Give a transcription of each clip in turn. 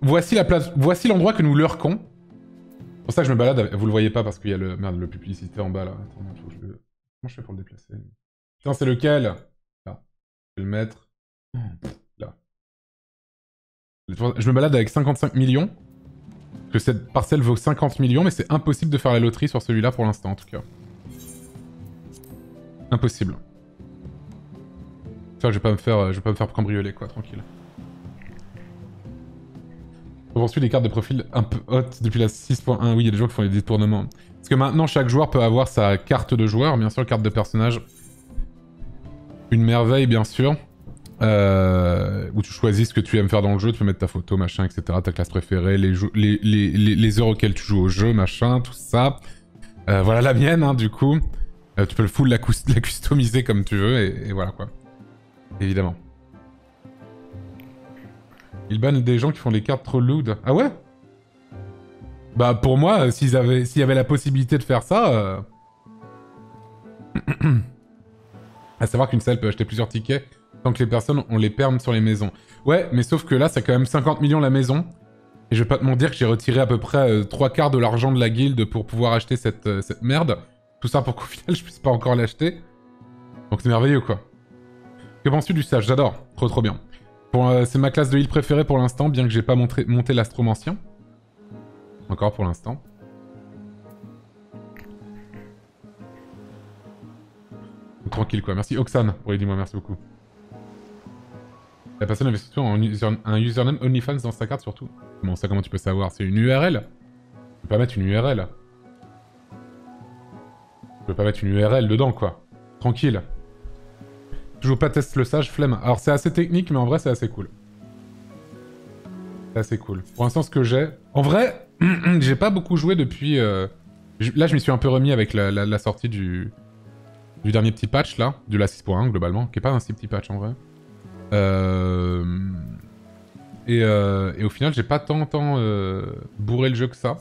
Voici la place, voici l'endroit que nous lurquons. C'est pour ça que je me balade, vous le voyez pas parce qu'il y a le... Merde, le publicité en bas là. Attends, merde, faut que je... Comment je fais pour le déplacer? Putain, c'est lequel? Là. Je vais le mettre... Là. Je me balade avec 55 millions. Parce que cette parcelle vaut 50 millions, mais c'est impossible de faire la loterie sur celui-là pour l'instant en tout cas. Impossible. Ça, je vais pas me faire cambrioler quoi, tranquille. On poursuit les cartes de profil un peu hautes depuis la 6.1. Oui, il y a des gens qui font les détournements. Parce que maintenant, chaque joueur peut avoir sa carte de joueur, bien sûr, carte de personnage. Une merveille, bien sûr. Où tu choisis ce que tu aimes faire dans le jeu, tu peux mettre ta photo, machin, etc. Ta classe préférée, les heures auxquelles tu joues au jeu, machin, tout ça. Voilà la mienne, hein, du coup. Tu peux le full la customiser comme tu veux, et voilà quoi. Évidemment. Ils bannent des gens qui font les cartes trop lourdes. Ah ouais? Bah pour moi, s'il y avait la possibilité de faire ça... à savoir qu'une salle peut acheter plusieurs tickets tant que les personnes ont les permes sur les maisons. Ouais, mais sauf que là, c'est quand même 50 millions la maison. Et je vais pas te mentir que j'ai retiré à peu près 3 quarts de l'argent de la guilde pour pouvoir acheter cette merde. Tout ça pour qu'au final, je puisse pas encore l'acheter. Donc c'est merveilleux quoi. Que penses-tu du sage? J'adore. Trop trop bien. C'est ma classe de heal préférée pour l'instant, bien que j'ai pas monté l'astromancien. Encore pour l'instant. Tranquille quoi, merci Oxane pour les 10 mois, merci beaucoup. La personne avait surtout un username OnlyFans dans sa carte surtout. Comment ça, comment tu peux savoir? C'est une URL? Je peux pas mettre une URL. Je peux pas mettre une URL dedans quoi. Tranquille. Toujours pas test le sage, flemme. Alors c'est assez technique, mais en vrai c'est assez cool. C'est assez cool. Pour l'instant ce que j'ai... En vrai, j'ai pas beaucoup joué depuis... Là je m'y suis un peu remis avec la sortie du dernier petit patch là, de la 6.1 globalement, qui est pas un si petit patch en vrai. Et au final j'ai pas tant bourré le jeu que ça.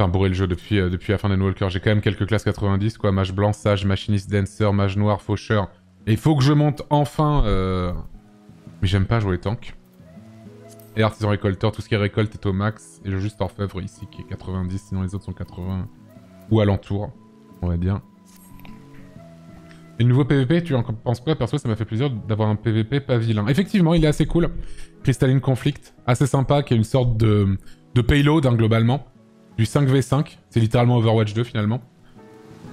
Enfin, bourrer le jeu depuis la fin d'Endwalker. J'ai quand même quelques classes 90, quoi. Mage blanc, sage, machiniste, dancer, mage noir, faucheur. Et il faut que je monte enfin... Mais j'aime pas jouer les tanks. Et artisan récolteur, tout ce qui est récolte est au max. Et j'ai juste orfèvre ici qui est 90, sinon les autres sont 80. Ou alentour, on va dire. Et le nouveau PVP, tu en penses quoi? Perso, ça m'a fait plaisir d'avoir un PVP pas vilain. Effectivement, il est assez cool. Crystalline Conflict, assez sympa, qui est une sorte de payload, hein, globalement. Du 5v5, c'est littéralement Overwatch 2 finalement.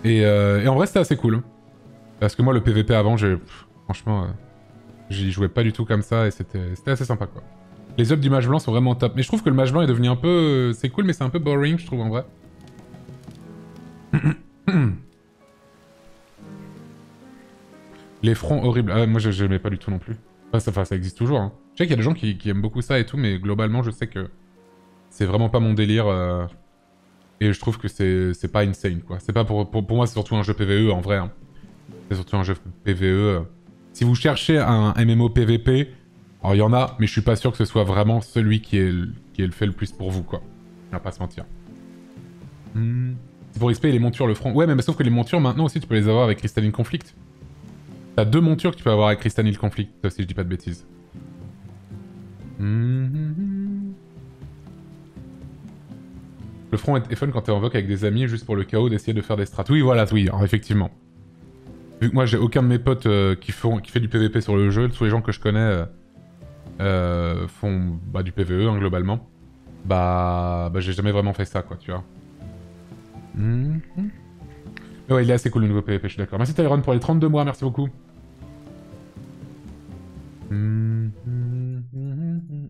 Et en vrai c'était assez cool. Parce que moi le PVP avant, franchement, j'y jouais pas du tout comme ça et c'était assez sympa quoi. Les ups du mage blanc sont vraiment top. Mais je trouve que le mage blanc est devenu un peu... C'est cool mais c'est un peu boring je trouve en vrai. Les fronts horribles. Ah, moi j'aimais pas du tout non plus. Enfin ça existe toujours. Hein. Je sais qu'il y a des gens qui aiment beaucoup ça et tout mais globalement je sais que c'est vraiment pas mon délire. Et je trouve que c'est pas insane quoi. C'est pas pour moi c'est surtout un jeu PVE en vrai. Hein. C'est surtout un jeu PVE. Si vous cherchez un MMO PVP, alors il y en a, mais je suis pas sûr que ce soit vraiment celui qui est le fait le plus pour vous quoi. On va pas se mentir. C'est pour XP et les montures le front. Ouais mais sauf que les montures maintenant aussi tu peux les avoir avec Crystalline Conflict. T'as 2 montures que tu peux avoir avec Crystalline Conflict si je dis pas de bêtises. Le front est fun quand t'es en voc avec des amis, juste pour le chaos d'essayer de faire des strats. Oui, voilà, oui, alors effectivement. Vu que moi, j'ai aucun de mes potes qui fait du PVP sur le jeu, tous les gens que je connais font du PVE, hein, globalement. Bah j'ai jamais vraiment fait ça, quoi, tu vois. Mais ouais, il est assez cool, le nouveau PVP, je suis d'accord. Merci Tyron pour les 32 mois, merci beaucoup.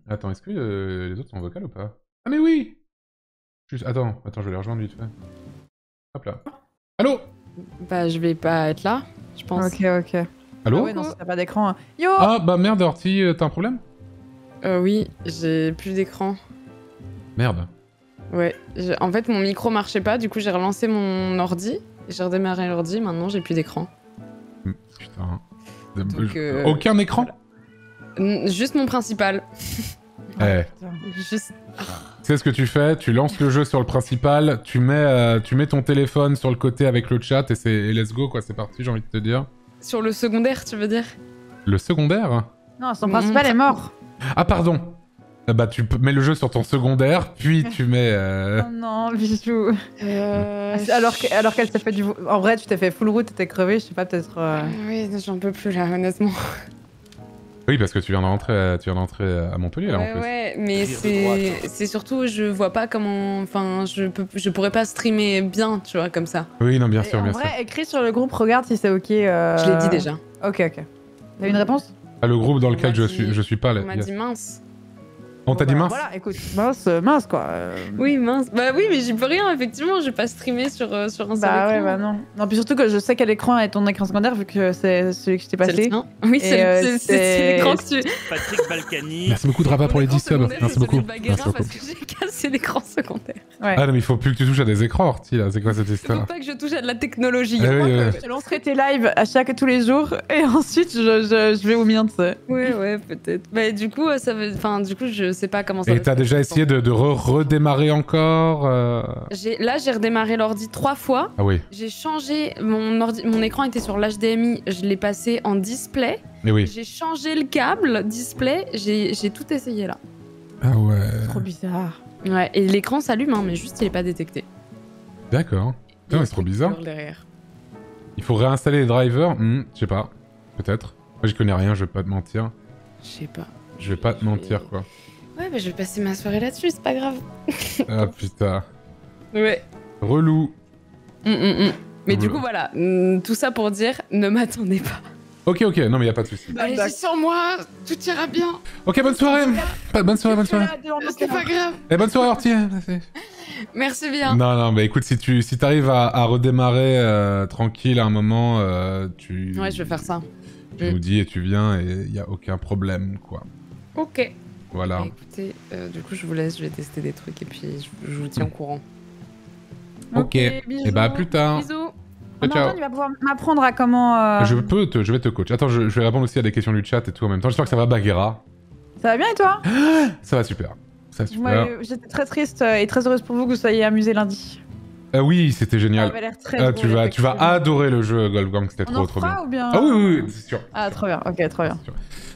Attends, est-ce que les autres sont vocales ou pas? Ah mais oui! Juste, attends, je vais les rejoindre vite fait. Hop là. Allô? Bah, je vais pas être là, je pense. Ok. Allô? Ah ouais, non, si t'as pas d'écran. Hein. Yo! Ah, bah merde, Orti, t'as un problème? Oui, j'ai plus d'écran. Merde. Ouais, en fait, mon micro marchait pas, du coup, j'ai relancé mon ordi, j'ai redémarré l'ordi, maintenant j'ai plus d'écran. Putain. Donc, aucun écran? Voilà. Juste mon principal. Ouais. Juste... Tu sais ce que tu fais, tu lances le jeu sur le principal, tu mets ton téléphone sur le côté avec le chat et let's go quoi, c'est parti, j'ai envie de te dire. Sur le secondaire, tu veux dire? Le secondaire? Non, son principal est mort. Ah pardon. Bah tu mets le jeu sur ton secondaire, puis tu mets... Oh non, le bijou. Alors qu'elle t'a fait du... En vrai, tu t'es fait full route, t'es crevé, je sais pas, peut-être... Oui, j'en peux plus là, honnêtement. Oui, parce que tu viens de rentrer à Montpellier là, en plus. Ouais, mais c'est surtout, je vois pas comment... Enfin, je pourrais pas streamer bien, tu vois, comme ça. Oui, non, bien sûr, bien sûr. En vrai, écris sur le groupe, regarde si c'est ok. Je l'ai dit déjà. Ok, ok. T'as une réponse ? Ah, le groupe dans lequel je suis pas là. On m'a dit mince. On t'a dit mince ? Voilà, écoute, mince quoi. Oui, mince. Bah oui, mais j'y peux rien, effectivement, je vais pas streamer sur un seul écran. Ouais, bah non. Non, puis surtout que je sais quel écran est ton écran secondaire, vu que c'est celui que je t'ai passé. Oui, c'est l'écran que tu... Patrick Balkany. Merci beaucoup, Drapa, pour les 10 subs. Merci beaucoup. Parce que j'ai cassé l'écran secondaire. Ah non, mais il faut plus que tu touches à des écrans, Orti, là. C'est quoi cette histoire ? Il faut pas que je touche à de la technologie. Je te lancerai tes lives tous les jours, et ensuite, je vais au mien, tu sais. Ouais, peut-être. Mais du coup, ça veut... Enfin, du coup, je sais pas comment ça... Et t'as déjà essayé de redémarrer encore Là, j'ai redémarré l'ordi 3 fois. Ah oui. J'ai changé... Mon écran était sur l'HDMI, je l'ai passé en display. Oui. J'ai changé le câble display, j'ai tout essayé là. Ah ouais. Trop bizarre. Ouais, et l'écran s'allume, hein, mais juste il est pas détecté. D'accord. Putain, c'est trop bizarre. Il faut réinstaller les drivers. Je sais pas. Peut-être. Moi, j'y connais rien, je vais pas te mentir. Je vais pas te mentir, quoi. Ouais, mais je vais passer ma soirée là-dessus, c'est pas grave. Ah putain. Ouais. Relou. Mais du coup, voilà. Tout ça pour dire, ne m'attendez pas. Ok, non mais y'a pas de soucis. Allez-y sur moi, tout ira bien. Ok, bonne soirée. Bonne soirée. C'est pas grave. Et bonne soirée, Orti. Merci bien. Non, mais écoute, si t'arrives à redémarrer tranquille à un moment, tu... Ouais, je vais faire ça. Tu nous dis et tu viens et y'a aucun problème, quoi. Ok. Voilà. Bah écoutez, du coup, je vous laisse, je vais tester des trucs et puis je vous tiens au courant. Ok, et bah à plus tard. Bisous. Antoine, il va pouvoir m'apprendre à comment... Je vais te coach. Attends, je vais répondre aussi à des questions du chat et tout en même temps. J'espère que ça va, Baghera. Ça va bien et toi ? Ça va super. Moi, j'étais très triste et très heureuse pour vous que vous soyez amusés lundi. Oui, c'était génial. Ça avait l'air très drôle, tu vas adorer le jeu, Golfgang, c'était trop bien. Ou bien... Ah oui, c'est sûr. Ah, trop bien, ok, trop bien.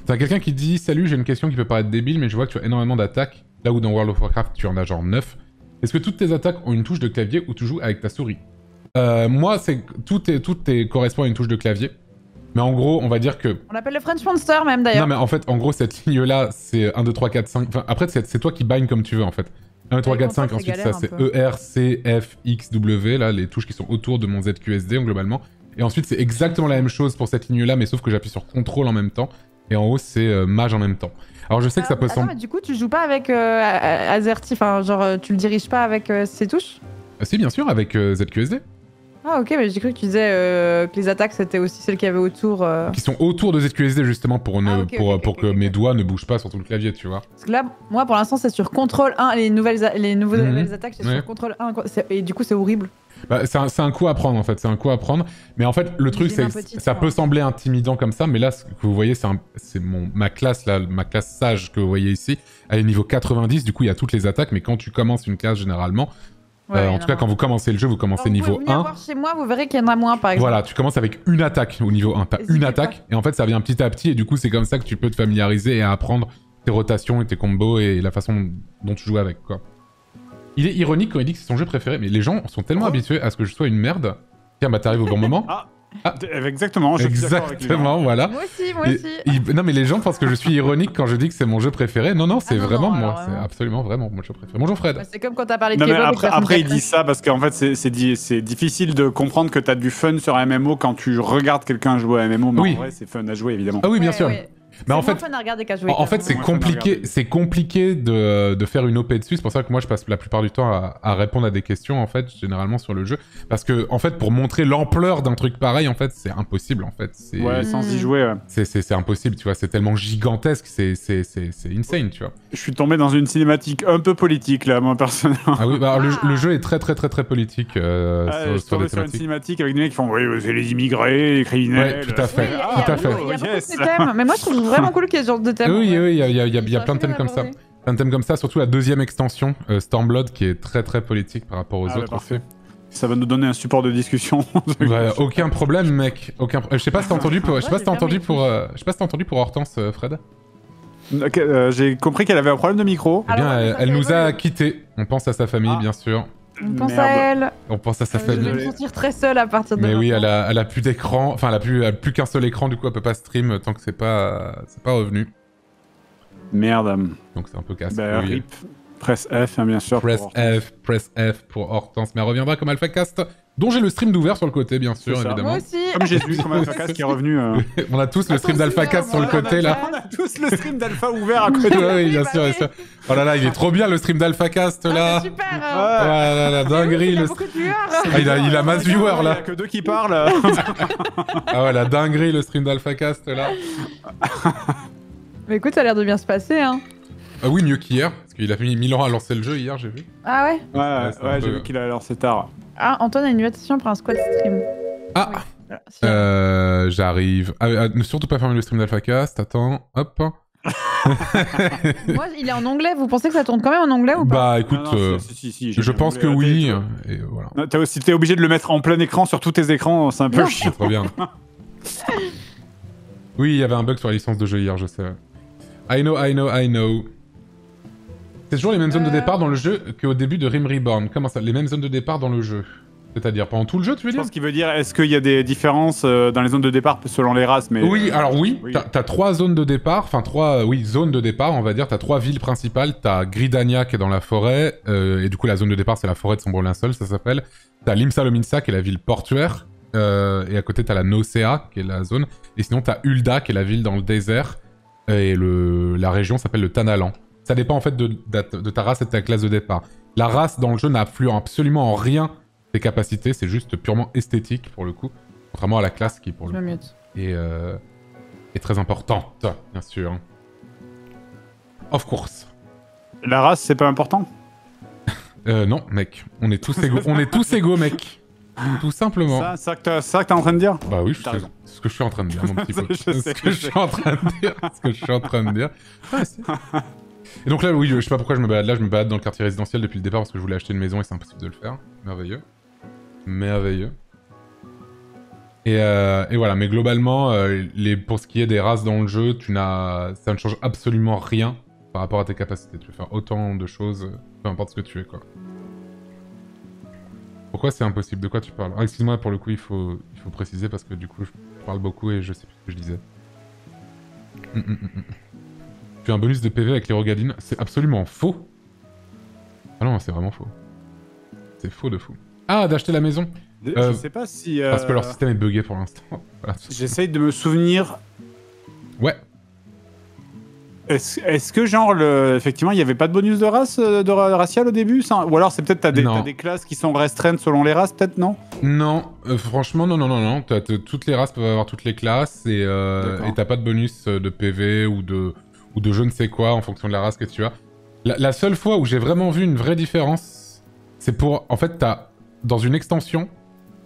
T'as quelqu'un qui dit « Salut, j'ai une question qui peut paraître débile, mais je vois que tu as énormément d'attaques, là où dans World of Warcraft, tu en as genre 9. Est-ce que toutes tes attaques ont une touche de clavier ou tu joues avec ta souris ?» Moi, tout correspond à une touche de clavier. Mais en gros, on va dire que... On l'appelle le French Monster même, d'ailleurs. Non, mais en fait, en gros, cette ligne-là, c'est 1, 2, 3, 4, 5... Enfin, après, c'est toi qui bind comme tu veux, en fait. 1, 2, 3, 4, 5, ensuite ça, c'est ER, C, F, X, W, là, les touches qui sont autour de mon ZQSD, globalement. Et ensuite, c'est exactement la même chose pour cette ligne-là, mais sauf que j'appuie sur CTRL en même temps. Et en haut, c'est mage en même temps. Alors, je sais que ça peut sembler... Du coup, tu joues pas avec AZERTY, enfin, genre, tu le diriges pas avec ces touches ? Si, bien sûr, avec ZQSD. Ah ok, mais j'ai cru que tu disais que les attaques c'était aussi celles qu'il y avait autour... Qui sont autour de ZQSD justement pour que mes doigts ne bougent pas sur tout le clavier, tu vois. Parce que là, moi pour l'instant c'est sur CTRL 1, les nouvelles attaques c'est sur CTRL 1, et du coup c'est horrible. Bah, c'est un coup à prendre en fait, mais en fait le truc c'est que ça peut sembler intimidant comme ça, mais là ce que vous voyez c'est ma classe là, ma classe sage que vous voyez ici, elle est niveau 90, du coup il y a toutes les attaques, mais quand tu commences une classe généralement... Ouais, en tout cas, quand vous commencez le jeu, vous commencez niveau 1. Vous voir chez moi, vous verrez qu'il y en a moins, par exemple. Voilà, tu commences avec une attaque au niveau 1. T'as une attaque, et en fait, ça vient petit à petit, et du coup, c'est comme ça que tu peux te familiariser et apprendre tes rotations et tes combos et la façon dont tu joues avec, quoi. Il est ironique quand il dit que c'est son jeu préféré, mais les gens sont tellement habitués à ce que je sois une merde. Tiens, bah t'arrives au bon moment. Exactement, je suis d'accord avec les gens. Exactement, voilà. Moi aussi. Non, mais les gens pensent que je suis ironique quand je dis que c'est mon jeu préféré. Non, c'est vraiment moi. C'est absolument vraiment mon jeu préféré. Bonjour Fred. Bah, c'est comme quand t'as parlé de Kebab. Après, il dit ça parce qu'en fait, c'est difficile de comprendre que t'as du fun sur un MMO quand tu regardes quelqu'un jouer à un MMO. Mais en vrai, c'est fun à jouer, évidemment. Ah oui, bien sûr. Ouais. Mais en fait, c'est compliqué, de faire une OP dessus. C'est pour ça que moi, je passe la plupart du temps à répondre à des questions, en fait, généralement sur le jeu. Parce que, en fait, pour montrer l'ampleur d'un truc pareil, en fait, c'est impossible, en fait. Ouais, sans y jouer, ouais. C'est impossible, tu vois. C'est tellement gigantesque, c'est insane, tu vois. Je suis tombé dans une cinématique un peu politique, là, moi, personnellement. Ah oui, bah, le jeu est très politique. Je suis tombé sur une cinématique avec des mecs qui font « Oui, c'est les immigrés, les criminels... » Ouais, tout à fait, tout à fait. Mais moi, je trouve vraiment cool qu'il y ait ce genre de thème. Oui, oui, il y a plein de thèmes comme ça. Plein de thèmes comme ça, surtout la deuxième extension, Stormblood, qui est très politique par rapport aux autres. Bah, ça va nous donner un support de discussion. Bah, aucun problème, mec. Je sais pas si t'as entendu pour Hortense, Fred. Okay, j'ai compris qu'elle avait un problème de micro. Eh bien, elle nous a quittés. On pense à sa famille, bien sûr. On pense à elle. On pense à sa famille. Je vais me sentir très seule à partir de maintenant. Mais oui, elle a plus d'écran. Enfin, elle a plus qu'un seul écran, du coup, elle peut pas stream tant que c'est pas revenu. Merde. Donc c'est un peu casse. Bah, oui. RIP. Press F, hein, bien sûr. Press F pour Hortense. Mais elle reviendra comme AlphaCast, dont j'ai le stream d'ouvert sur le côté, bien sûr, évidemment. Moi aussi. Comme Jésus, comme AlphaCast qui est revenu. On a tous le stream d'AlphaCast sur le côté, là. On a tous le stream d'Alpha ouvert à côté. Oui, bien sûr, bien sûr. Oh là là, il est trop bien le stream d'AlphaCast, là. Super. Ah la dinguerie. Il a masse viewers, là. Il n'y a que deux qui parlent. Ah ouais, la dinguerie, le stream d'AlphaCast, là. Mais écoute, ça a l'air de bien se passer, hein. Ah oui, mieux qu'hier. Parce qu'il a mis 1000 ans à lancer le jeu hier, j'ai vu. Ah ouais. Ouais, j'ai vu qu'il a lancé tard. Ah, Antoine a une invitation pour un squad stream. Ah oui. J'arrive. Ne surtout pas fermer le stream d'AlphaCast. Attends, hop. Moi, il est en anglais. Vous pensez que ça tourne quand même en anglais ou pas? Bah écoute, je pense que oui. Et voilà. Non, si t'es obligé de le mettre en plein écran sur tous tes écrans, c'est un peu chiant. Trop bien. Oui, il y avait un bug sur la licence de jeu hier, je sais. I know. C'est toujours les mêmes zones de départ dans le jeu qu'au début de Realm Reborn. Comment ça? Les mêmes zones de départ dans le jeu? C'est-à-dire pendant tout le jeu, tu veux dire? Je pense qu'il veut dire, est-ce qu'il y a des différences dans les zones de départ selon les races? Mais oui, alors oui. T'as trois zones de départ, enfin zones de départ, on va dire. T'as trois villes principales. T'as Gridania qui est dans la forêt, et du coup la zone de départ c'est la forêt de Sombre-Linceul, ça s'appelle. T'as Limsa-Lominsa qui est la ville portuaire, et à côté t'as la Nocea qui est la zone. Et sinon t'as Ulda qui est la ville dans le désert, et la région s'appelle le Tanalan. Ça dépend en fait de ta race et de ta classe de départ. La race dans le jeu n'influe absolument en rien tes capacités, c'est juste purement esthétique pour le coup. Contrairement à la classe qui pour le coup est très importante, bien sûr. Of course. La race c'est pas important? Non mec, on est tous égaux, mec. Tout simplement. Ça que t'es en train de dire? Bah oui, c'est ce que je suis en train de dire mon petit pote. Ce que je suis en train de dire. Ouais, et donc là, oui, je sais pas pourquoi je me balade là, je me balade dans le quartier résidentiel depuis le départ parce que je voulais acheter une maison et c'est impossible de le faire. Merveilleux. Merveilleux. Et voilà, mais globalement, pour ce qui est des races dans le jeu, ça ne change absolument rien par rapport à tes capacités. Tu peux faire autant de choses, peu importe ce que tu es, quoi. Pourquoi c'est impossible? De quoi tu parles? Ah, excuse-moi, pour le coup, il faut préciser parce que du coup, je parle beaucoup et je sais plus ce que je disais. Tu as un bonus de PV avec les Rogadines, c'est absolument faux. Ah non, c'est vraiment faux. C'est faux de fou. Ah, d'acheter la maison. Je sais pas si... Parce que leur système est bugué pour l'instant. Voilà. J'essaye de me souvenir... Ouais. Est-ce que genre, effectivement, il n'y avait pas de bonus de race raciale au début ça? Ou alors c'est peut-être t'as des classes qui sont restreintes selon les races, peut-être, non? Non, franchement, non. Toutes les races peuvent avoir toutes les classes et t'as pas de bonus de PV ou de je ne sais quoi en fonction de la race que tu as. La seule fois où j'ai vraiment vu une vraie différence, c'est pour... En fait, t'as dans une extension,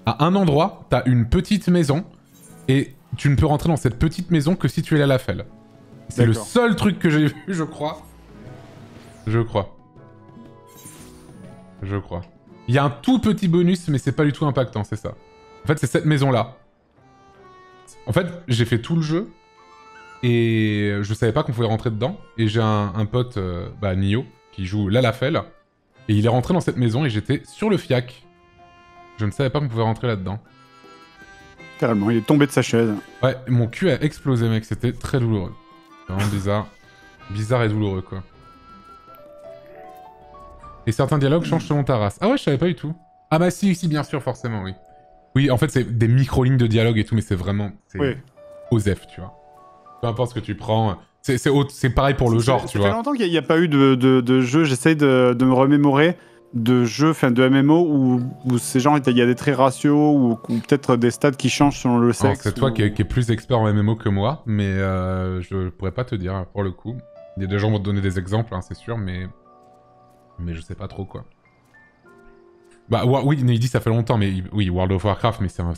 à un endroit, t'as une petite maison, et tu ne peux rentrer dans cette petite maison que si tu es là à la felle. C'est le seul truc que j'ai vu, je crois. Il y a un tout petit bonus, mais c'est pas du tout impactant, c'est ça. En fait, c'est cette maison-là. En fait, j'ai fait tout le jeu, et je savais pas qu'on pouvait rentrer dedans. Et j'ai un pote, Nio, qui joue l'Alafel. Et il est rentré dans cette maison et j'étais sur le fiac. Je ne savais pas qu'on pouvait rentrer là-dedans. Carrément, il est tombé de sa chaise. Ouais, mon cul a explosé, mec. C'était très douloureux. Vraiment bizarre. Bizarre et douloureux, quoi. Et certains dialogues changent selon ta race. Ah ouais, je savais pas du tout. Ah bah si, bien sûr, forcément, oui. Oui, en fait, c'est des micro-lignes de dialogue et tout, mais c'est vraiment... Oui. Osef, tu vois. Peu importe ce que tu prends, c'est pareil pour le genre, tu vois. Ça fait longtemps qu'il n'y a pas eu de jeu, j'essaye de me remémorer, de jeux, enfin de MMO, où ces gens, il y a des traits ratios, ou peut-être des stats qui changent selon le sexe. C'est toi qui es plus expert en MMO que moi, mais je pourrais pas te dire, pour le coup. Il y a des gens qui vont te donner des exemples, hein, c'est sûr, mais je sais pas trop, quoi. Bah oui, il dit ça fait longtemps, mais oui, World of Warcraft, mais c'est un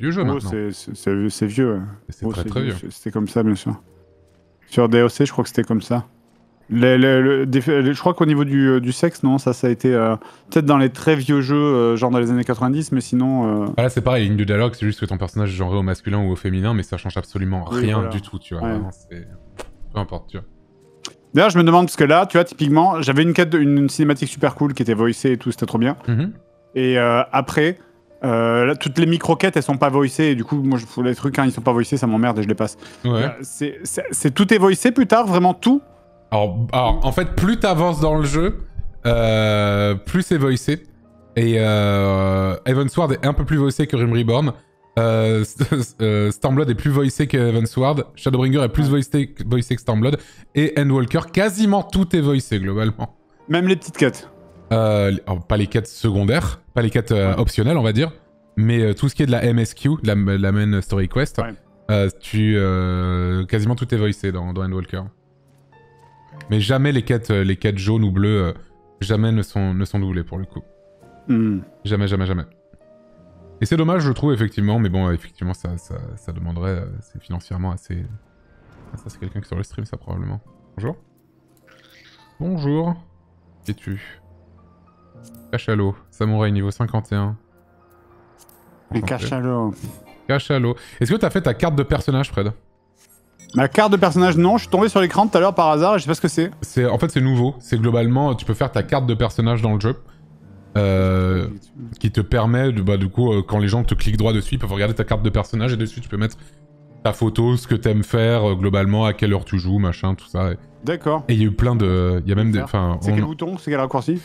vieux jeu maintenant. C'est vieux. C'est très vieux. C'était comme ça, bien sûr. Sur DOC, je crois que c'était comme ça. Je crois qu'au niveau du sexe, non, ça a été peut-être dans les très vieux jeux, genre dans les années 90, mais sinon... Ah là, c'est pareil, les lignes de dialogue, c'est juste que ton personnage est genré au masculin ou au féminin, mais ça change absolument rien du tout, tu vois. Ouais. Vraiment, peu importe, tu vois. D'ailleurs, je me demande, parce que là, tu vois, typiquement, j'avais une quête, une cinématique super cool qui était voicée et tout, c'était trop bien. Et après, là, toutes les micro-quêtes, elles sont pas voicées, et du coup, moi, les trucs, hein, ils sont pas voicés, ça m'emmerde et je les passe. Ouais. Tout est voicé plus tard, vraiment tout. Alors en fait, plus t'avances dans le jeu, plus c'est voicé. Et Heavensward est un peu plus voicé que Realm Reborn. Stormblood est plus voicé que Heavensward. Shadowbringer est plus voicé que Stormblood. Et Endwalker, quasiment tout est voicé globalement. Même les petites quêtes. Pas les quêtes secondaires, pas les quêtes optionnelles, on va dire. Mais tout ce qui est de la MSQ, de la main story quest, quasiment tout est voicé dans Endwalker. Mais jamais les quêtes jaunes ou bleues, jamais ne sont doublées pour le coup. Jamais, jamais, jamais. Et c'est dommage, je trouve, effectivement. Mais bon, effectivement, ça demanderait... c'est financièrement assez... Ça, c'est quelqu'un qui est sur le stream, ça, probablement. Bonjour. Bonjour. Qui es-tu? Cachalot. Samouraï, niveau 51. Mais Cachalot. Cachalot. Est-ce que t'as fait ta carte de personnage, Fred? Ma carte de personnage, non. Je suis tombé sur l'écran tout à l'heure par hasard et je sais pas ce que c'est. En fait, c'est nouveau. C'est globalement... Tu peux faire ta carte de personnage dans le jeu. Qui te permet, du coup, quand les gens te cliquent droit dessus, ils peuvent regarder ta carte de personnage et dessus tu peux mettre ta photo, ce que t'aimes faire globalement, à quelle heure tu joues, machin, tout ça. D'accord. Et il y a eu plein de... Il y a même des... C'est quel bouton? C'est quel raccourci?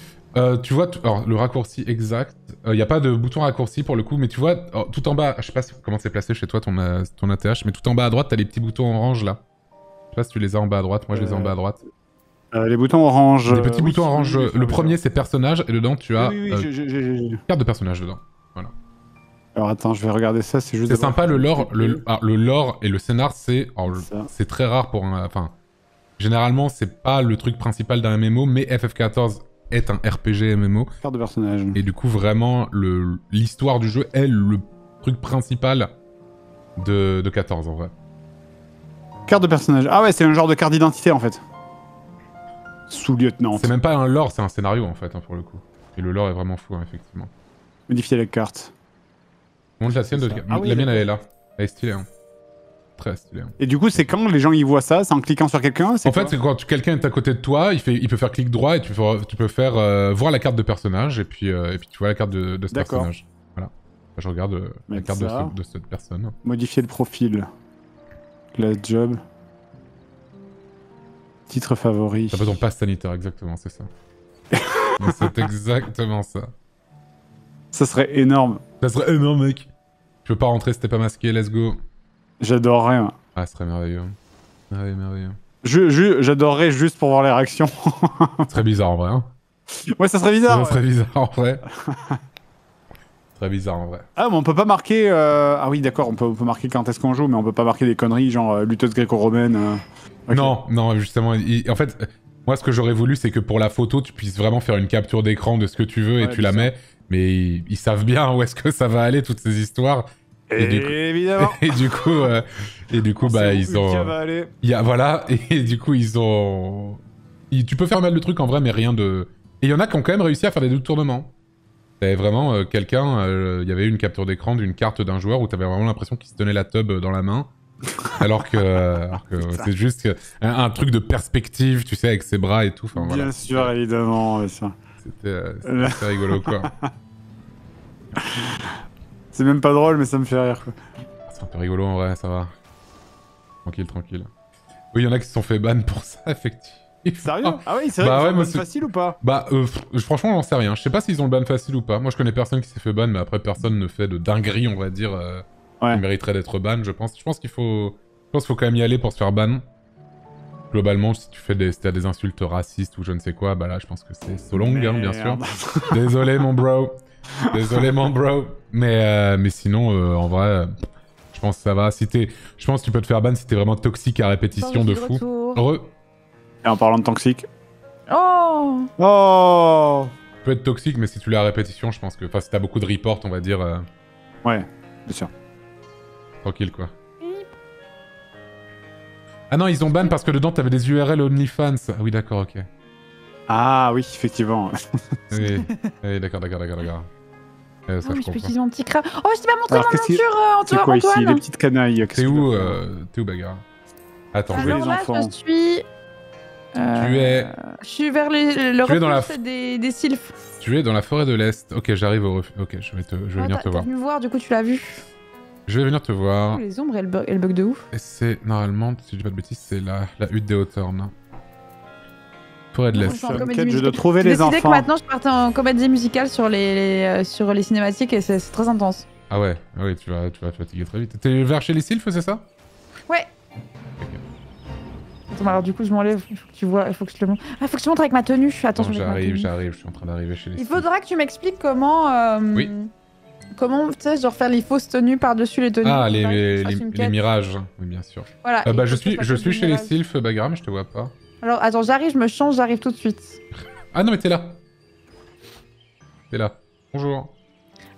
Tu vois, alors le raccourci exact, il n'y a pas de bouton raccourci pour le coup, mais tu vois, tout en bas, je sais pas comment c'est placé chez toi ton ATH, mais tout en bas à droite, t'as les petits boutons orange là. Je sais pas si tu les as en bas à droite, moi je les ai en bas à droite. Les boutons orange... Les petits boutons orange, le premier c'est personnage, et dedans tu as... Carte de personnage dedans, voilà. Alors attends, je vais regarder ça, c'est juste... C'est sympa, le lore et le scénar, c'est très rare pour un... Enfin, généralement c'est pas le truc principal d'un MMO, mais FF14 est un RPG MMO. Carte de personnage. Et du coup vraiment, l'histoire du jeu est le truc principal de 14 en vrai. Carte de personnage, ah ouais, c'est un genre de carte d'identité en fait. Sous-lieutenant. C'est même pas un lore, c'est un scénario en fait, hein, pour le coup. Et le lore est vraiment fou, hein, effectivement. Modifier les cartes. Montre la sienne de... la mienne, elle est là. Elle est stylée, hein. Très stylée. Hein. Et du coup, c'est quand les gens ils voient ça? C'est en cliquant sur quelqu'un? En fait, c'est quand quelqu'un est à côté de toi, il peut faire clic droit et tu peux faire voir la carte de personnage et puis tu vois la carte de ce personnage. Voilà. Je regarde la carte de cette personne. Modifier le profil. Class job. Titre favori. T'as pas ton passe sanitaire, exactement, c'est ça. C'est exactement ça. Ça serait énorme. Ça serait énorme, mec. Je peux pas rentrer si t'es pas masqué, let's go. J'adorerais. Hein. Ah, ce serait merveilleux. Merveilleux, merveilleux. J'adorerais juste pour voir les réactions. Très bizarre en vrai. Hein. Ouais, ça serait bizarre. Ça serait bizarre en vrai. Très bizarre en vrai. Ah, mais on peut pas marquer... Ah oui, d'accord, on peut marquer quand est-ce qu'on joue, mais on peut pas marquer des conneries, genre lutteuse gréco-romaine... Okay. Non, non, justement, en fait, moi ce que j'aurais voulu, c'est que pour la photo, tu puisses vraiment faire une capture d'écran de ce que tu veux et tu la mets, mais ils savent bien où est-ce que ça va aller, toutes ces histoires. Évidemment. Et du coup, bah ils ont... Voilà, et du coup, ils ont... Tu peux faire mal de trucs en vrai, mais rien de... Et il y en a qui ont quand même réussi à faire des détournements. T'avais vraiment quelqu'un, il y avait une capture d'écran d'une carte d'un joueur où t'avais vraiment l'impression qu'il se tenait la tub dans la main. Alors que c'est juste que, un truc de perspective, tu sais, avec ses bras et tout. Enfin, voilà. Bien sûr, évidemment. Ouais, c'était assez rigolo, quoi. C'est même pas drôle, mais ça me fait rire, quoi. C'est un peu rigolo, en vrai, ça va. Tranquille, tranquille. Oui, il y en a qui se sont fait ban pour ça, effectivement. Sérieux? Ah oui, c'est vrai, ouais, le ban facile ou pas? Bah, franchement, j'en sais rien. Je sais pas s'ils ont le ban facile ou pas. Moi, je connais personne qui s'est fait ban, mais après, personne ne fait de dinguerie, on va dire... Il mériterait d'être ban, je pense. Je pense qu'il faut quand même y aller pour se faire ban. Globalement, si t'as des insultes racistes ou je ne sais quoi, bah là, je pense que c'est so long, hein, bien sûr. Désolé, mon bro. Désolé, mon bro. Mais sinon, en vrai, je pense que ça va. Je pense que tu peux te faire ban si t'es vraiment toxique à répétition de fou. Heureux. Et en parlant de toxique... Oh. Oh. Tu peux être toxique, mais si tu l'as à répétition, je pense que... Enfin, si t'as beaucoup de reports, on va dire... Ouais, bien sûr. Tranquille, quoi. Ah non, ils ont ban parce que dedans t'avais des URL OnlyFans. Ah oui, d'accord, ok. Ah oui, effectivement. Oui, oui, d'accord. Ça, je comprends. Petits anti-crabes. Oh, je t'ai pas montré mon monture, Antoine. C'est quoi ici, les petites canailles? T'es où, Baghera? Attends, je vais les enfants. Je suis Tu es... Je suis vers le refuge dans la... des sylphes. Tu es dans la forêt de l'Est. Ok, j'arrive au refuge. Ok, je vais venir te voir. Tu es venu me voir, du coup tu l'as vu. Je vais venir te voir. Oh, les ombres, elles bug de ouf. Et c'est normalement, si je dis pas de bêtises, c'est la hutte des Hawthorne. Forêt de l'Est. Je dois trouver les enfants. J'ai décidé que maintenant je partais en comédie musicale sur les cinématiques et c'est très intense. Ah ouais, oui, tu vas fatiguer très vite. T'es vers chez les sylphes, c'est ça? Ouais. Attends, alors du coup je m'enlève, il faut que tu vois, il faut que je te montre. Ah, faut que je te montre avec ma tenue. Attends, j'arrive, je suis en train d'arriver chez les sylphes. Il faudra que tu m'expliques comment... Oui. Comment, tu sais, genre faire les fausses tenues par-dessus les tenues. Ah, les mirages, oui, bien sûr. Voilà. Bah, je suis chez les sylphes, Baghera, mais je te vois pas. Alors, attends, j'arrive, je me change, j'arrive tout de suite. Ah non, mais t'es là. T'es là. Bonjour.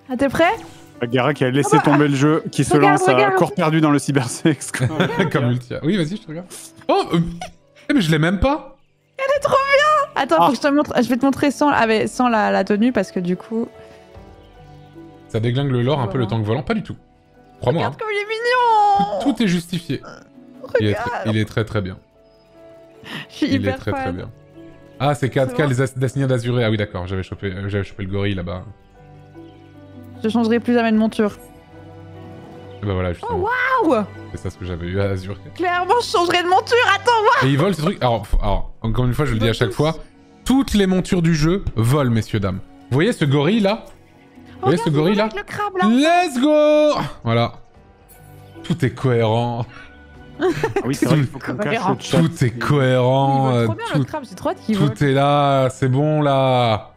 Ah, t'es prêt? Baghera qui a laissé tomber le jeu, qui se lance à corps perdu dans le cybersex. Comme Ultia. Oui, vas-y, je te regarde. Oh, mais je l'ai même pas. Elle est trop bien. Attends, faut que je te montre, je vais te montrer sans la tenue parce que du coup... Ça déglingue le lore un peu le temps que volant, pas du tout. Crois-moi. Regarde comme il est mignon. Tout est justifié. Il est très très bien. Je suis hyper fan. Il est très très bien. Ah, c'est 4K, les Dacinia d'Azuré. Ah oui, d'accord, j'avais chopé le gorille là-bas. Je changerai plus jamais de monture. Et bah voilà, justement. Oh waouh. C'est ça ce que j'avais eu à Azuré. Clairement, je changerai de monture, attends, waouh. Et ils volent ce truc. Alors, encore une fois, je le dis à chaque fois, toutes les montures du jeu volent, messieurs, dames. Vous voyez ce gorille là? Vous voyez ce gorille là, le crabe, là. Let's go. Voilà. Tout est cohérent. Oui, c'est vrai, il faut qu'on cache autre chose. Tout est cohérent. Il vole trop bien, le crabe, j'ai trop hâte qu'il vole. Tout est là, c'est bon là.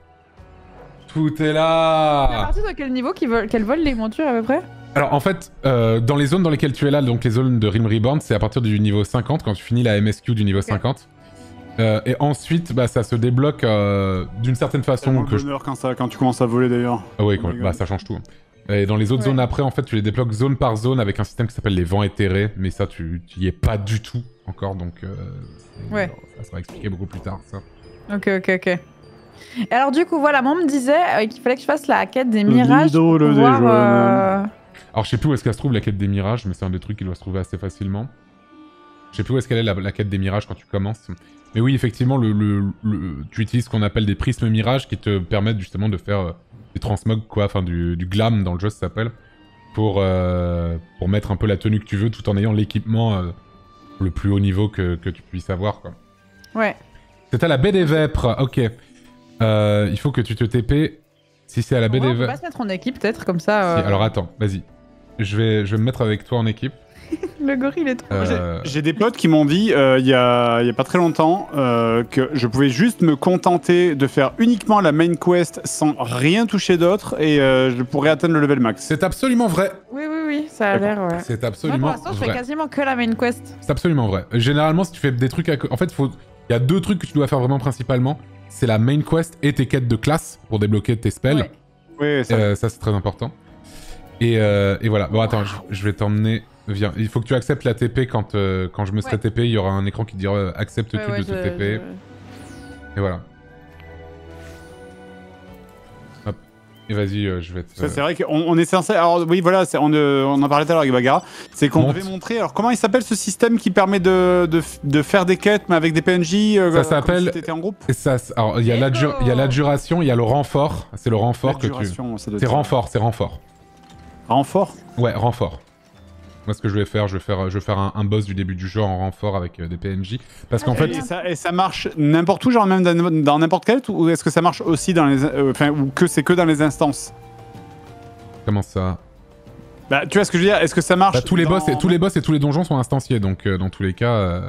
Tout est là. À partir de quel niveau qu'elles volent les montures à peu près? Alors en fait, dans les zones dans lesquelles tu es là, donc les zones de Realm Reborn, c'est à partir du niveau 50, quand tu finis la MSQ du niveau 50. Et ensuite, bah, ça se débloque d'une certaine façon. Que quand tu commences à voler d'ailleurs. Ah oui, bah, ça change tout. Et dans les autres zones après, en fait, tu les débloques zone par zone avec un système qui s'appelle les vents éthérés. Mais ça, tu y es pas du tout encore, donc ça sera expliqué beaucoup plus tard, ça. Ok. Et alors du coup, voilà, moi on me disait qu'il fallait que je fasse la quête des mirages pour pouvoir... Alors je sais plus où est-ce qu'elle se trouve, la quête des mirages, mais c'est un des trucs qui doit se trouver assez facilement. Je sais plus où est-ce qu'elle est, la quête des mirages, quand tu commences. Mais oui, effectivement, tu utilises ce qu'on appelle des prismes mirages qui te permettent justement de faire du transmog, quoi, enfin du glam dans le jeu, ça s'appelle, pour mettre un peu la tenue que tu veux tout en ayant l'équipement le plus haut niveau que tu puisses avoir, quoi. Ouais. C'est à la baie des Vêpres, ok. Il faut que tu te TP si c'est à la baie des Vêpres. On va se mettre en équipe, peut-être, comme ça. Si, alors attends, vas-y. Je vais me mettre avec toi en équipe. Le gorille est trop... J'ai des potes qui m'ont dit, il y a pas très longtemps, que je pouvais juste me contenter de faire uniquement la main quest sans rien toucher d'autre et je pourrais atteindre le level max. C'est absolument vrai. Oui, ça a l'air, ouais. C'est absolument vrai. Moi, pour l'instant, je fais quasiment que la main quest. C'est absolument vrai. Généralement, si tu fais des trucs... En fait, il y a deux trucs que tu dois faire vraiment principalement. C'est la main quest et tes quêtes de classe pour débloquer tes spells. Ouais. Ça c'est très important. Et voilà. Bon, attends, je vais t'emmener... Viens. Il faut que tu acceptes la TP quand je me serai TP, il y aura un écran qui te dira acceptes-tu de te TP. Et voilà. Hop. Et vas-y, je vais te... C'est vrai qu'on est censé... Alors oui, voilà, on en parlait tout à l'heure avec Baghera. C'est qu'on devait montrer... Alors comment il s'appelle ce système qui permet de faire des quêtes mais avec des PNJ ça s'appelle... Si t'étais en groupe ça, alors, il y a l'adjuration, il y a le renfort. C'est le renfort que tu... C'est renfort. Ouais, renfort. Moi, ce que je vais faire un boss du début du jeu en renfort avec des PNJ. Parce qu'en fait... Et ça marche n'importe où, genre même dans n'importe quel, ou est-ce que ça marche aussi dans les... ou que c'est que dans les instances? Comment ça? Bah, tu vois ce que je veux dire, est-ce que ça marche... Bah, tous les boss et tous les donjons sont instanciés, donc dans tous les cas...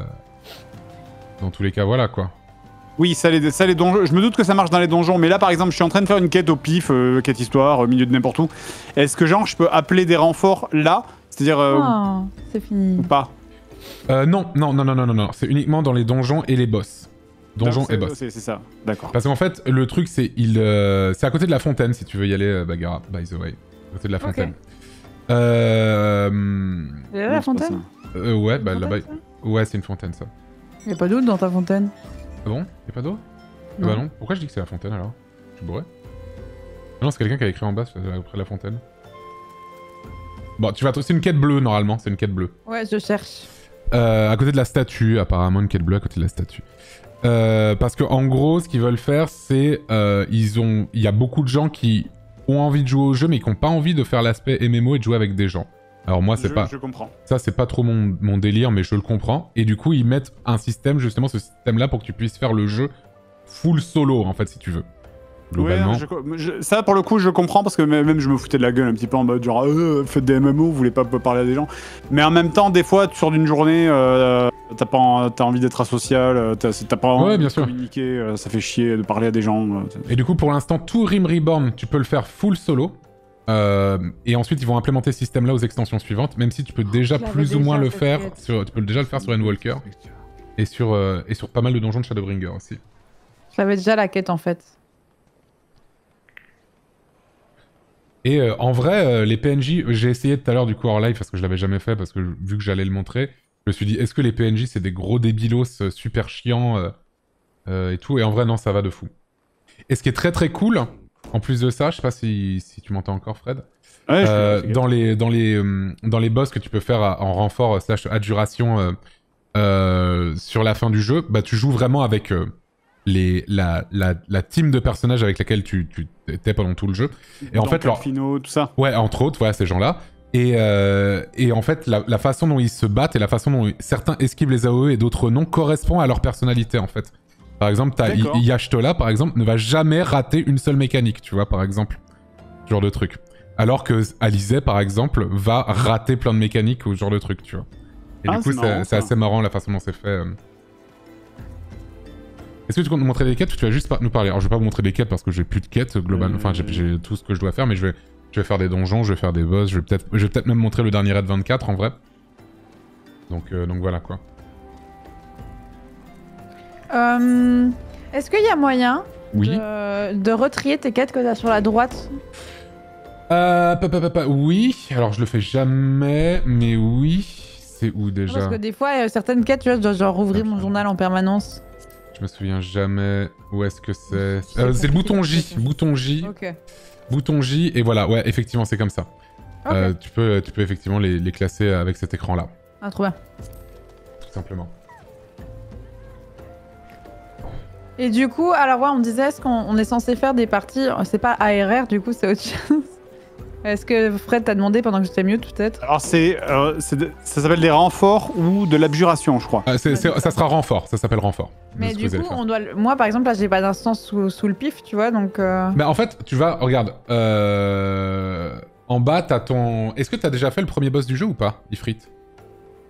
Dans tous les cas, voilà, quoi. Oui, ça les donjons. Je me doute que ça marche dans les donjons, mais là par exemple, je suis en train de faire une quête au pif, quête histoire, au milieu de n'importe où. Est-ce que genre, je peux appeler des renforts là? C'est-à-dire... c'est fini. Ou pas? Non. C'est uniquement dans les donjons et les boss. Donjons et boss. C'est ça, d'accord. Parce qu'en fait, le truc, c'est... c'est à côté de la fontaine, si tu veux y aller, Baghera, by the way. À côté de la fontaine. Okay. Là, la fontaine ouais, bah là-bas... Ouais, c'est une fontaine, ça. Y'a pas d'eau dans ta fontaine? Ah bon? Y'a pas d'eau? Bah non. Pourquoi je dis que c'est la fontaine, alors? Je suis bourré? Non, c'est quelqu'un qui a écrit en bas, près de la fontaine. Bon, c'est une quête bleue, normalement, c'est une quête bleue. Ouais, je cherche. À côté de la statue, apparemment, une quête bleue à côté de la statue. Parce que en gros, ce qu'ils veulent faire, c'est il y a beaucoup de gens qui ont envie de jouer au jeu, mais qui n'ont pas envie de faire l'aspect MMO et de jouer avec des gens. Alors moi, c'est pas... Je comprends. Ça, c'est pas trop mon délire, mais je le comprends. Et du coup, ils mettent un système, justement, ce système-là, pour que tu puisses faire le jeu full solo, en fait, si tu veux. Globalement. Ouais, ça, pour le coup, je comprends, parce que même je me foutais de la gueule un petit peu en mode genre faites des MMO, vous voulez pas parler à des gens. Mais en même temps, des fois, sur une journée, t'as envie d'être asocial, t'as pas envie de communiquer, ça fait chier de parler à des gens. Et du coup, pour l'instant, tout Realm Reborn, tu peux le faire full solo. Et ensuite, ils vont implémenter ce système-là aux extensions suivantes, même si tu peux déjà plus ou moins le faire sur, tu peux déjà le faire sur Endwalker et sur pas mal de donjons de Shadowbringer aussi. J'avais déjà la quête en fait. Et en vrai, les PNJ, j'ai essayé tout à l'heure du coup hors live parce que je l'avais jamais fait parce que vu que j'allais le montrer, je me suis dit est-ce que les PNJ c'est des gros débilos super chiants et tout, et en vrai non, ça va de fou. Et ce qui est très très cool. En plus de ça, je sais pas si tu m'entends encore, Fred. Ouais, dans les boss que tu peux faire en renfort slash adjuration sur la fin du jeu, bah tu joues vraiment avec la team de personnages avec laquelle tu étais pendant tout le jeu. Et en fait, Calfino, tout ça. Ouais, entre autres, voilà ces gens-là. Et en fait, la façon dont ils se battent et la façon dont certains esquivent les AOE et d'autres non correspond à leur personnalité en fait. Par exemple, Yashtola, par exemple, ne va jamais rater une seule mécanique, tu vois, par exemple. Ce genre de truc. Alors que Alizé, par exemple, va rater plein de mécaniques ou ce genre de truc, tu vois. Et du coup, c'est assez marrant la façon dont c'est fait. Est-ce que tu comptes nous montrer des quêtes ou tu vas juste nous parler? Alors, je vais pas vous montrer des quêtes parce que j'ai plus de quêtes, globalement. Enfin, j'ai tout ce que je dois faire, mais je vais faire des donjons, je vais faire des boss, je vais peut-être même montrer le dernier raid 24, en vrai. Donc voilà, quoi. Est-ce qu'il y a moyen de retrier tes quêtes que t'as sur la droite? Oui, alors je le fais jamais, mais oui, c'est où déjà? Parce que des fois, certaines quêtes, tu vois, je dois genre rouvrir mon journal en permanence. Je me souviens jamais où est-ce que c'est. C'est le bouton J, bouton J. Okay. Bouton J, et voilà, ouais, effectivement, c'est comme ça. Okay. Tu peux effectivement les classer avec cet écran-là. Ah, trop bien. Tout simplement. Et du coup, alors ouais, on me disait, est-ce qu'on est censé faire des parties, c'est pas ARR, du coup, c'est autre chose. Est-ce que Fred t'a demandé pendant que j'étais mute, peut-être? Alors ça s'appelle des renforts ou de l'abjuration, je crois. Ça sera renfort, ça s'appelle renfort. Mais du coup, on doit... moi par exemple, là j'ai pas d'instance sous le pif, tu vois, donc... Bah en fait, tu vas, regarde, en bas t'as ton... Est-ce que t'as déjà fait le premier boss du jeu ou pas, Ifrit?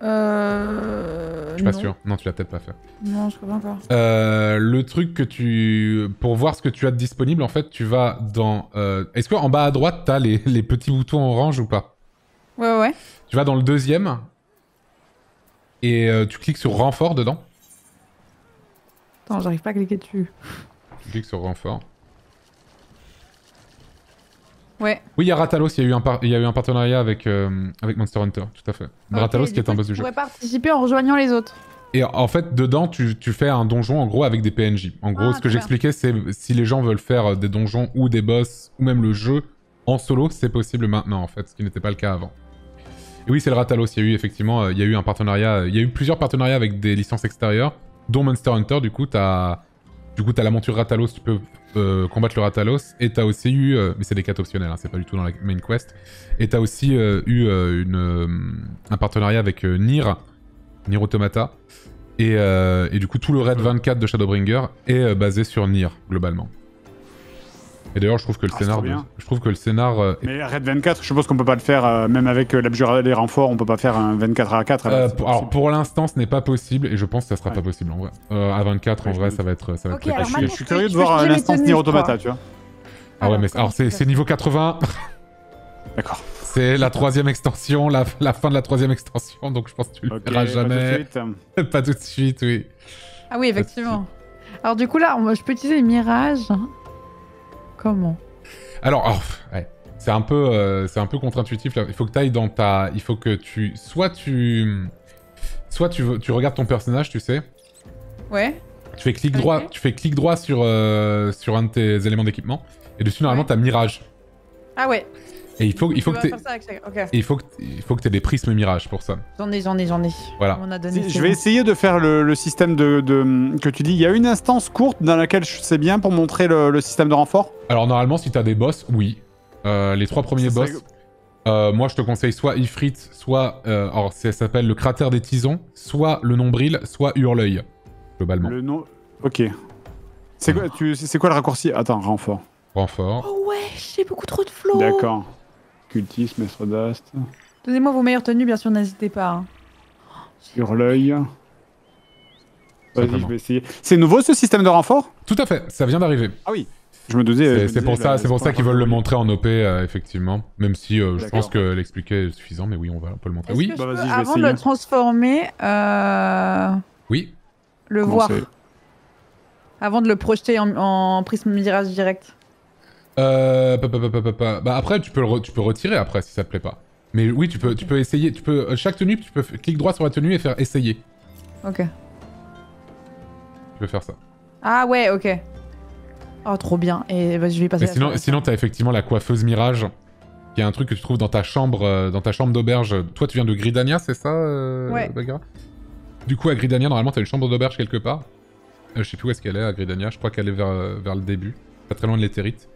Je suis pas sûr. Non, tu l'as peut-être pas fait. Non, je crois pas encore. Le truc que tu... Pour voir ce que tu as de disponible, en fait, tu vas dans... Est-ce qu'en bas à droite, t'as les petits boutons orange ou pas? Ouais, ouais. Tu vas dans le deuxième. Et tu cliques sur renfort dedans. Attends, j'arrive pas à cliquer dessus. Tu cliques sur renfort. Ouais. Oui, il y a Rathalos, il y a eu un partenariat avec Monster Hunter, tout à fait. Okay, Rathalos qui est un boss du jeu. Tu pourrais participer en rejoignant les autres. Et en fait, dedans, tu fais un donjon en gros avec des PNJ. En gros, ce que j'expliquais, c'est si les gens veulent faire des donjons ou des boss, ou même le jeu en solo, c'est possible maintenant en fait, ce qui n'était pas le cas avant. Et oui, c'est le Rathalos, il y a eu effectivement, il y a eu un partenariat, il y a eu plusieurs partenariats avec des licences extérieures, dont Monster Hunter, du coup, t'as la monture Rathalos, tu peux combattre le Rathalos, et t'as aussi eu... mais c'est des quêtes optionnelles, hein, c'est pas du tout dans la main quest. Et t'as aussi eu un partenariat avec Nier Automata. Et du coup, tout le raid 24 de Shadowbringer est basé sur Nier, globalement. Et d'ailleurs, je trouve que le scénar... Mais raid 24, je suppose qu'on peut pas le faire, même avec l'abjuration des renforts, on peut pas faire un 24 à 4. Alors, pour l'instant, ce n'est pas possible, et je pense que ça sera pas possible, en vrai. À 24, en vrai, ça va être... Je suis curieux de voir l'instance Nier Automata, tu vois. Ah ouais, mais alors, c'est niveau 80. D'accord. C'est la troisième extension, la fin de la troisième extension, donc je pense que tu le verras jamais. Pas tout de suite, oui. Ah oui, effectivement. Alors du coup, là, je peux utiliser les mirages. Comment? Alors ouais, c'est un peu contre-intuitif. Il faut que t'ailles dans ta... Il faut que tu... Soit tu regardes ton personnage, tu sais. Ouais. Tu fais clic droit, sur un de tes éléments d'équipement. Et dessus, normalement, t'as mirage. Ah ouais. Et il faut que tu aies des prismes mirages pour ça. J'en ai. Voilà. On a donné je vais essayer de faire le système de que tu dis. Il y a une instance courte dans laquelle je sais bien pour montrer le système de renfort. Alors normalement, si tu as des boss, oui. Les trois premiers boss, moi je te conseille soit Ifrit, soit... alors ça s'appelle le cratère des tisons, soit le nombril, soit hurleuil, globalement. Le nom... Ok. C'est quoi, quoi le raccourci? Attends, renfort. Renfort. Oh ouais, j'ai beaucoup trop de flow. D'accord. Cultiste, maître d'ast. Donnez-moi vos meilleures tenues, bien sûr, n'hésitez pas. Hein. Sur l'œil. Vas-y, je vais essayer. C'est nouveau ce système de renfort? Tout à fait, ça vient d'arriver. Ah oui, je me disais. C'est pour ça, qu'ils veulent le montrer en OP, effectivement. Même si je pense que l'expliquer est suffisant, mais oui, on peut le montrer. Oui, bah, vas-y, je vais avant essayer. De le transformer. Oui. Le voir. Avant de le projeter en prisme mirage direct. Bah après tu peux retirer après si ça te plaît pas. Mais oui tu peux essayer, chaque tenue tu peux clic droit sur la tenue et faire essayer. Ok. Tu peux faire ça. Ah ouais ok. Oh trop bien et bah, je vais passer. Sinon t'as effectivement la coiffeuse mirage qui est un truc que tu trouves dans ta chambre d'auberge. Toi tu viens de Gridania c'est ça ouais. Baghera ? Du coup à Gridania normalement t'as une chambre d'auberge quelque part. Je sais plus où est-ce qu'elle est à Gridania. Je crois qu'elle est vers le début, pas très loin de l'Éthérite.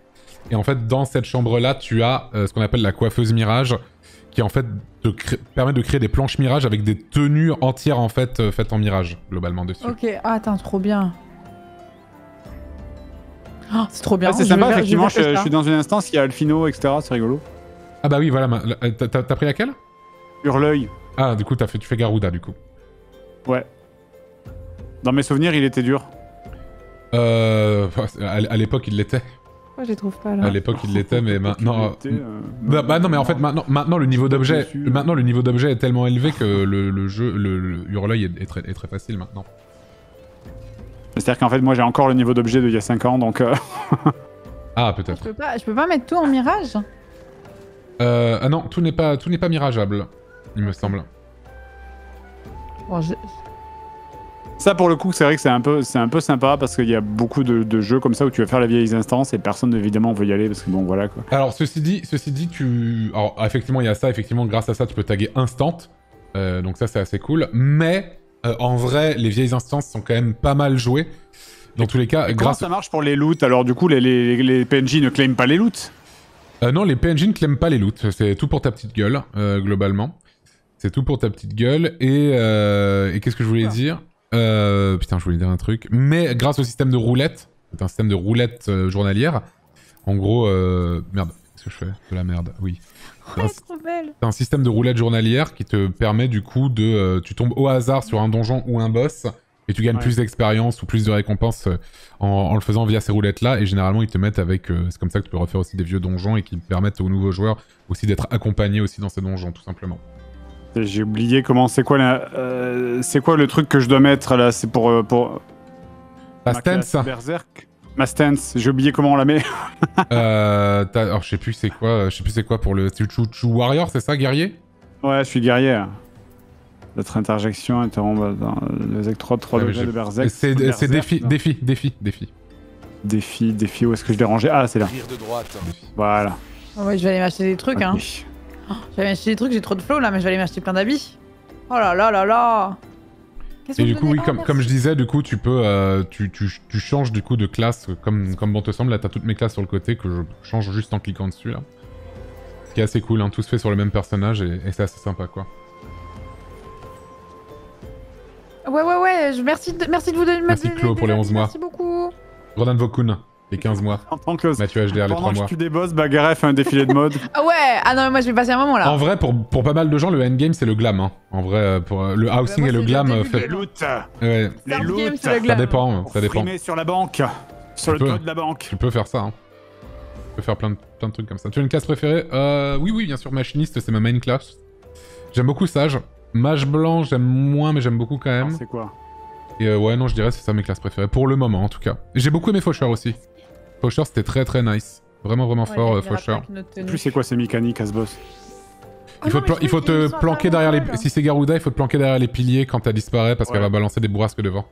Et en fait, dans cette chambre-là, tu as ce qu'on appelle la coiffeuse mirage, qui en fait te permet de créer des planches mirage avec des tenues entières en fait faites en mirage, globalement dessus. Ok, ah, attends, trop bien. Oh, c'est trop bien. Ah, c'est sympa, effectivement, je suis dans une instance, il y a Alfino, etc. C'est rigolo. Ah bah oui, voilà. T'as pris laquelle? Hurleuil. Ah, du coup, tu fais Garuda, du coup. Ouais. Dans mes souvenirs, il était dur. À l'époque, il l'était. Moi, je les trouve pas là. À l'époque, il l'était, mais maintenant. Bah non, mais en fait, maintenant le niveau d'objet, est tellement élevé que le jeu, le hurleuil est très facile maintenant. C'est-à-dire qu'en fait, moi, j'ai encore le niveau d'objet d'il y a 5 ans, donc. Ah peut-être. Je peux pas mettre tout en mirage. Ah non, tout n'est pas mirageable, il me semble. Bon, ça pour le coup c'est vrai que c'est un peu sympa parce qu'il y a beaucoup de jeux comme ça où tu vas faire les vieilles instances et personne évidemment veut y aller parce que bon voilà quoi. Alors ceci dit alors effectivement il y a ça, effectivement grâce à ça tu peux taguer instant, donc ça c'est assez cool, mais en vrai les vieilles instances sont quand même pas mal jouées dans tous les cas. Comment ça marche pour les loots? Alors du coup les PNJ ne claiment pas les loots? Non les PNJ ne claiment pas les loots, c'est tout pour ta petite gueule globalement. C'est tout pour ta petite gueule et qu'est-ce que je voulais dire? Putain, je voulais dire un truc. Mais grâce au système de roulette, c'est un système de roulette journalière. En gros, merde, qu'est-ce que je fais? De la merde, oui. Ouais, trop belle. C'est un système de roulette journalière qui te permet du coup de... tu tombes au hasard sur un donjon ou un boss et tu gagnes plus d'expérience ou plus de récompenses en le faisant via ces roulettes-là. Et généralement, ils te mettent avec... c'est comme ça que tu peux refaire aussi des vieux donjons et qui permettent aux nouveaux joueurs aussi d'être accompagnés aussi dans ces donjons, tout simplement. J'ai oublié comment c'est quoi le truc que je dois mettre là, c'est pour la stance berserk, ma stance, j'ai oublié comment on la met. Alors je sais plus c'est quoi pour le chouchou warrior, c'est ça, guerrier? Ouais, je suis guerrier. Notre interjection interrompt les électrodes 3 degrés de berserk. C'est défi, où est-ce que je l'ai rangé? Ah, c'est là. Voilà. Ouais, je vais aller m'acheter des trucs hein. Oh, j'avais acheté des trucs, j'ai trop de flow là, mais je vais aller m'acheter plein d'habits. Oh là là là là. Et du coup, oui, comme je disais, du coup, tu peux, tu changes du coup de classe comme bon te semble. Là, t'as toutes mes classes sur le côté que je change juste en cliquant dessus là. Ce qui est assez cool, hein, tout se fait sur le même personnage et c'est assez sympa quoi. Ouais, merci de vous donner ma petite Clo pour les 11 mois. Merci beaucoup. Rodan Vokun. Les 15 mois. En tant que Mathieu HDR, les 3 mois. Pendant que tu débosses, Baghera fait un défilé de mode. Ah ouais, ah non, mais moi je vais passer un moment là. En vrai, pour pas mal de gens, le endgame c'est le glam. Hein. En vrai, pour le housing et le glam. Les loot. Ouais. Les loot. Ça dépend. Pour ça dépend. Sur la banque. Sur le dos de la banque. Tu peux faire ça. Hein. Tu peux faire plein de trucs comme ça. Tu as une classe préférée? Oui, bien sûr, machiniste, c'est ma main class. J'aime beaucoup sage. Mage blanc, j'aime moins, mais j'aime beaucoup quand même. C'est quoi? Et ouais, non, je dirais c'est ça mes classes préférées. Pour le moment, en tout cas. J'ai beaucoup aimé Faucheur aussi. Faucheur, c'était très nice. Vraiment ouais, fort, Faucheur. Plus c'est quoi ces mécaniques à ce boss? Il faut te planquer derrière les... Si c'est Garuda, il faut te planquer derrière les piliers quand elle disparaît parce qu'elle va balancer des bourrasques devant.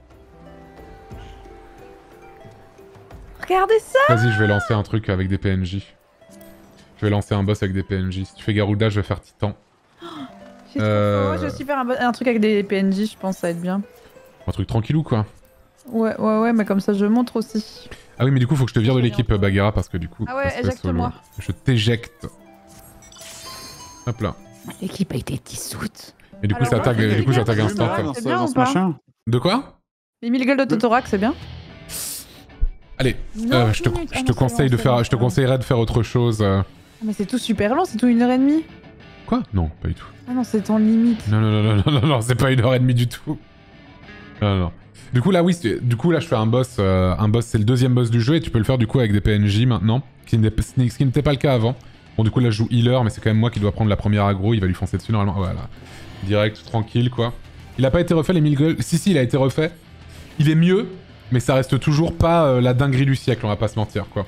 Regardez ça! Vas-y, je vais lancer un truc avec des PNJ. Je vais lancer un boss avec des PNJ. Si tu fais Garuda, je vais faire Titan. Oh, je vais aussi faire un truc avec des PNJ, je pense, ça va être bien. Un truc tranquillou, quoi. Ouais, ouais, ouais, mais comme ça, je montre aussi. Ah oui, mais du coup, faut que je te vire de l'équipe, Baghera, parce que du coup... Ah ouais, éjecte-moi. Je t'éjecte. Hop là. L'équipe a été dissoute. Et du coup, j'attaque instant. C'est bien ou pas ? De quoi ? Les 1000 gueules de Totorak, c'est bien ? Allez, je te conseillerais de faire autre chose. Mais c'est tout super long, c'est tout 1h30. Quoi ? Non, pas du tout. Ah non, c'est ton limite. Non, non, non, non, non, non, c'est pas 1h30 du tout. Non, non. Du coup, là, oui, du coup, là, je fais un boss. Un boss, c'est le deuxième boss du jeu et tu peux le faire du coup avec des PNJ maintenant, ce qui n'était pas le cas avant. Bon, du coup, là, je joue healer, mais c'est quand même moi qui dois prendre la première aggro. Il va lui foncer dessus normalement. Voilà. Direct, tranquille, quoi. Il a pas été refait, les 1000 gueules. Si, si, il a été refait. Il est mieux, mais ça reste toujours pas la dinguerie du siècle, on va pas se mentir, quoi.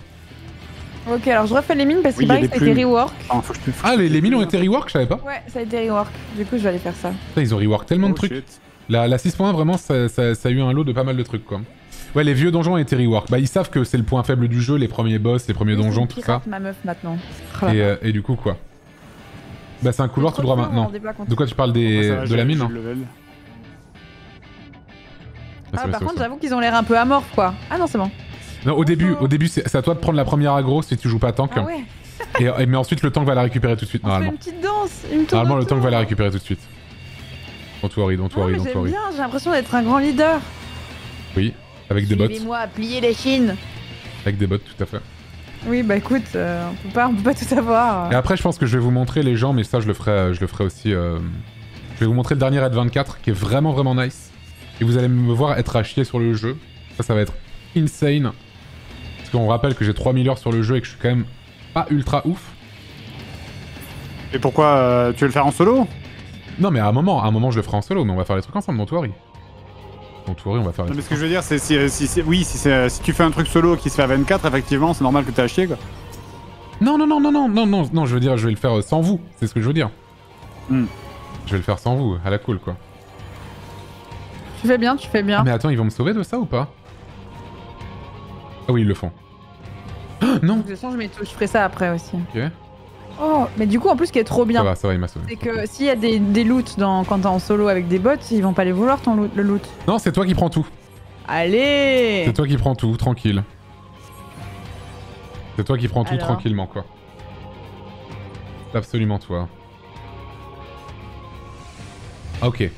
Ok, alors je refais les mines parce qu'il paraît que ça a été rework. Ah, les mines ont été rework, je savais pas. Ouais, ça a été rework. Du coup, je vais aller faire ça. Putain, ils ont rework tellement de trucs. Shit. La 6.1, vraiment, ça a eu un lot de pas mal de trucs, quoi. Ouais, les vieux donjons ont été rework. Bah, ils savent que c'est le point faible du jeu, les premiers boss, les premiers donjons, tout ça. Ma meuf, maintenant. Et du coup, quoi. Bah, c'est un couloir tout droit maintenant. De quoi tu parles de la mine, hein? Ah, par contre, j'avoue qu'ils ont l'air un peu amorphes, quoi. Ah non, c'est bon. Non, au début, c'est à toi de prendre la première aggro si tu joues pas tank. Ah ouais. Mais ensuite, le tank va la récupérer tout de suite, normalement. Une petite danse, normalement, le tank va la récupérer tout de suite. Don't worry, don't worry, don't worry. J'ai l'impression d'être un grand leader. Oui, avec des bots. Suivez-moi à plier les chines. Avec des bots, tout à fait. Oui, bah écoute, on peut pas tout avoir. Et après, je pense que je vais vous montrer les gens, mais ça, je le ferai aussi. Je vais vous montrer le dernier Ad24 qui est vraiment, vraiment nice. Et vous allez me voir être à chier sur le jeu. Ça va être insane. Parce qu'on rappelle que j'ai 3000 heures sur le jeu et que je suis quand même pas ultra ouf. Et pourquoi tu veux le faire en solo ? Non mais à un moment je le ferai en solo, mais on va faire les trucs ensemble, don't worry. Don't worry, on va faire les trucs ensemble. Mais ce que je veux dire, c'est si tu fais un truc solo qui se fait à 24, effectivement, c'est normal que t'aies à chier, quoi. Non, non, non, non, non, non, non, non, je veux dire, je vais le faire sans vous, c'est ce que je veux dire. Mm. Je vais le faire sans vous, à la cool, quoi. Tu fais bien, tu fais bien. Ah, mais attends, ils vont me sauver de ça ou pas? Ah oui, ils le font. Ah, non. De toute façon, je ferai ça après aussi. Ok. Oh, mais du coup, en plus, ce qui est trop bien, ça va, il m'a sauvé. C'est que s'il y a des loots quand t'es en solo avec des bots, ils vont pas les vouloir, le loot. Non, c'est toi qui prends tout. Allez. C'est toi qui prends tout, tranquille. C'est toi qui prends tout tranquillement, quoi. C'est absolument toi. Ah, ok.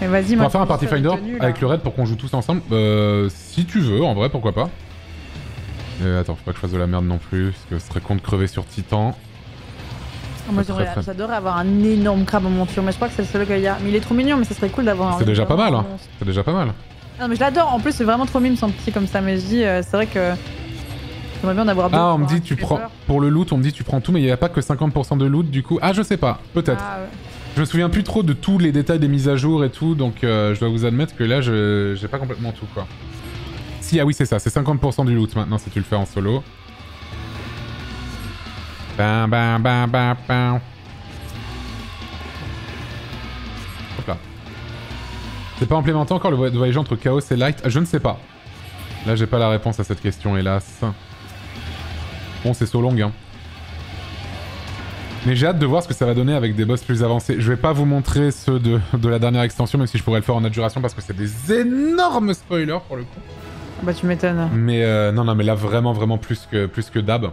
Mais vas-y, on va faire un party finder avec le raid pour qu'on joue tous ensemble. Si tu veux, en vrai, pourquoi pas. Attends, faut pas que je fasse de la merde non plus, parce que ce serait con de crever sur Titan. Moi j'adorerais avoir un énorme crabe en monture, mais je crois que c'est le seul qu'il y a. Mais il est trop mignon, mais ça serait cool d'avoir un. C'est déjà pas mal, hein. C'est déjà pas mal. Non mais je l'adore, en plus c'est vraiment trop mignon son petit comme ça, mais je dis, c'est vrai que j'aimerais bien en avoir d'autres. Ah, on me dit, tu prends. Pour le loot, on me dit, tu prends tout, mais il n'y a pas que 50% de loot du coup. Ah, je sais pas, peut-être. Ah, ouais. Je me souviens plus trop de tous les détails des mises à jour et tout, donc je dois vous admettre que là, j'ai pas complètement tout, quoi. Si, ah oui, c'est ça, c'est 50% du loot maintenant si tu le fais en solo. Bam, bam, bam, bam, bam. Hop là. C'est pas implémenté encore le voyage entre Chaos et Light? Je ne sais pas. Là, j'ai pas la réponse à cette question, hélas. Bon, c'est so long, hein. Mais j'ai hâte de voir ce que ça va donner avec des boss plus avancés. Je vais pas vous montrer ceux de la dernière extension, même si je pourrais le faire en adjuration parce que c'est des énormes spoilers pour le coup. Bah tu m'étonnes. Mais non, non, mais là vraiment, vraiment plus que d'hab.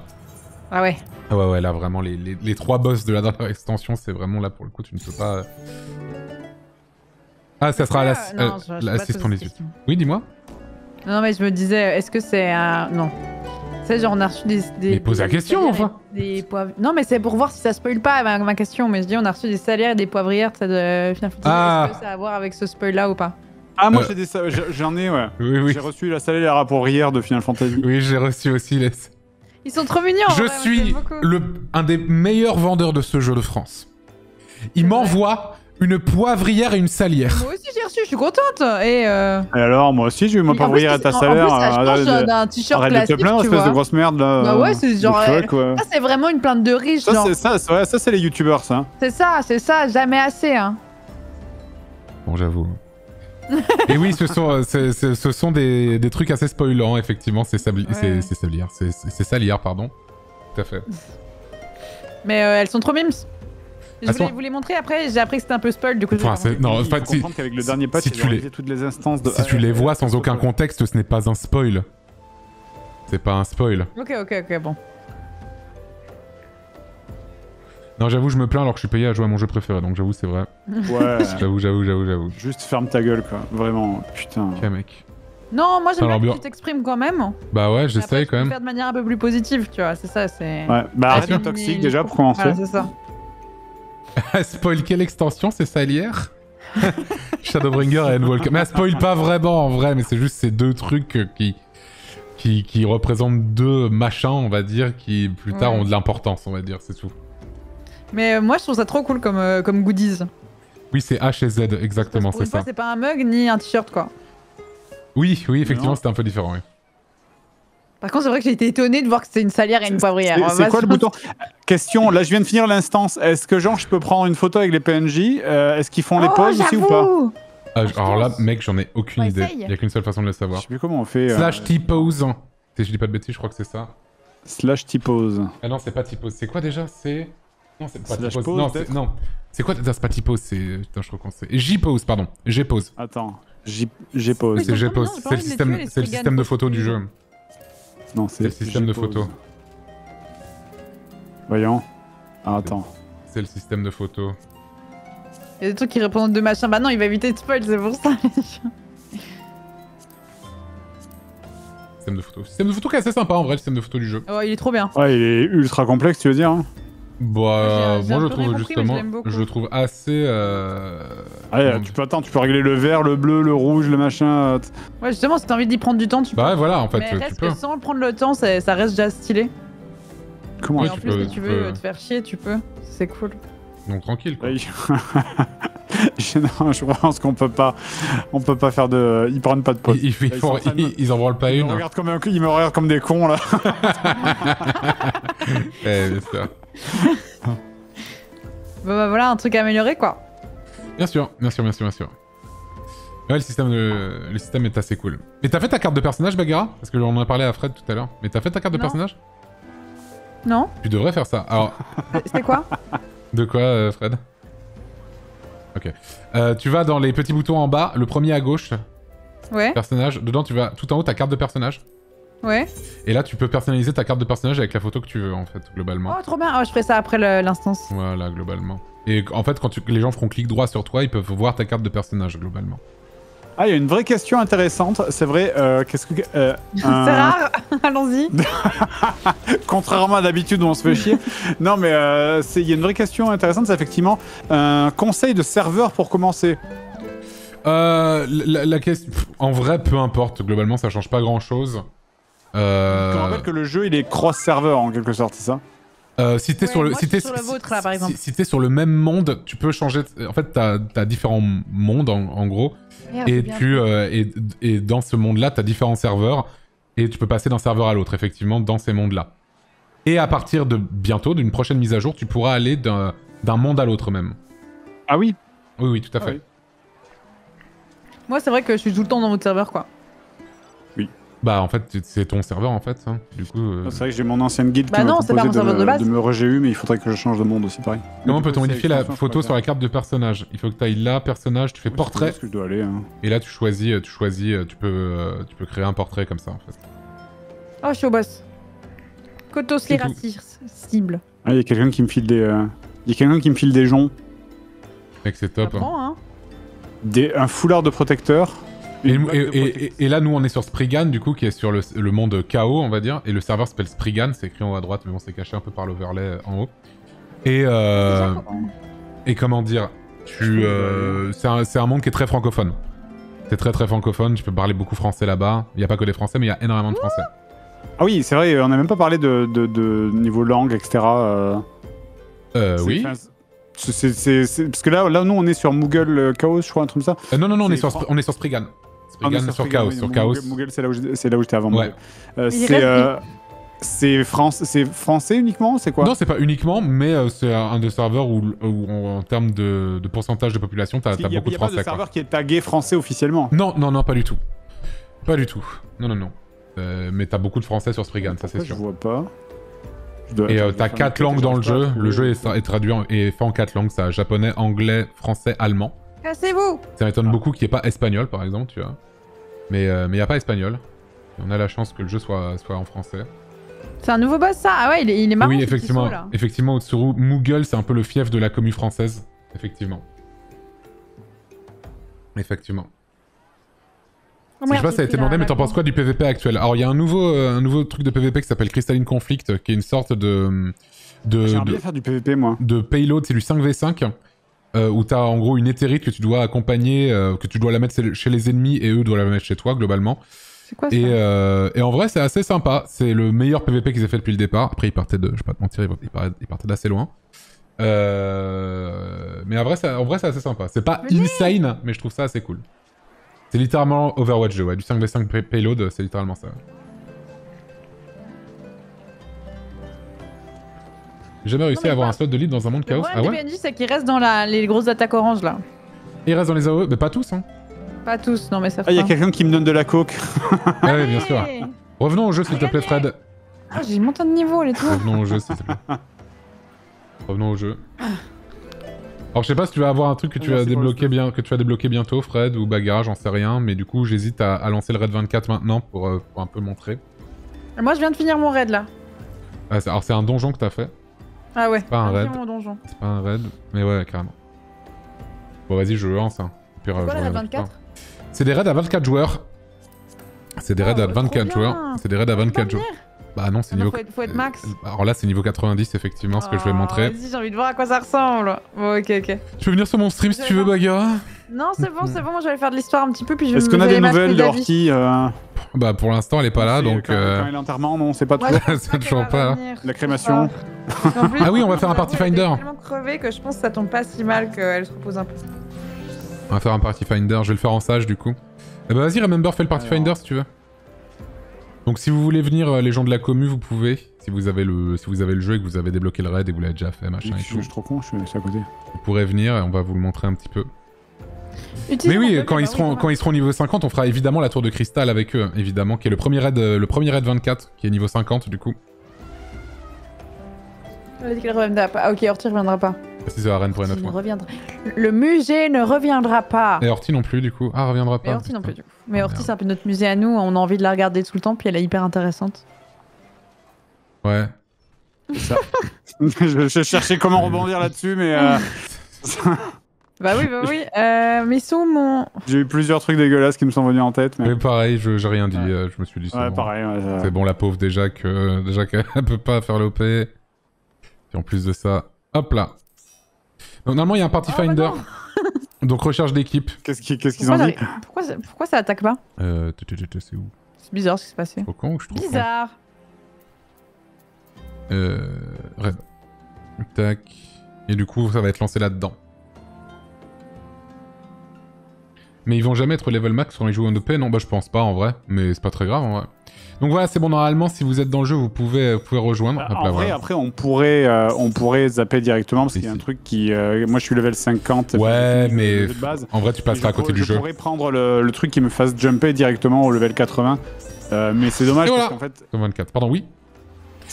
Ah ouais. Ah ouais, ouais, là vraiment, les trois boss de la dernière extension, c'est vraiment là pour le coup, tu ne peux pas... Ah, ça sera à la 6.18. Oui, dis-moi. Non, mais je me disais, est-ce que c'est un... Non. C'est genre on a reçu des mais pose la question, enfin. Non, mais c'est pour voir si ça spoil pas ma question, mais je dis on a reçu des salaires et des poivrières de Final Fantasy. Ah. Est-ce que ça a à voir avec ce spoil-là ou pas? Ah, moi j'en ai, ouais. Oui, oui. J'ai reçu la salée et la rapportière de Final Fantasy. Oui, j'ai reçu aussi les... Ils sont trop mignons. Je suis un des meilleurs vendeurs de ce jeu de France. Il m'envoie une poivrière et une salière. Moi aussi j'ai reçu, je suis contente. Et alors, moi aussi j'ai eu ma poivrière et ta salière. En plus, je pense d'un t-shirt classique, tu vois. Arrête de te plaindre, espèce de grosse merde, là. Bah ouais, c'est genre... Ça, c'est vraiment une plainte de riche, genre. Ça, c'est les youtubeurs, ça. C'est ça, jamais assez, hein. Bon, j'avoue... Et oui, ce sont des trucs assez spoilants, effectivement, c'est sablières, pardon. Tout à fait. Mais elles sont trop mimes. Je voulais vous les montrer après, j'ai appris que c'était un peu spoil, du coup... Enfin, non, en fait, si tu les vois sans aucun contexte, ce n'est pas un spoil. C'est pas un spoil. Ok, ok, ok, bon. Non, j'avoue, je me plains alors que je suis payé à jouer à mon jeu préféré, donc j'avoue, c'est vrai. Ouais. J'avoue. Juste ferme ta gueule, quoi. Vraiment, putain. Ok, mec. Non, moi j'aime bien que tu t'exprimes quand même. Bah ouais, j'essaye quand même. Faire de manière un peu plus positive, tu vois, c'est ça, c'est... Ouais, bah arrête le toxique déjà, pour commencer. Ouais, c'est ça. Spoil quelle extension, c'est ça l'hier? Shadowbringer et Endwalker. Mais elle spoil pas vraiment en vrai, mais c'est juste ces deux trucs qui représentent deux machins, on va dire, qui plus tard ont de l'importance, on va dire, c'est tout. Mais moi je trouve ça trop cool comme, comme goodies. Oui, c'est H et Z, exactement, c'est ça. C'est pas un mug ni un t-shirt, quoi. Oui, oui, effectivement, c'était un peu différent, oui. Par contre, c'est vrai que j'ai été étonné de voir que c'était une salière et une poivrière. C'est quoi le bouton? Question, là je viens de finir l'instance. Est-ce que genre je peux prendre une photo avec les PNJ? Est-ce qu'ils font les poses aussi ou pas? Alors là, mec, j'en ai aucune idée. Il n'y a qu'une seule façon de le savoir. Je sais plus comment on fait. Slash T-pose. Si je dis pas de bêtises, je crois que c'est ça. Slash T-pose. Ah non, c'est pas T-pose. C'est quoi déjà? C'est... Non, c'est pas T-pose. Non, c'est quoi? C'est pas T-pose, c'est... Putain, je crois qu'on sait. J-pose, pardon. G-pose. Attends. G-pose. C'est G-pose. C'est le système de photo du jeu. Non, c'est le système de photo. Voyons. Ah, attends. C'est le système de photo. Il y a des trucs qui représentent deux machins. Bah non, il va éviter de spoil, c'est pour ça. Système de photo. Système de photo qui est assez sympa en vrai, le système de photo du jeu. Ouais, il est trop bien. Ouais, il est ultra complexe, tu veux dire. Bah, moi je trouve justement, je le trouve assez. Ouais, tu peux attendre, tu peux régler le vert, le bleu, le rouge, le machin. Ouais, justement, si t'as envie d'y prendre du temps, tu peux. Bah, voilà, en fait. Mais reste que sans prendre le temps, ça reste déjà stylé. Comment et en plus, si tu veux te faire chier, tu peux. C'est cool. Donc, tranquille, quoi. Non, je pense qu'on peut pas. On peut pas faire de. Ils prennent pas de pause. Ils en branlent pas une. Ils me regardent comme des cons, là. Eh, c'est ça. Bah voilà un truc à améliorer, quoi. Bien sûr, bien sûr, bien sûr, bien sûr. Ouais, le système est assez cool. Mais t'as fait ta carte de personnage, Baghera? Parce que on en a parlé à Fred tout à l'heure. Mais t'as fait ta carte de personnage? Non. Tu devrais faire ça. Alors. C'était quoi? De quoi, Fred? Ok. Tu vas dans les petits boutons en bas, le premier à gauche. Ouais. Personnage. Dedans, tu vas tout en haut ta carte de personnage. Ouais. Et là, tu peux personnaliser ta carte de personnage avec la photo que tu veux, en fait, globalement. Oh, trop bien. Oh, je ferai ça après l'instance. Voilà, globalement. Et en fait, quand les gens feront clic droit sur toi, ils peuvent voir ta carte de personnage, globalement. Ah, il y a une vraie question intéressante. C'est vrai, qu'est-ce que... c'est rare. Allons-y. Contrairement à d'habitude où on se fait chier. Non, mais il y a une vraie question intéressante. C'est effectivement un conseil de serveur pour commencer. La question... En vrai, peu importe. Globalement, ça change pas grand-chose. Je me rappelle que le jeu il est cross-server en quelque sorte, c'est ça? Si t'es sur le même monde, tu peux changer. En fait, t'as différents mondes en gros. Merde, et dans ce monde-là, t'as différents serveurs. Et tu peux passer d'un serveur à l'autre, effectivement, dans ces mondes-là. Et à partir de bientôt, d'une prochaine mise à jour, tu pourras aller d'un monde à l'autre même. Ah oui? Oui, oui, tout à fait. Oui. Moi, c'est vrai que je suis tout le temps dans votre serveur, quoi. Bah en fait c'est ton serveur en fait, hein. Du coup... C'est vrai que j'ai mon ancienne guide qui m'a proposé de me re-GU, mais il faudrait que je change de monde aussi pareil. Comment peut-on modifier la photo sur la carte de personnage? Il faut que tu ailles là, personnage, tu fais portrait, que je dois aller, hein. Et là tu peux créer un portrait comme ça en fait. Oh je suis au boss. Kotos les cible. Ah il y a quelqu'un qui me file des... Il y a quelqu'un qui me file des joncs. Mec c'est top. Hein. Un foulard de protecteur. Et là, nous, on est sur Spriggan, du coup, qui est sur le monde Chaos, on va dire. Et le serveur s'appelle Spriggan, c'est écrit en haut à droite, mais bon, c'est caché un peu par l'overlay en haut. Et comment dire, c'est un monde qui est très francophone. C'est très très francophone, tu peux parler beaucoup français là-bas. Il n'y a pas que des français, mais il y a énormément de français. Ah oui, c'est vrai, on n'a même pas parlé de niveau langue, etc. Oui. Parce que là, nous, on est sur Moogle Chaos, je crois, un truc comme ça. Non, non, non, on est sur Spriggan. Spriggan sur Chaos, sur Chaos. Moogle, c'est là où j'étais avant. Ouais. C'est français uniquement, c'est quoi? Non, c'est pas uniquement, mais c'est un des serveurs où en termes de pourcentage de population, t'as beaucoup de français. Il n'y a pas de serveur qui est tagué français officiellement? Non, non, non, pas du tout. Pas du tout. Non, non, non. Mais t'as beaucoup de français sur Spriggan, ça c'est sûr. Je vois pas. Et t'as 4 langues dans le jeu. Le jeu est traduit et fait en 4 langues, ça japonais, anglais, français, allemand. Cassez-vous! Ça m'étonne beaucoup qu'il n'y ait pas espagnol par exemple, tu vois. Mais il n'y a pas espagnol. On a la chance que le jeu soit en français. C'est un nouveau boss ça? Ah ouais, il est marrant. Oui, effectivement. Effectivement, Otsuru, Moogle, c'est un peu le fief de la commu française. Effectivement. Effectivement. Oh, je sais pas si ça a été demandé, mais t'en penses quoi du PVP actuel? Alors il y a un nouveau truc de PVP qui s'appelle Crystalline Conflict, qui est une sorte de j'aimerais bien faire du PVP moi. De payload, c'est du 5v5, où t'as en gros une éthérite que tu dois accompagner, que tu dois la mettre chez les ennemis et eux doivent la mettre chez toi globalement. C'est quoi ça? Et en vrai c'est assez sympa, c'est le meilleur PVP qu'ils aient fait depuis le départ. Après ils partaient de, je vais pas te mentir, ils partaient d'assez loin. Mais en vrai c'est assez sympa. C'est pas insane, mais je trouve ça assez cool. C'est littéralement Overwatch 2, ouais. Du 5v5 payload, c'est littéralement ça. J'ai jamais réussi à avoir un slot de lead dans un monde chaos. Ah ouais. Le problème des PNJ, c'est qu'ils restent dans les grosses attaques orange là. Ils restent dans les AOE, mais pas tous hein. Pas tous, non mais certains. Ah y'a quelqu'un qui me donne de la coke. Ah ouais, bien sûr. Revenons au jeu s'il te plaît Fred. Ah j'ai monté de niveau les tout. Revenons au jeu s'il te plaît. Revenons au jeu. Alors je sais pas si tu vas avoir un truc que tu vas débloquer bientôt Fred ou Baghera, j'en sais rien, mais du coup j'hésite à lancer le raid 24 maintenant pour un peu montrer. Et moi je viens de finir mon raid là. Ah, alors c'est un donjon que t'as fait? Ah ouais, c'est pas un raid. C'est pas un raid, mais ouais carrément. Bon vas-y je lance hein. C'est quoi le raid 24? C'est des raids à 24 joueurs. C'est des raids à 24 joueurs. C'est des raids à 24 joueurs. Bah non, c'est niveau... Faut être max. Alors là, c'est niveau 90, effectivement, ce que je vais montrer. Vas-y, j'ai envie de voir à quoi ça ressemble. Bon, ok, ok. Tu peux venir sur mon stream si tu veux, Baghera? Non, c'est bon, moi j'allais faire de l'histoire un petit peu, puis je vais... Est-ce qu'on a des nouvelles d'Orti? Bah pour l'instant, elle est pas là, donc... Quand elle est enterrement, non, c'est pas tout. C'est toujours pas... La crémation. Ah oui, on va faire un party finder. Je suis tellement crevé que je pense que ça tombe pas si mal qu'elle se repose un peu. On va faire un party finder, je vais le faire en sage, du coup. Bah vas-y, Remember, fais le party finder si tu veux. Donc si vous voulez venir, les gens de la commu, vous pouvez, si vous avez le jeu et que vous avez débloqué le raid et que vous l'avez déjà fait, machin et tout. Je suis trop con, je suis à côté. Vous pourrez venir et on va vous le montrer un petit peu. Mais oui, quand ils seront niveau 50, on fera évidemment la tour de cristal avec eux, évidemment, qui est le premier raid 24, qui est niveau 50 du coup. Elle a dit qu'elle reviendra pas. Ah ok, Orti reviendra pas. Si c'est la reine pour une autre fois. Le musée ne reviendra pas. Et Orti non plus du coup. Ah reviendra pas. Et Orti non plus du coup. Mais Orti c'est un peu notre musée à nous, on a envie de la regarder tout le temps puis elle est hyper intéressante. Ouais. C'est ça. je cherchais comment rebondir là-dessus mais... Bah oui. Mais sous mon... J'ai eu plusieurs trucs dégueulasses qui me sont venus en tête. Mais pareil, j'ai rien dit, je me suis dit c'est bon. Pareil, c'est bon la pauvre déjà qu'elle peut pas faire l'OP. Et en plus de ça, hop là. Donc normalement il y a un party finder, donc recherche d'équipe. Qu'est-ce qu'ils ont dit? Pourquoi ça attaque pas? C'est où? C'est bizarre ce qui s'est passé. Trop con ou je trouve bizarre. Raid. Tac. Et du coup ça va être lancé là-dedans. Mais ils vont jamais être level max quand ils jouent en OP, non? Bah je pense pas en vrai, mais c'est pas très grave en vrai. Donc voilà, c'est bon, normalement, si vous êtes dans le jeu, vous pouvez rejoindre. Après, on pourrait zapper directement, parce qu'il y a un truc qui... moi, je suis level 50. Ouais, mais en vrai, tu passeras à côté du jeu. Je pourrais prendre le truc qui me fasse jumper directement au level 80. Mais c'est dommage, parce qu'en fait... 24, pardon, oui.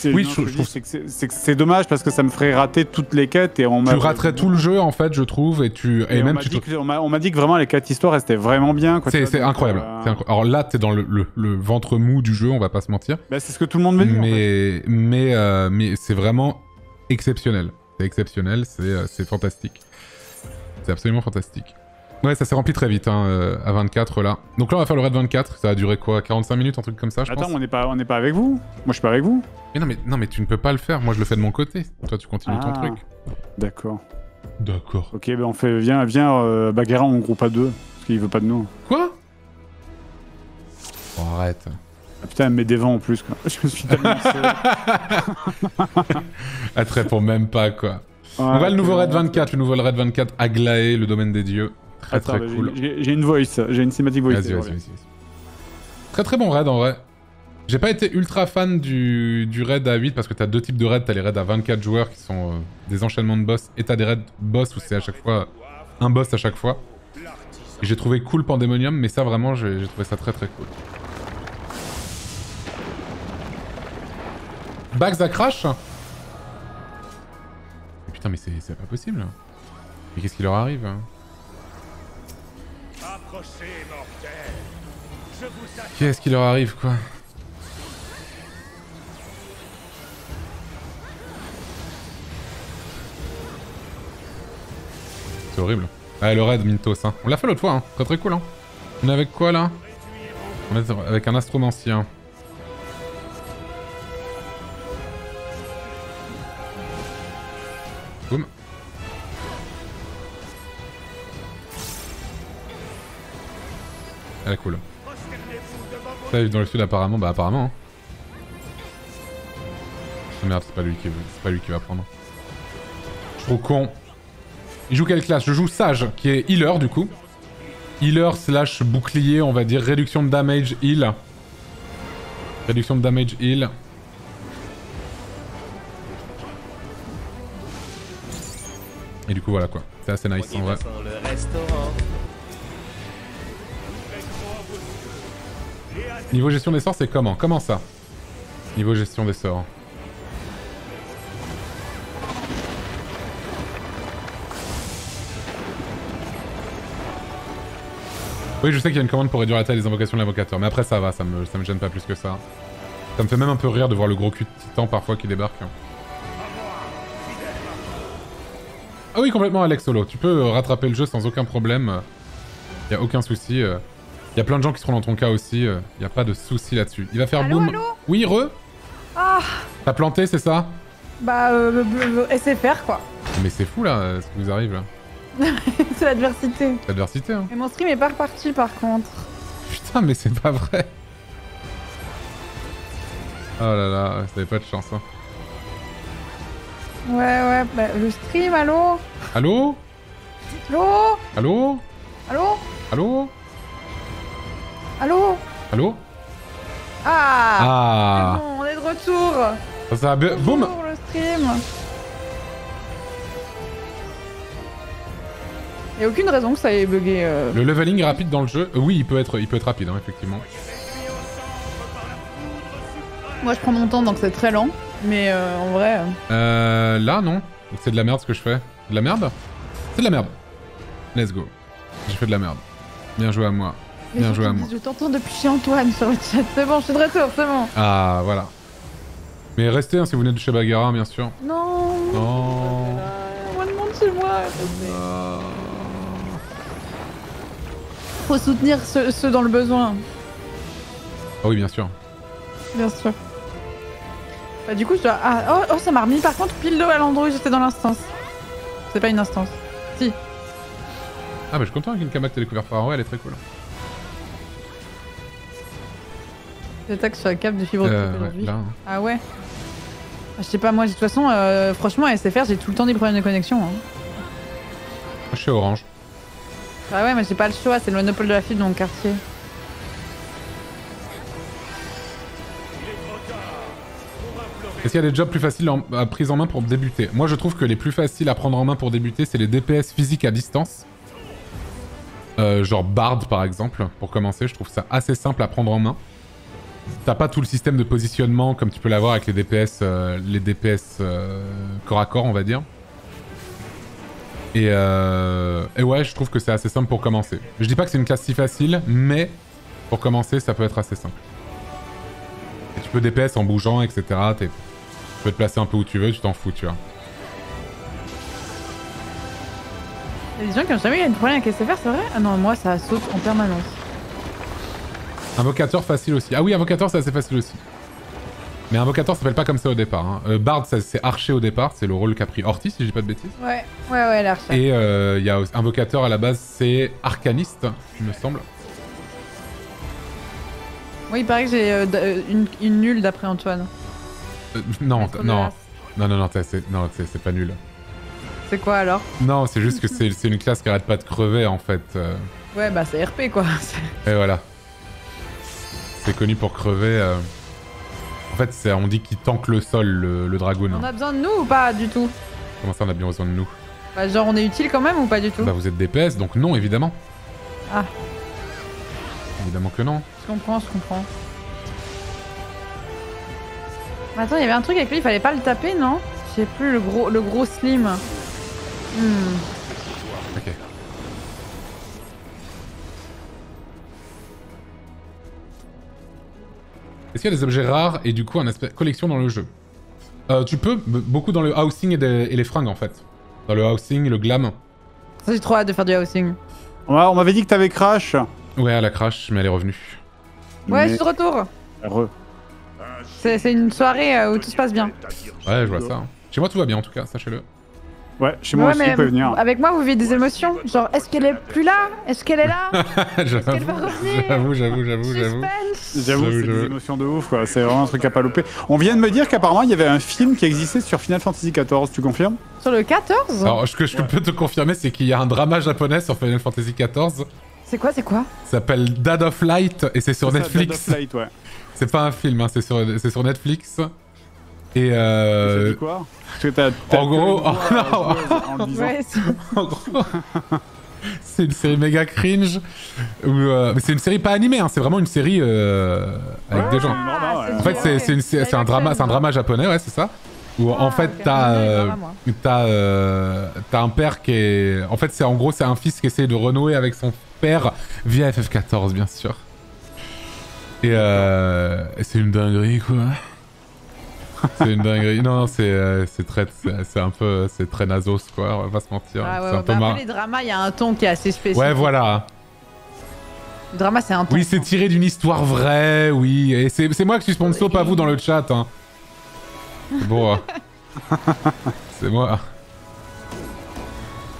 Oui, je trouve que c'est dommage parce que ça me ferait rater toutes les quêtes et on m'a... Tu raterais tout le jeu en fait, je trouve, et même tu... On m'a dit que vraiment les quêtes histoires c'était vraiment bien. C'est incroyable. Alors là, t'es dans le ventre mou du jeu, on va pas se mentir. Bah, c'est ce que tout le monde me dit. Mais c'est vraiment exceptionnel. C'est exceptionnel, c'est fantastique. C'est absolument fantastique. Ouais, ça s'est rempli très vite, hein, à 24 là. Donc là, on va faire le raid 24. Ça a duré quoi, 45 minutes, un truc comme ça, je pense. Attends, on n'est pas avec vous. Moi, je suis pas avec vous. Mais non, mais tu ne peux pas le faire. Moi, je le fais de mon côté. Toi, tu continues ton truc. D'accord. D'accord. Ok, ben on fait, viens, Baghera, on groupe à deux, parce qu'il veut pas de nous. Quoi? Oh, arrête. Ah putain, elle me met des vents en plus, quoi. Je me suis tellement seul. Elle te répond même pas, quoi. Ouais, on va le nouveau raid 24, le nouveau raid 24, Aglaé, le domaine des dieux. Très cool. J'ai une voice, j'ai une cinématique voice. Vas-y. Très bon raid en vrai. J'ai pas été ultra fan du raid à 8 parce que t'as deux types de raids. T'as les raids à 24 joueurs qui sont des enchaînements de boss et t'as des raids boss où c'est à chaque fois un boss à chaque fois. J'ai trouvé cool Pandemonium mais ça vraiment j'ai trouvé ça très cool. Bags à crash? Putain mais c'est pas possible. Mais qu'est-ce qui leur arrive? Qu'est-ce qui leur arrive quoi? C'est horrible. Ah le raid Mintos hein. On l'a fait l'autre fois hein. Très très cool hein. On est avec quoi là? On est avec un astromancien. Boum. Elle est cool. Ça vit dans le sud apparemment, bah apparemment. Hein. Oh merde, c'est pas lui qui va prendre. Je suis trop con. Il joue quelle classe? Je joue Sage, qui est healer du coup. Healer slash bouclier, on va dire. Réduction de damage, heal. Réduction de damage, heal. Et du coup voilà quoi, c'est assez nice en vrai. Niveau gestion des sorts c'est comment? Comment ça? Niveau gestion des sorts. Oui je sais qu'il y a une commande pour réduire la taille des invocations de l'invocateur, mais après ça va, ça me gêne pas plus que ça. Ça me fait même un peu rire de voir le gros cul de titan parfois qui débarque. Ah oui complètement Alex Solo, tu peux rattraper le jeu sans aucun problème, y a aucun souci, y a plein de gens qui seront dans ton cas aussi, y a pas de souci là-dessus. Il va faire boum. Oui re. Ah. T'as planté c'est ça? Bah SFR quoi. Mais c'est fou là ce qui vous arrive là. C'est l'adversité. L'adversité hein. Mais mon stream est pas reparti par contre. Putain mais c'est pas vrai. Oh là là, ça avait pas de chance hein. Ouais, ouais, bah, le stream, allô? Allô? Allô? Allô? Allô? Allô? Allô? Allô? Ah! Ah! Bon, on est de retour! Ça va bien, boum! Le stream! Y'a aucune raison que ça ait bugué. Le leveling est rapide dans le jeu? Oui, il peut être rapide, hein, effectivement. Moi, je prends mon temps, donc c'est très lent. Mais en vrai... là non. C'est de la merde ce que je fais. De la merde? C'est de la merde. Let's go. J'ai fait de la merde. Bien joué à moi. Bien joué à moi. Je t'entends depuis chez Antoine sur le chat. C'est bon, je suis de retour, c'est bon. Ah voilà. Mais restez hein, si vous venez de chez Baghera bien sûr. Non. Non. Moi demande chez moi. Faut soutenir ceux dans le besoin. Ah oui bien sûr. Bien sûr. Bah du coup je dois... Ah, oh ça m'a remis par contre pile l'eau à l'endroit où j'étais dans l'instance. C'est pas une instance. Si. Ah bah je suis content avec une cama que t'as découvert par ouais, elle est très cool. J'attaque sur la cape de fibre optique aujourd'hui. Là. Ah ouais. Je sais pas moi, de toute façon franchement à SFR j'ai tout le temps des problèmes de connexion. Hein. Je suis orange. Bah ouais mais j'ai pas le choix, c'est le monopole de la fibre dans mon quartier. Est-ce qu'il y a des jobs plus faciles à prise en main pour débuter? Moi je trouve que les plus faciles à prendre en main pour débuter c'est les DPS physiques à distance. Genre Bard par exemple, pour commencer, je trouve ça assez simple à prendre en main. T'as pas tout le système de positionnement comme tu peux l'avoir avec les DPS corps à corps on va dire. Et ouais je trouve que c'est assez simple pour commencer. Je dis pas que c'est une classe si facile mais pour commencer ça peut être assez simple. Et tu peux DPS en bougeant etc. Tu peux te placer un peu où tu veux, tu t'en fous, tu vois. Il y a des gens qui n'ont jamais eu de problème avec SFR, c'est vrai? Ah non, moi ça saute en permanence. Invocateur facile aussi. Ah oui, invocateur c'est assez facile aussi. Mais invocateur ça s'appelle pas comme ça au départ. Hein. Bard c'est archer au départ, c'est le rôle qu'a pris Orti si je dis pas de bêtises. Ouais, ouais, ouais, l'archer. Et il y a invocateur à la base c'est arcaniste, il me semble. Oui, il paraît que j'ai une nulle d'après Antoine. Non, non, non, non, non, c'est pas nul. C'est quoi alors? Non, c'est juste que c'est une classe qui arrête pas de crever en fait. Ouais, bah c'est RP quoi. Et voilà. C'est connu pour crever. En fait, on dit qu'il tanque le sol, le dragoon. On a besoin de nous ou pas du tout? Comment ça, on a bien besoin de nous? Bah genre, on est utile quand même ou pas du tout? Bah vous êtes DPS, donc non, évidemment. Ah. Évidemment que non. Je comprends, je comprends. Attends, il y avait un truc avec lui, il fallait pas le taper, non? Je sais plus, le gros slim. Okay. Est-ce qu'il y a des objets rares et du coup un aspect collection dans le jeu? Tu peux, beaucoup dans le housing et les fringues en fait. Dans le housing, le glam. Ça j'ai trop hâte de faire du housing. Ouais, on m'avait dit que t'avais Crash. Ouais, la Crash, mais elle est revenue. Ouais, je suis de retour. C'est une soirée où tout se passe bien. Ouais, je vois ça. Chez moi tout va bien en tout cas, sachez-le. Ouais, chez moi aussi, vous pouvez venir. Avec moi, vous vivez des émotions. Genre, est-ce qu'elle est plus là? Est-ce qu'elle est là? Est-ce qu'elle va revenir? J'avoue. J'avoue, c'est des émotions de ouf, quoi. C'est vraiment un truc à pas louper. On vient de me dire qu'apparemment, il y avait un film qui existait sur Final Fantasy XIV. Tu confirmes? Sur le 14? Alors, ce que je peux te confirmer, c'est qu'il y a un drama japonais sur Final Fantasy XIV. C'est quoi? Ça s'appelle Dad of Light et c'est sur Netflix. Dad of Light, ouais. C'est pas un film, hein, c'est sur Netflix. Et ça dit quoi? En gros, c'est une série méga cringe. Où, mais c'est une série pas animée, hein, c'est vraiment une série avec des gens. En fait, c'est un drama japonais, ouais, c'est ça. Où en fait, t'as un père qui est. En fait, c'est en gros, c'est un fils qui essaie de renouer avec son père via FF14, bien sûr. Et c'est une dinguerie, quoi. C'est une dinguerie. Non, c'est très nasos, quoi, on va pas se mentir. Ah ouais, après les dramas, il y a un ton qui est assez spécial. Ouais, voilà. Le drama, c'est un ton. Oui, c'est tiré d'une histoire vraie, oui. Et c'est moi qui suis sponsor, pas vous dans le chat. Hein. Bon. C'est moi.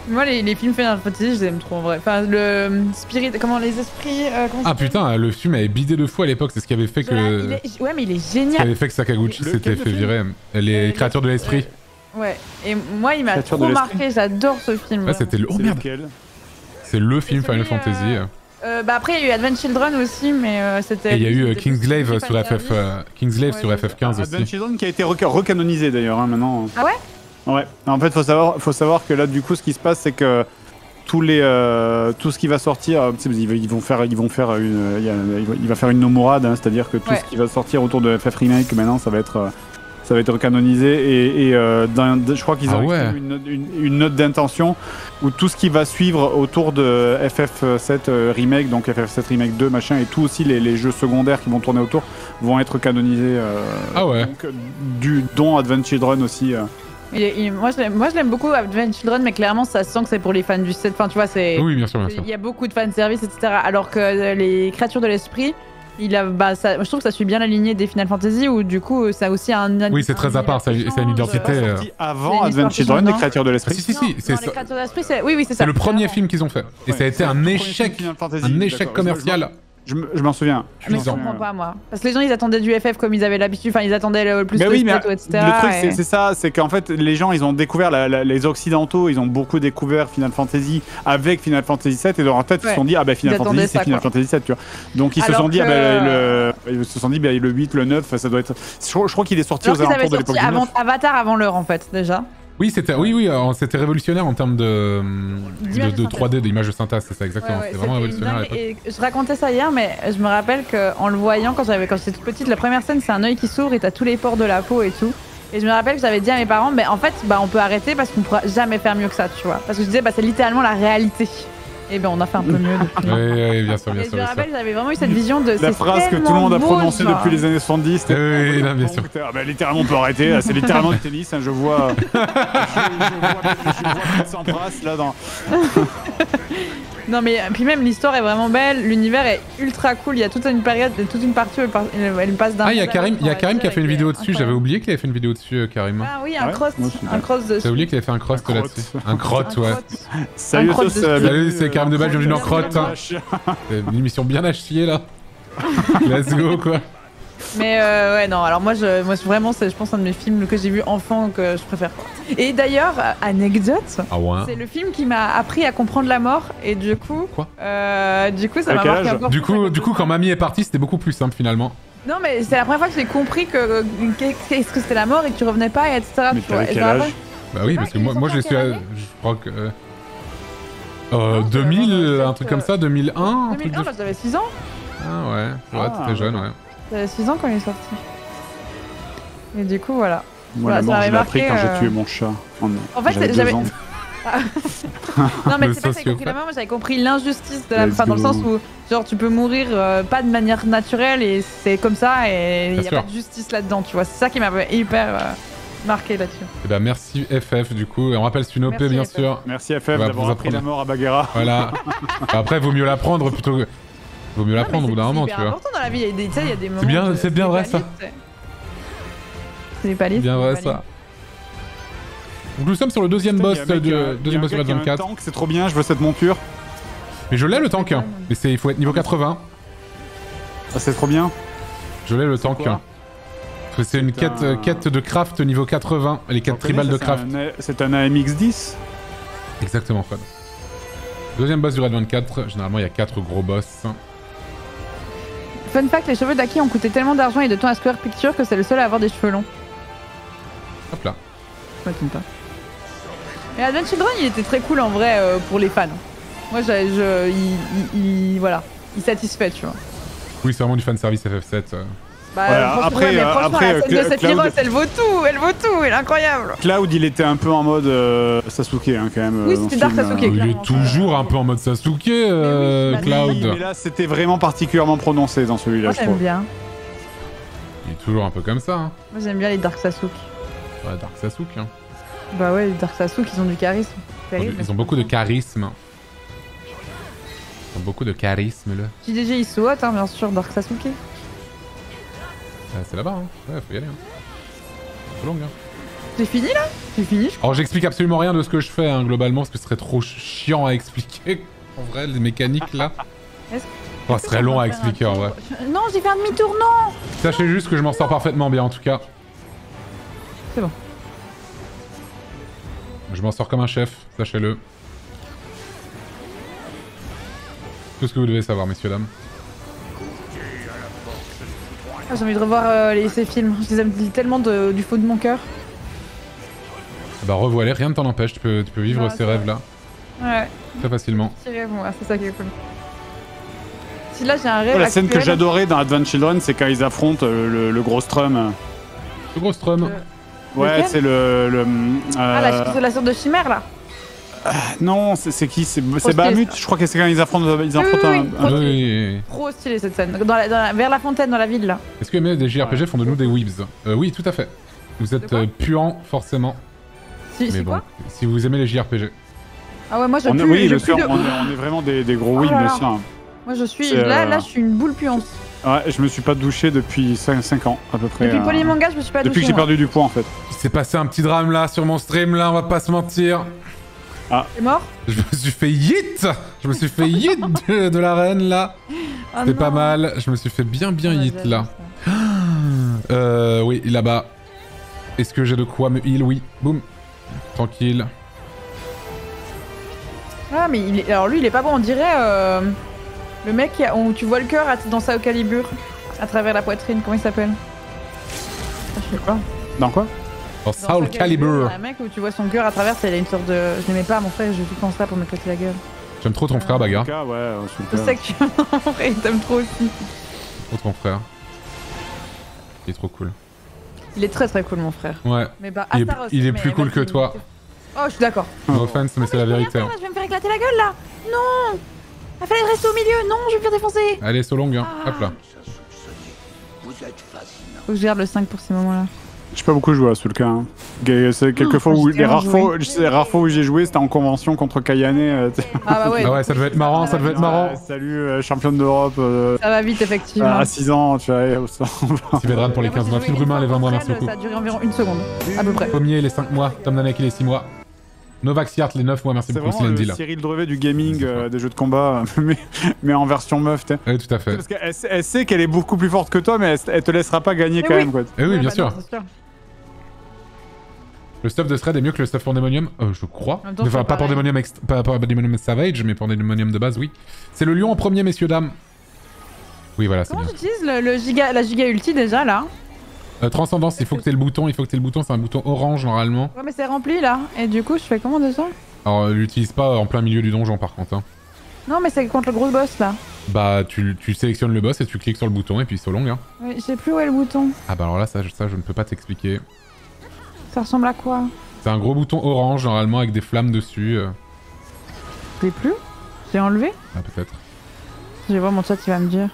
Moi, les films Final Fantasy, je les aime trop en vrai. Enfin, le Spirit, comment les esprits. Ah putain, le film avait bidé de fou à l'époque, c'est ce qui avait fait que. Ouais, mais il est génial. Ce qui avait fait que Sakaguchi s'était fait virer. Les créatures de l'esprit. Ouais, et moi, il m'a trop marqué, j'adore ce film. Ouais, c'était le. Oh merde. C'est le film Final Fantasy. Bah après, il y a eu Advent Children aussi, mais c'était. Et il y a eu Kingsglaive sur FF15 aussi. Advent Children qui a été recanonisé d'ailleurs, maintenant. Ah ouais? Ouais, en fait faut savoir que là du coup ce qui se passe c'est que tout ce qui va sortir, il va faire une nomorade, hein, c'est-à-dire que tout ce qui va sortir autour de FF Remake maintenant ça va être recanonisé et je crois qu'ils ont une note d'intention où tout ce qui va suivre autour de FF7 Remake, donc FF7 Remake 2 machin et tout aussi les jeux secondaires qui vont tourner autour vont être canonisés donc, dont Advent Children aussi. Moi je l'aime beaucoup Advent Children, mais clairement ça se sent que c'est pour les fans du 7. Enfin tu vois, c'est. Oui, bien sûr, bien sûr. Il y a beaucoup de fanservice, etc. Alors que les créatures de l'esprit, je trouve que ça suit bien la lignée des Final Fantasy où du coup ça aussi a un. Oui, c'est très à part, c'est une identité. Avant Advent Children, les créatures de l'esprit. Si, c'est ça. Les créatures de l'esprit, c'est. Oui, c'est ça. C'est le premier film qu'ils ont fait. Et ça a été un échec commercial. Je m'en souviens. Mais je comprends pas, moi. Parce que les gens, ils attendaient du FF comme ils avaient l'habitude. Enfin, ils attendaient le plus de plateaux, etc. Le truc, c'est ça. C'est qu'en fait, les gens, ils ont découvert, les Occidentaux, ils ont beaucoup découvert Final Fantasy avec Final Fantasy VII. Et dans leur tête, ils se sont dit, ah bah Final Fantasy, c'est Final Fantasy VII, tu vois. Donc, ils se sont dit, ah bah ils se sont dit, le 8, le 9, ça doit être. Je crois qu'il est sorti aux alentours de l'époque. Avatar avant l'heure, en fait, déjà. Oui, c'était révolutionnaire en termes de 3D, d'image de synthèse, c'est ça exactement, c'était vraiment révolutionnaire à l'époque. Je racontais ça hier, mais je me rappelle qu'en le voyant, quand j'étais toute petite, la première scène c'est un œil qui s'ouvre et t'as tous les pores de la peau et tout. Et je me rappelle que j'avais dit à mes parents, mais en fait, on peut arrêter parce qu'on pourra jamais faire mieux que ça, tu vois. Parce que je disais, c'est littéralement la réalité. Et on a fait un peu mieux depuis. Oui, bien sûr. Je me rappelle, j'avais vraiment eu cette vision de. La phrase que tout le monde a prononcée depuis les années 70. Oui, bien sûr. Littéralement, on peut arrêter. C'est littéralement le tennis. Je vois. Je vois s'embrasse là dans. Non, mais puis même l'histoire est vraiment belle. L'univers est ultra cool. Il y a toute une période, toute une partie où elle passe d'un. Ah, il y a Karim qui a fait une vidéo dessus. J'avais oublié qu'il avait fait une vidéo dessus, Karim. Ah oui, un cross. J'avais oublié qu'il avait fait un cross là-dessus. Un crotte, ouais. Salut tous. Salut, c'est Karim de Bâle, bienvenue dans Crotte. Une émission bien à chier là. Let's go, quoi. Mais ouais, non, alors moi vraiment, c'est, je pense, un de mes films que j'ai vu enfant que je préfère. Et d'ailleurs, anecdote, c'est le film qui m'a appris à comprendre la mort et du coup... Quoi ça m'a marqué encore du coup, quand mamie est partie, c'était beaucoup plus simple finalement. Non, mais c'est la première fois que j'ai compris que c'était la mort et que tu revenais pas, et etc. Mais t'avais quel âge ? Bah oui, parce que moi je suis... Je crois que... 2000, un truc comme ça, 2001. 2001, bah j'avais 6 ans. Ah ouais, t'étais jeune, ouais. J'avais 6 ans quand il est sorti. Et du coup, voilà. Moi, la mort, je l'ai appris quand j'ai tué mon chat. En fait, j'avais... Non mais c'est pas ça que j'ai compris la main, moi j'avais compris l'injustice de la main, dans le sens où genre tu peux mourir pas de manière naturelle et c'est comme ça et il n'y a pas de justice là-dedans, tu vois, c'est ça qui m'a hyper marqué là-dessus. Et bah merci FF du coup, et on rappelle c'est une OP bien sûr. Merci FF d'avoir appris la mort à Baghera. Voilà, après vaut mieux la prendre plutôt que... Vaut mieux la prendre au bout d'un moment, tu vois. C'est important dans la vie, il y a des moments... C'est bien vrai ça. C'est bien vrai ça. Donc nous sommes sur le deuxième boss de Advent 4. C'est trop bien, je veux cette monture. Mais je l'ai le tank, mais il faut être niveau 80. Ah, c'est trop bien. Je l'ai le tank. C'est une quête de craft niveau 80, les quêtes tribales de craft. C'est un AMX-10. Exactement Fred. Deuxième boss du Advent 4, généralement il y a 4 gros boss. Fun fact, les cheveux d'Aki ont coûté tellement d'argent et de temps à Square Pictures que c'est le seul à avoir des cheveux longs. Hop là. Je m'attends pas. Et Advent Children, il était très cool en vrai pour les fans. Moi, voilà, il satisfait, tu vois. Oui, c'est vraiment du fan service FF7. Bah, voilà, franchement, la scène de Sephiroth, Cloud... elle vaut tout, elle est incroyable. Cloud, il était un peu en mode Sasuke, hein, quand même. Oui, c'était Dark Sasuke. Il est toujours un peu en mode Sasuke, Cloud. Oui, mais là, c'était vraiment particulièrement prononcé dans celui-là. Moi, j'aime bien. Il est toujours un peu comme ça. Hein. Moi, j'aime bien les Dark Sasuke. Ouais, Dark Sasuke. Hein. Bah ouais, les Dark Sasuke, ils ont du charisme. Ils ont beaucoup de charisme. Ils ont beaucoup de charisme, là. JDG, ils sautent, hein, bien sûr, Dark Sasuke. C'est là-bas, hein. Ouais, faut y aller. C'est un peu long, hein. C'est fini, là? C'est fini, je crois. Alors, j'explique absolument rien de ce que je fais, hein, globalement, parce que ce serait trop chiant à expliquer. En vrai, les mécaniques, là. Enfin, ce serait long à expliquer, en vrai. Non, j'ai fait un demi-tour, non! Sachez juste que je m'en sors parfaitement bien, en tout cas. C'est bon. Je m'en sors comme un chef, sachez-le. Tout ce que vous devez savoir, messieurs, dames. Ah, j'ai envie de revoir ces films, je les aime tellement du fond de mon cœur. Bah revois-les, rien ne t'en empêche, tu peux vivre ces rêves-là. Ouais. Très facilement. C'est ça qui est cool. Si là j'ai un rêve la scène que j'adorais dans Advent Children, c'est quand ils affrontent le gros Strum. Le gros Strum. Ouais, c'est la sorte de chimère là. Non, c'est qui? C'est Bahamut, je crois que c'est quand ils affrontent un... Oui. Trop stylé cette scène, vers la fontaine, dans la ville là. Est-ce que les JRPG font de nous des weebs? Oui, tout à fait. Vous êtes puants, forcément. Mais bon, si vous aimez les JRPG. Ah ouais, moi je pue. Oui, bien sûr, on est vraiment des gros weebs, bien sûr. Moi je suis, là je suis une boule puante. Ouais, je me suis pas douché depuis 5 ans à peu près. Depuis Polymanga, je me suis pas douché. Depuis que j'ai perdu du poids en fait. Il s'est passé un petit drame là sur mon stream, là, on va pas se mentir. Ah. T'es mort? Je me suis fait yeet. Je me suis fait yeet de l'arène là. Oh, c'était pas mal, je me suis fait bien yeet là. Oui, là-bas. Est-ce que j'ai de quoi me heal? Oui. Boum. Tranquille. Ah, mais alors lui, il est pas bon, on dirait. Le mec où tu vois le cœur dans Sao Calibur, à travers la poitrine, comment il s'appelle? Je sais pas. Dans quoi? Dans Sao Calibur. Un mec où tu vois son cœur à travers, il a une sorte de... Je l'aimais pas, mon frère, je lui pense ça pour me casser la gueule. J'aime trop ton frère, Baghera. Ouais, je sais que tu en vrai, t'aimes trop aussi. J'aime trop ton frère. Il est trop cool. Il est très cool, mon frère. Ouais. Mais bah, il est plus cool que toi. Oh, je suis d'accord. No offense, mais c'est la vérité. Je vais me faire éclater la gueule là. Non. Il fallait rester au milieu, non, je vais me faire défoncer. Allez, so long, hein. Hop là. Faut que je garde le 5 pour ces moments-là. J'ai pas beaucoup joué à Soulka, hein. C'est quelques fois où les rares fois où j'ai joué, c'était en convention contre Kayane. Ah bah ouais. Ah ouais, ça devait être marrant, ça devait être marrant. Salut, championne d'Europe. Ça va vite, effectivement. À 6 ans, tu vois. C'est Vedran pour les 15 mois. Phil Rumain, les 20 mois, merci beaucoup. Ça a duré environ une seconde, à peu près. Pommier, les 5 mois. Tom Nanek, les 6 mois. Novaxiart, les 9 mois, merci beaucoup, c'est Lindy là. C'est Cyril Drevet du gaming, des jeux de combat, mais en version meuf, t'es. Oui, tout à fait. Parce qu'elle sait qu'elle est beaucoup plus forte que toi, mais elle te laissera pas gagner quand même, quoi. Eh oui, bien sûr. Le stuff de Shred est mieux que le stuff Pandemonium, je crois. Enfin, pas Pandemonium, Savage, mais Pandemonium de base, oui. C'est le lion en premier, messieurs, dames. Oui, voilà, c'est bien. Comment j'utilise la giga ulti déjà, là? Transcendance, il faut que t'aies le bouton, c'est un bouton orange normalement. Ouais mais c'est rempli là, et du coup je fais comment déjà? Alors l'utilise pas en plein milieu du donjon par contre, hein. Non mais c'est contre le gros boss là. Bah tu sélectionnes le boss et tu cliques sur le bouton et puis so long, hein. Oui, je sais plus où est le bouton. Ah bah alors là ça je ne peux pas t'expliquer. Ça ressemble à quoi? T'as un gros bouton orange normalement avec des flammes dessus. Je l'ai plus? J'ai enlevé? Ah peut-être. Je vais voir mon chat, il va me dire.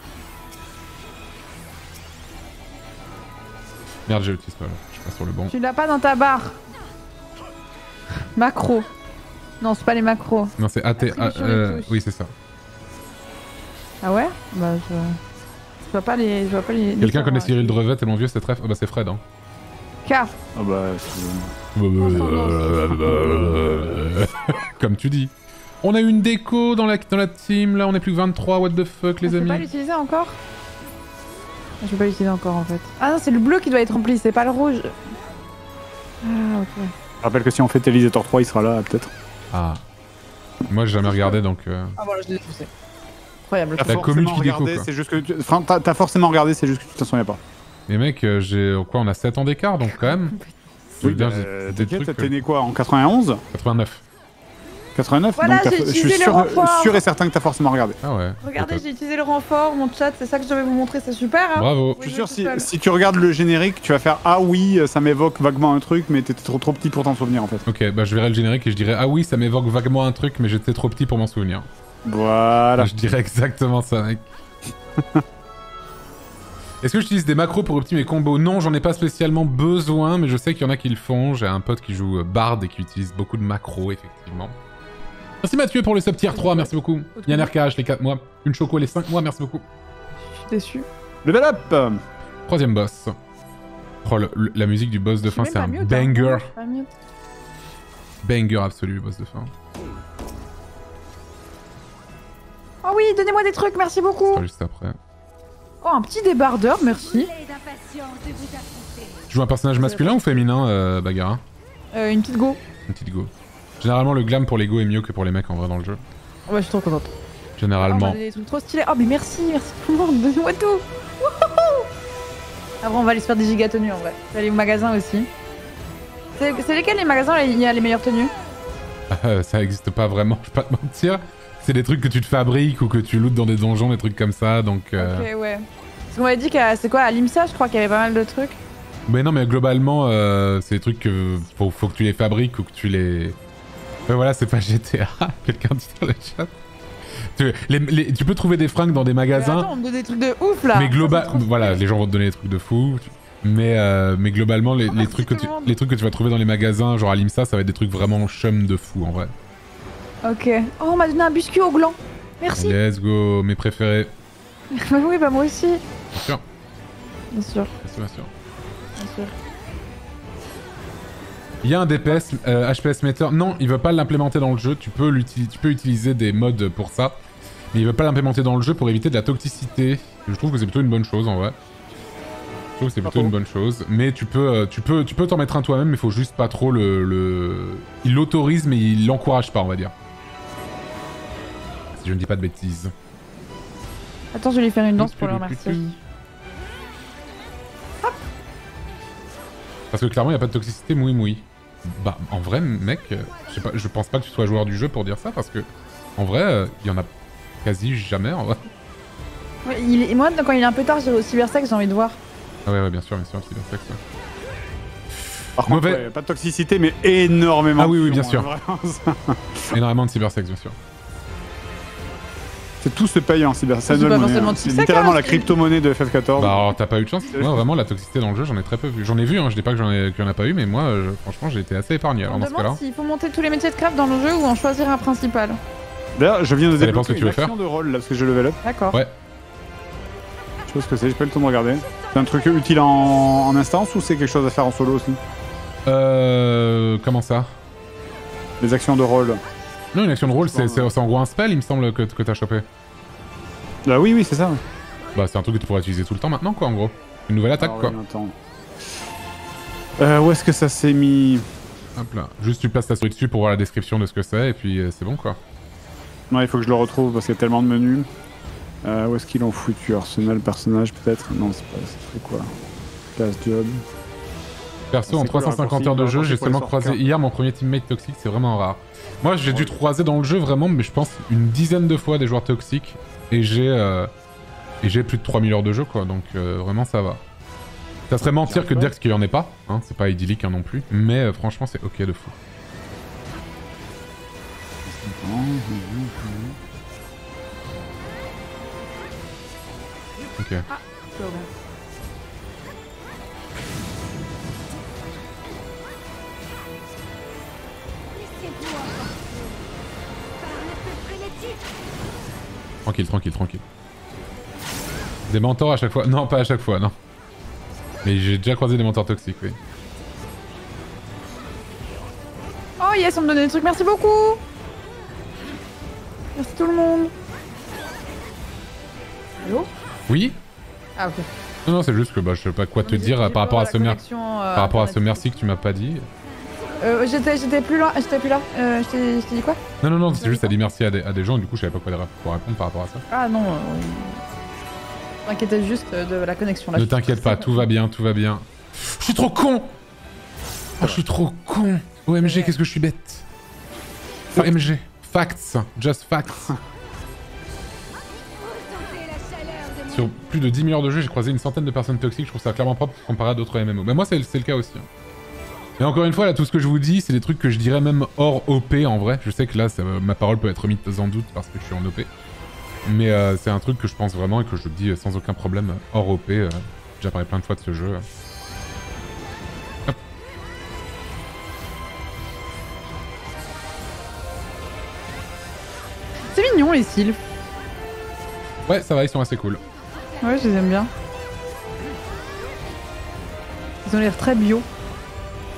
Merde, j'ai le petit spoil. Je suis pas sur le bon. Tu l'as pas dans ta barre. Macro. Non, c'est pas les macros. Non, c'est AT. Oui, c'est ça. Ah ouais? Bah je vois pas les... Quelqu'un connaît Cyril Drevet et mon vieux, c'est très... Ah bah c'est Fred, hein. K. Ah bah... Comme tu dis. On a eu une déco dans la team, là on est plus que 23, what the fuck les amis. Je peux pas l'utiliser encore? Je peux pas l'utiliser encore en fait. Ah non, c'est le bleu qui doit être rempli, c'est pas le rouge. Ah ok. Je rappelle que si on fait Télévisator 3, il sera là peut-être. Ah. Moi j'ai jamais regardé donc... Ah voilà, je l'ai poussé. Incroyable. T'as forcément regardé, c'est juste que... Enfin, t'as forcément regardé, c'est juste que tu t'en souviens pas. Mais mec, j'ai... Quoi, on a 7 ans d'écart donc quand même. Oui, t'es né quoi, en 91 ? 89. 89 voilà, donc je suis sûr et certain que t'as forcément regardé. Ah ouais. Regardez, j'ai utilisé le renfort, mon chat, c'est ça que je devais vous montrer, c'est super hein. Bravo. Je suis sûr si tu regardes le générique, tu vas faire ah oui, ça m'évoque vaguement un truc, mais t'étais trop petit pour t'en souvenir en fait. Ok, bah je verrai le générique et je dirai ah oui, ça m'évoque vaguement un truc, mais j'étais trop petit pour m'en souvenir. Voilà. Je dirais exactement ça mec. Est-ce que j'utilise des macros pour optimiser mes combos? Non, j'en ai pas spécialement besoin, mais je sais qu'il y en a qui le font. J'ai un pote qui joue Bard et qui utilise beaucoup de macros effectivement. Merci Mathieu pour le sub tier 3, merci beaucoup. Yann RKH, les 4 mois. Une Choco, les 5 mois, merci beaucoup. Je suis déçu. Level up. Troisième boss. Oh, la musique du boss de fin, c'est un banger. Banger absolu, boss de fin. Oh oui, donnez-moi des trucs, merci beaucoup. Ça, juste après. Oh, un petit débardeur, merci. Tu joues un personnage masculin ou féminin, Baghera? Une petite go. Une petite go. Généralement, le glam pour les go est mieux que pour les mecs en vrai dans le jeu. Ouais, je suis trop contente. Généralement. Ah, on a des trucs trop stylés. Oh, mais merci, merci tout le monde, donnez-moi tout. Wouhou. Après, on va aller se faire des giga tenues en vrai. Je vais aller au magasin aussi. C'est lesquels les magasins là, il y a les meilleures tenues? Ça n'existe pas vraiment, je vais pas te mentir. C'est des trucs que tu te fabriques ou que tu lootes dans des donjons, des trucs comme ça donc. Ok, ouais. Parce qu'on m'avait dit que c'est quoi, à l'IMSA, je crois qu'il y avait pas mal de trucs. Mais non, mais globalement, c'est des trucs que faut que tu les fabriques ou que tu les. Ben voilà, c'est pas GTA, quelqu'un dit dans le chat. Tu peux trouver des fringues dans des magasins. Attends, on me donne des trucs de ouf là. Mais globalement, voilà, les gens vont te donner des trucs de fou. Mais globalement, les trucs que tu vas trouver dans les magasins, genre à l'IMSA, ça va être des trucs vraiment chum de fou en vrai. Ok. Oh, on m'a donné un biscuit au gland. Merci. Let's go, mes préférés. Bah oui, bah moi aussi. Bien sûr. Bien sûr. Bien sûr, bien sûr. Bien sûr. Il y a un DPS, HPS meter. Non, il veut pas l'implémenter dans le jeu. Tu peux utiliser des mods pour ça. Mais il veut pas l'implémenter dans le jeu pour éviter de la toxicité. Je trouve que c'est plutôt une bonne chose en vrai. Je trouve que c'est plutôt une bonne chose. Mais tu peux t'en mettre un toi-même, mais il faut juste pas trop le... Il l'autorise, mais il l'encourage pas, on va dire. Si je ne dis pas de bêtises. Attends, je vais lui faire une danse pour le remercier. Hop. Parce que clairement, il n'y a pas de toxicité mouille-mouille. Bah, en vrai, mec, je sais pas, je pense pas que tu sois joueur du jeu pour dire ça, parce que, en vrai, il y en a quasi jamais, en vrai. Ouais, moi, quand il est un peu tard, j'ai au cybersex, j'ai envie de voir. Ah ouais, ouais, bien sûr, cybersex, ouais. Par contre, ouais, pas de toxicité, mais énormément de... Ah oui, oui, bien sûr. Énormément de cybersex, bien sûr. C'est tout se paye en cybersex. C'est littéralement la crypto-monnaie de FF14. Bah alors, t'as pas eu de chance. Moi, vraiment, la toxicité dans le jeu, j'en ai très peu vu. J'en ai vu, hein, je dis pas qu'il y en a pas eu, mais moi, franchement, j'ai été assez épargné. On me demande s'il faut monter tous les métiers de craft dans le jeu ou en choisir un principal. D'ailleurs, je viens de débloquer une action de rôle, là, parce que j'ai level up. D'accord. Ouais. Je sais ce que c'est, j'ai pas eu le temps de regarder. C'est un truc utile en instance ou c'est quelque chose à faire en solo aussi? Comment ça? Les actions de rôle. Non, une action de rôle, c'est en gros un spell, il me semble, que t'as chopé. Bah oui, oui, c'est ça. Bah c'est un truc que tu pourras utiliser tout le temps maintenant, quoi, en gros. Une nouvelle attaque, quoi. Où est-ce que ça s'est mis? Hop là. Juste, tu places ta souris dessus pour voir la description de ce que c'est, et puis c'est bon, quoi. Ouais, il faut que je le retrouve, parce qu'il y a tellement de menus. Où est-ce qu'ils l'ont foutu? Arsenal, personnage, peut-être? Non, c'est pas... C'est quoi? Classe, job... Perso, en 350 heures de jeu, j'ai seulement croisé hier mon premier teammate toxique, c'est vraiment rare. Moi, j'ai dû croiser dans le jeu vraiment, mais je pense une dizaine de fois des joueurs toxiques. Et j'ai plus de 3000 heures de jeu, quoi, donc vraiment ça va. Ça serait mentir que de dire qu'il n'y en ait pas, hein, c'est pas idyllique hein, non plus, mais franchement c'est ok de fou. Ok. Tranquille, tranquille, tranquille. Des mentors à chaque fois. Non, pas à chaque fois, non. Mais j'ai déjà croisé des mentors toxiques, oui. Oh yes, on me donnait des trucs, merci beaucoup. Merci tout le monde. Allô? Oui. Ah ok. Non, non, c'est juste que bah, je sais pas quoi te dire par rapport à ce merci que tu m'as pas dit. J'étais plus là, je t'ai dit quoi? Non, non, non, c'est juste t'as dit merci à des gens, et du coup je savais pas quoi répondre par rapport à ça. Ah non, t'inquiète juste de la connexion là. Ne t'inquiète pas, tout va bien, tout va bien. Je suis trop con. Oh, je suis trop con. OMG, qu'est-ce que je suis bête. OMG, facts, just facts. Sur plus de 10 000 heures de jeu, j'ai croisé une centaine de personnes toxiques, je trouve ça clairement propre comparé à d'autres MMO. Bah moi c'est le cas aussi. Hein. Et encore une fois, là, tout ce que je vous dis, c'est des trucs que je dirais même hors OP en vrai. Je sais que là, ça, ma parole peut être mise en doute parce que je suis en OP. Mais c'est un truc que je pense vraiment et que je dis sans aucun problème hors OP. J'ai déjà parlé plein de fois de ce jeu. Hop. C'est mignon les cils. Ouais, ça va, ils sont assez cool. Ouais, je les aime bien. Ils ont l'air très bio.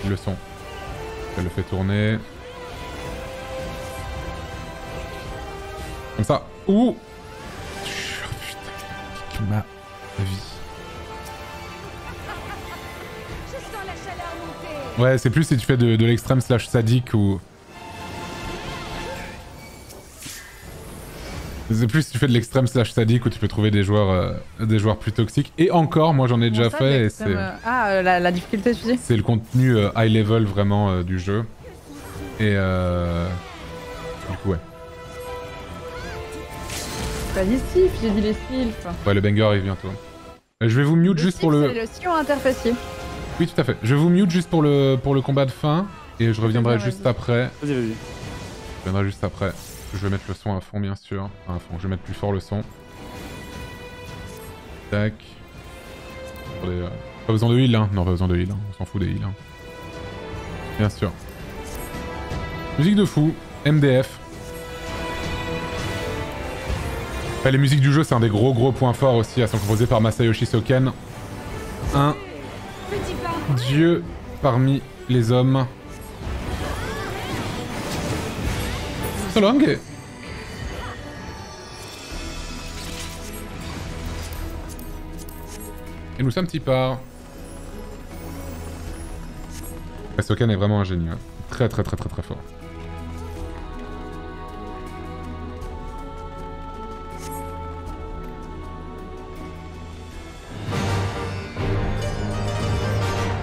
Le son. Je le fais tourner. Comme ça. Ouh. Putain, ma vie. Ouais, c'est plus si tu fais de l'extrême slash sadique ou... C'est plus si tu fais de l'extrême slash sadique où tu peux trouver des joueurs plus toxiques. Et encore, moi j'en ai déjà fait et c'est... Ah, la difficulté tu dis? C'est le contenu high level vraiment du jeu. Et du coup ouais. Pas les sylphes, j'ai dit les sylphes. Ouais, le banger arrive bientôt. Je vais vous mute juste pour le... C'est le sillon interfacier. Oui tout à fait. Je vous mute juste pour le combat de fin. Et je reviendrai juste après. Vas-y, vas-y. Je reviendrai juste après. Je vais mettre le son à fond bien sûr, enfin, à fond, je vais mettre plus fort le son. Tac. Pas besoin de heal hein, non pas besoin de heal, hein. On s'en fout des heals. Hein. Bien sûr. Musique de fou, MDF. Enfin, les musiques du jeu c'est un des gros points forts aussi, elles sont composées par Masayoshi Soken. Un dieu parmi les hommes. So long. Et nous sommes Tipar. Soken est vraiment ingénieux. Très fort.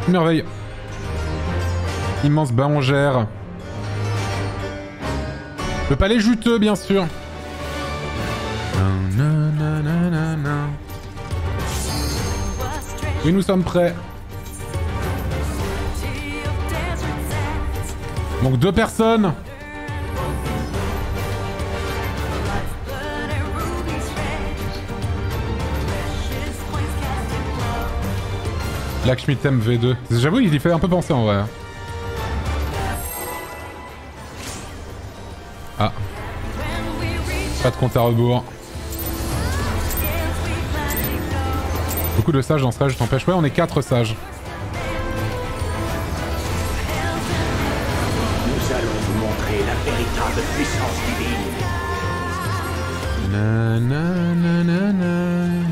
Merveille. Immense barongère. Le palais juteux, bien sûr. Oui, nous sommes prêts. Donc deux personnes. Lakshmi Thème V2. J'avoue, il y fait un peu penser en vrai. Ah. Pas de compte à rebours. Beaucoup de sages dans ce rage, je t'empêche. Ouais, on est 4 sages. Nous allons vous montrer la véritable puissance divine. Na na na na na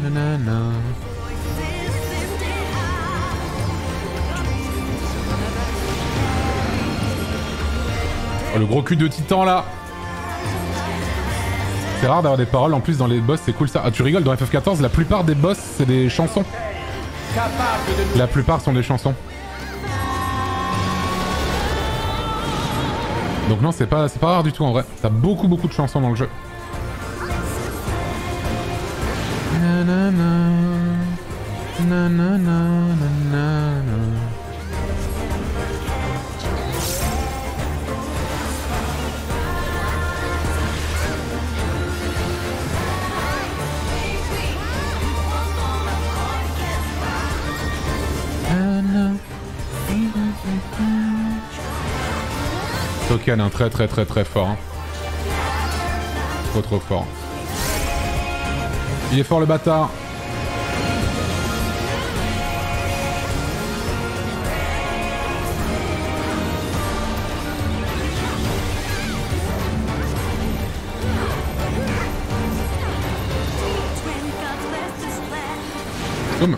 na na. Oh, le gros cul de Titan là. C'est rare d'avoir des paroles en plus dans les boss, c'est cool ça. Ah tu rigoles, dans FF14 la plupart des boss c'est des chansons. La plupart sont des chansons. Donc non c'est pas rare du tout en vrai. T'as beaucoup de chansons dans le jeu. Soken, hein, très fort. Hein. Trop fort. Il est fort le bâtard. Boum.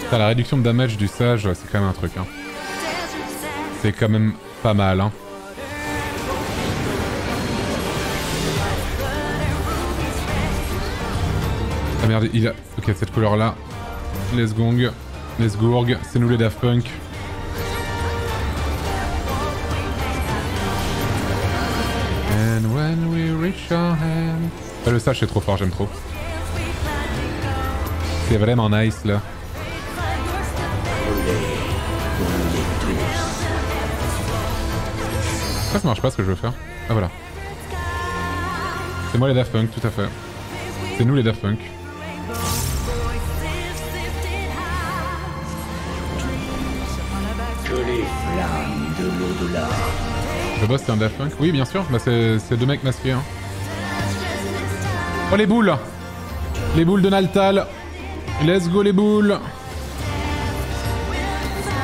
Putain, la réduction de damage du sage, c'est quand même un truc. Hein. C'est quand même pas mal, hein. Ah merde, il a... Ok, cette couleur-là. Les gourgs, c'est nous les Daft Punk. And when we reach our hands... Ah, le sage, c'est trop fort, j'aime trop. C'est vraiment nice, là. Ça, ça marche pas ce que je veux faire. Ah voilà. C'est moi les Daft Punk, tout à fait. C'est nous les Daft Punk. Le boss c'est un Daft Punk? Oui bien sûr, bah c'est deux mecs masqués. Hein. Oh les boules! Les boules de Naltal! Let's go les boules!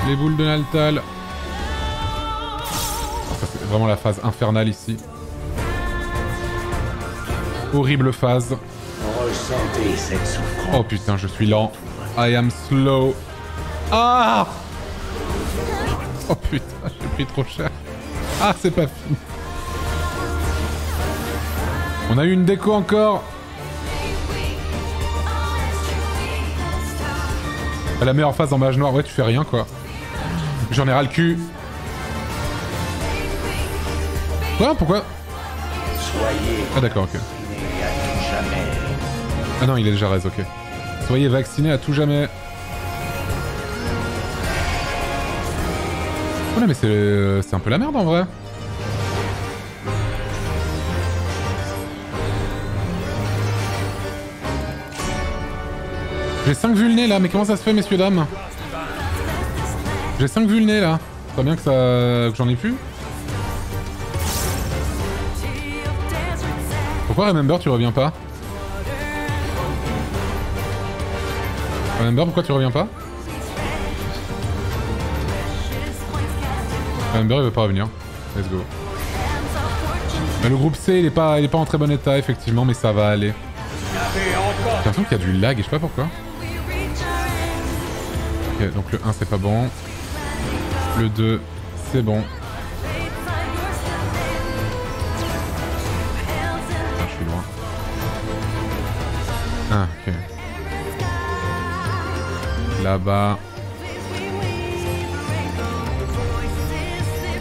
Les boules de Naltal. Vraiment la phase infernale ici. Horrible phase. Ressentez cette souffrance. Oh putain, je suis lent. I am slow. Ah! Oh putain, j'ai pris trop cher. Ah, c'est pas fini. On a eu une déco encore. La meilleure phase en mage noir. Ouais, tu fais rien quoi. J'en ai ras le cul. Quoi? Pourquoi? Ah d'accord, ok. Ah non, il est déjà raise, ok. Soyez vacciné à tout jamais. Oh là, mais c'est un peu la merde en vrai. J'ai 5 vulnés là, mais comment ça se fait messieurs dames? J'ai 5 vulnés là. Très bien que ça... que j'en ai plus. Pourquoi Remember tu reviens pas? Remember pourquoi tu reviens pas? Remember il veut pas revenir. Let's go. Mais le groupe C il est pas en très bon état effectivement mais ça va aller. J'ai l'impression qu'il y a du lag et je sais pas pourquoi. Ok donc le 1 c'est pas bon. Le 2 c'est bon. Ah, ok. Là-bas.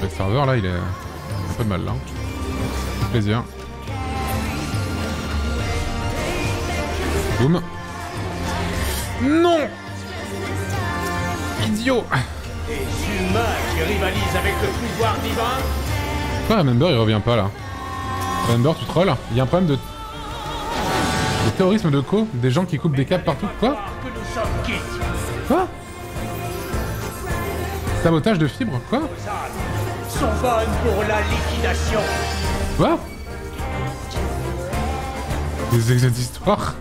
Le serveur, là, il est... Il a pas de mal, là. Plaisir. Boum. Non! Idiot! Des humains qui rivalisent avec le pouvoir divin? Pourquoi Remember, il revient pas, là? Remember, tu trolls? Il y a un problème de... Le terrorisme de co, des gens qui coupent des câbles partout, quoi? Quoi? Sabotage de fibres, quoi? Quoi? Des histoires?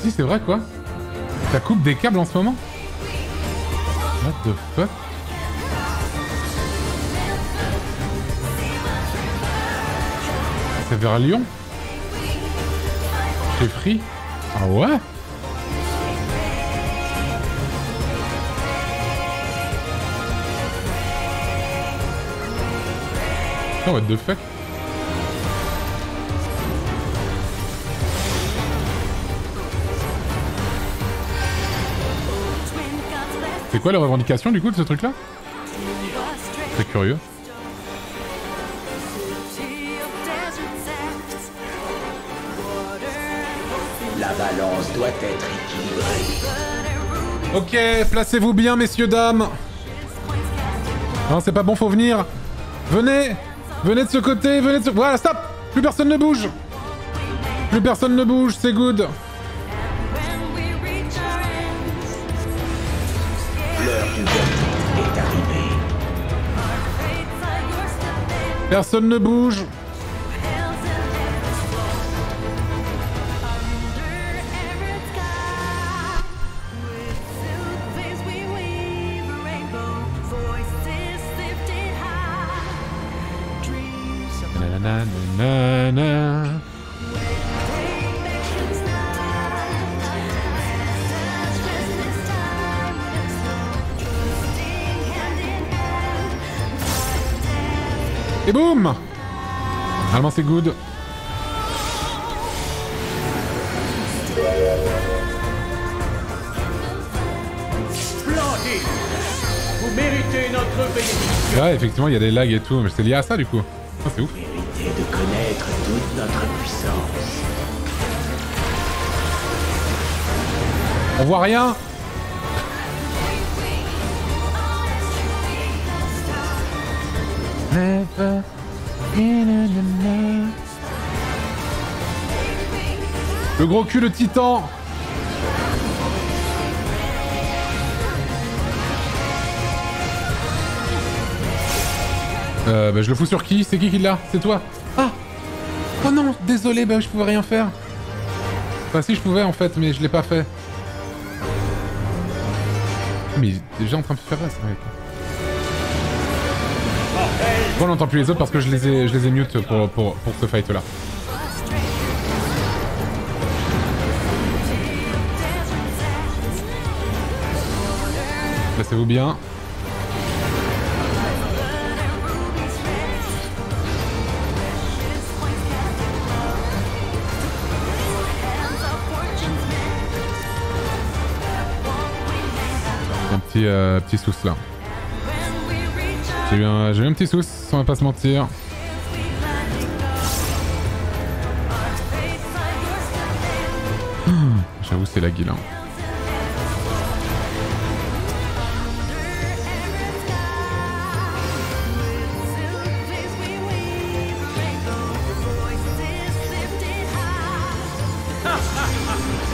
Si, c'est vrai, quoi? Ça coupe des câbles en ce moment? What the fuck? C'est vers Lyon? C'est free? Ah ouais? Oh what the fuck? C'est quoi les revendications du coup de ce truc là? C'est curieux. La La balance doit être équilibrée. Ok, placez-vous bien, messieurs, dames. Non, c'est pas bon, faut venir. Venez. Venez de ce côté, venez de ce... Voilà, stop. Plus personne ne bouge. Plus personne ne bouge, c'est good. Personne ne bouge. Et boum! Normalement c'est good. Planté. Vous méritez notre bénédiction. Ouais, effectivement, il y a des lags et tout, mais c'est lié à ça du coup. Oh, c'est ouf. Vous méritez de connaître toute notre puissance. On voit rien. Le gros cul, le titan. Bah je le fous sur qui? C'est qui l'a? C'est toi? Ah! Oh non, désolé, bah je pouvais rien faire. Enfin si, je pouvais en fait, mais je l'ai pas fait. Mais il est déjà en train de faire ça, mec. Bon, on n'entend plus les autres parce que je les ai mute pour ce fight là. Placez-vous bien. Un petit souce là. J'ai eu un petit souci, on va pas se mentir. J'avoue, c'est la guille. Hein.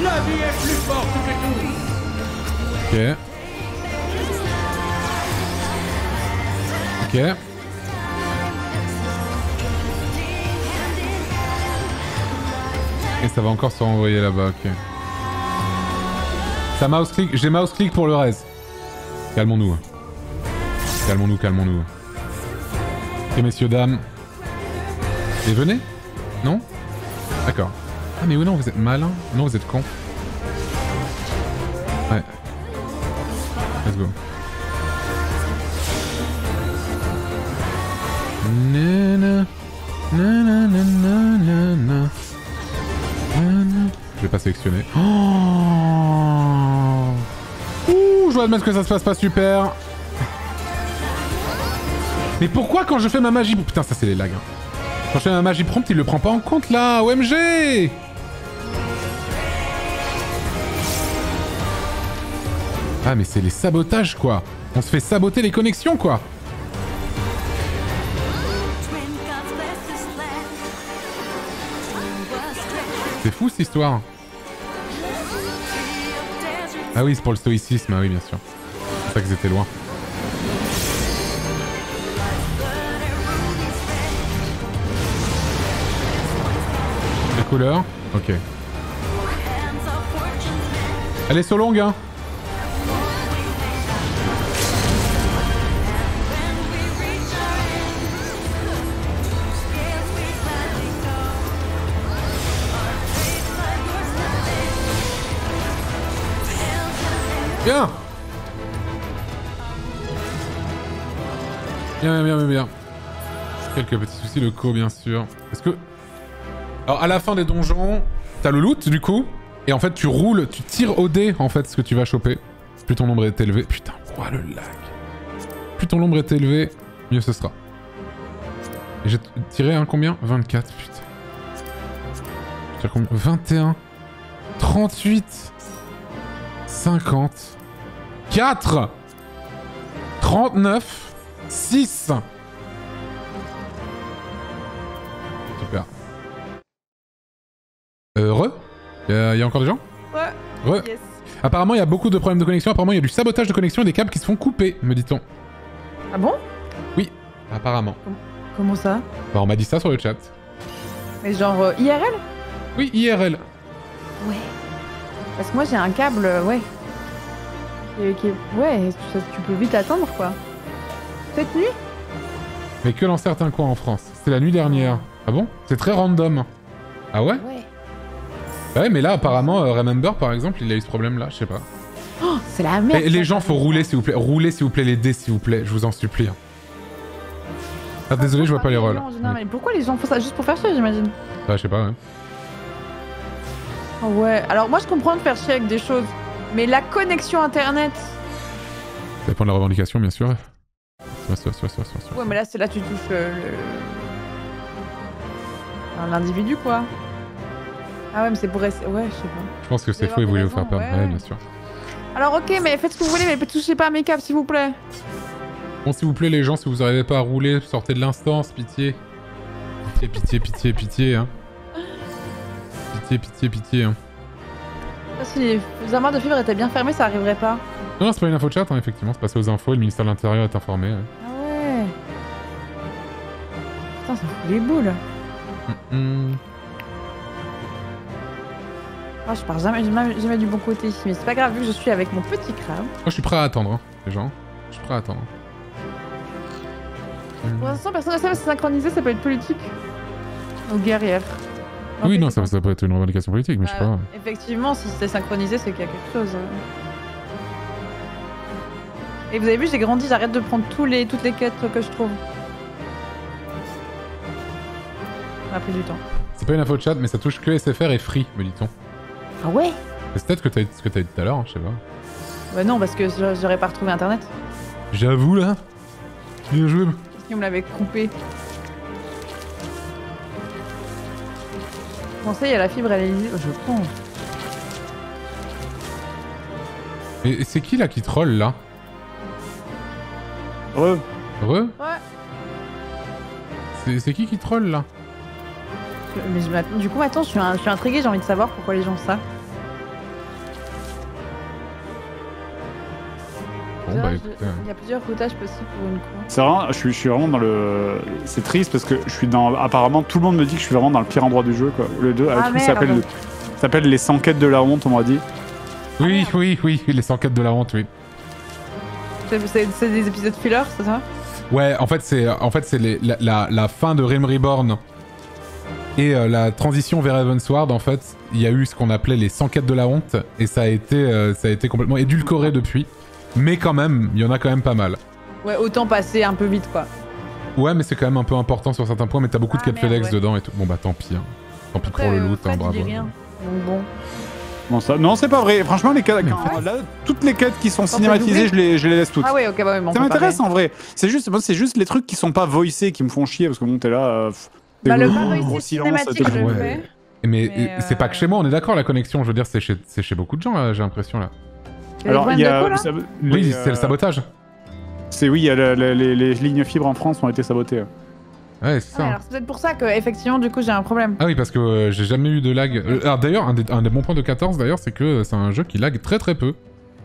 La vie est plus forte que tout. Ok. Ok. Et ça va encore se renvoyer là-bas, ok. Ça mouse click, j'ai mouse click pour le raise. Calmons-nous. Calmons-nous, calmons-nous. Ok, messieurs, dames. Et venez? Non? D'accord. Ah mais oui, non, vous êtes malin. Non, vous êtes con. Ouais. Let's go. Je vais pas sélectionner. Oh, ouh, je dois admettre que ça se passe pas super. Mais pourquoi quand je fais ma magie... Putain, ça c'est les lags. Hein. Quand je fais ma magie prompt, il le prend pas en compte là. OMG. Ah mais c'est les sabotages quoi. On se fait saboter les connexions quoi. C'est fou cette histoire. Ah oui, c'est pour le stoïcisme, ah oui bien sûr. C'est pour ça que c'était loin. La couleur, ok. Elle est so longue hein. Bien. Bien. Quelques petits soucis locaux, bien sûr. Parce que... Alors, à la fin des donjons, t'as le loot, du coup. Et en fait, tu roules, tu tires au dé, en fait, ce que tu vas choper. Plus ton nombre est élevé... Putain, quoi, le lag. Plus ton nombre est élevé, mieux ce sera. Et j'ai tiré un combien? 24, putain. Je tire combien? 21. 38, 50, 4, 39, 6. Super. Il y a encore des gens? Ouais. Yes. Apparemment, il y a beaucoup de problèmes de connexion. Apparemment, il y a du sabotage de connexion et des câbles qui se font couper, me dit-on. Ah bon? Oui, apparemment. Comment ça? Bah, on m'a dit ça sur le chat. Mais genre IRL? Oui, IRL. Ouais. Parce que moi, j'ai un câble, ouais. Ouais, tu peux vite atteindre, quoi. Cette nuit? Mais que dans certains coins en France. C'était la nuit dernière. Ah bon? C'est très random. Ah ouais? Ouais. Bah ouais, mais là, apparemment, Remember, par exemple, il a eu ce problème-là, je sais pas. Oh, c'est la merde. Et les gens, faut rouler, s'il vous plaît. Roulez, s'il vous plaît, les dés, s'il vous plaît. Je vous en supplie. Ah, désolé, je vois pas les rôles. Non, mais pourquoi les gens font ça? Juste pour faire chier, j'imagine. Bah, je sais pas, ouais. Oh ouais, alors moi je comprends de faire chier avec des choses, mais la connexion internet... Ça dépend de la revendication, bien sûr. Ouais, mais là, c'est là tu touches l'individu, quoi. Ah ouais, mais c'est pour... Ouais, je sais pas. Je pense que c'est faux, ils voulaient vous faire peur. Ouais, bien sûr. Alors ok, mais faites ce que vous voulez, mais ne touchez pas à mes câbles, s'il vous plaît. Bon, s'il vous plaît, les gens, si vous arrivez pas à rouler, sortez de l'instance, pitié. Pitié, pitié, pitié, pitié, hein. Pitié, pitié, pitié. Si les armoires de fibre étaient bien fermées, ça arriverait pas. Non, c'est pas une info chat, hein, effectivement. C'est passé aux infos et le ministère de l'Intérieur est informé. Ouais. Ah ouais. Putain, ça fout les boules. Oh, je pars jamais du bon côté ici, mais c'est pas grave vu que je suis avec mon petit crabe. Moi, je suis prêt à attendre, hein, les gens. Je suis prêt à attendre. Pour l'instant, personne ne sait si synchroniser, ça peut être politique ou guerrière. Oui, non, ça peut être une revendication politique, mais je sais pas. Effectivement, si c'était synchronisé, c'est qu'il y a quelque chose. Et vous avez vu, j'ai grandi, j'arrête de prendre toutes les quêtes que je trouve. Ça a pris du temps. C'est pas une info de chat, mais ça touche que SFR et Free, me dit-on. Ah ouais? C'est peut-être ce que t'as dit tout à l'heure, hein, je sais pas. Bah non, parce que j'aurais pas retrouvé internet. J'avoue, là. Bien joué. Qu'est-ce qu'on me l'avait coupé? Je pensais, il y a la fibre, elle est lisée. Je prends. Et c'est qui là qui troll là? Re? Ouais. C'est qui troll là? Du coup, attends, je suis intrigué, j'ai envie de savoir pourquoi les gens font ça. Bon, bah, écoute, il y a plusieurs routages possibles pour une con. C'est vrai, je suis vraiment dans le... C'est triste parce que je suis dans... Apparemment, tout le monde me dit que je suis vraiment dans le pire endroit du jeu, quoi. Le 2, ça s'appelle les 100 quêtes de la honte, on m'a dit. Oui, oui, oui, les 100 quêtes de la honte, oui. C'est des épisodes filler, c'est ça? Ouais, en fait, c'est la fin de Realm Reborn et la transition vers Heavensward, en fait, il y a eu ce qu'on appelait les 100 quêtes de la honte et ça a été complètement édulcoré depuis. Mais quand même, il y en a quand même pas mal. Ouais, autant passer un peu vite, quoi. Ouais, mais c'est quand même un peu important sur certains points, mais t'as beaucoup de quêtes FedEx dedans et tout. Bon bah tant pis, hein. Tant pis pour le loot, hein, bravo. Bon, ça... Non, c'est pas vrai. Franchement, les quêtes... Là, toutes les quêtes qui sont cinématisées, je les laisse toutes. Ah ouais, ok, bah oui, ça m'intéresse en vrai. C'est juste, moi, c'est juste les trucs qui sont pas voicés qui me font chier, parce que bon, t'es là... Bah le pas voicé cinématique, je le fais. Mais c'est pas que chez moi, on est d'accord, la connexion, je veux dire, c'est chez beaucoup de gens, j'ai l'impression, là. Alors, il y a... Oui, c'est le sabotage. Oui, il y a les lignes fibres en France ont été sabotées. Ouais, c'est ça. Alors, c'est peut-être pour ça que, effectivement, du coup, j'ai un problème. Ah oui, parce que j'ai jamais eu de lag. Alors, d'ailleurs, un des bons points de 14, d'ailleurs, c'est que c'est un jeu qui lag très très peu.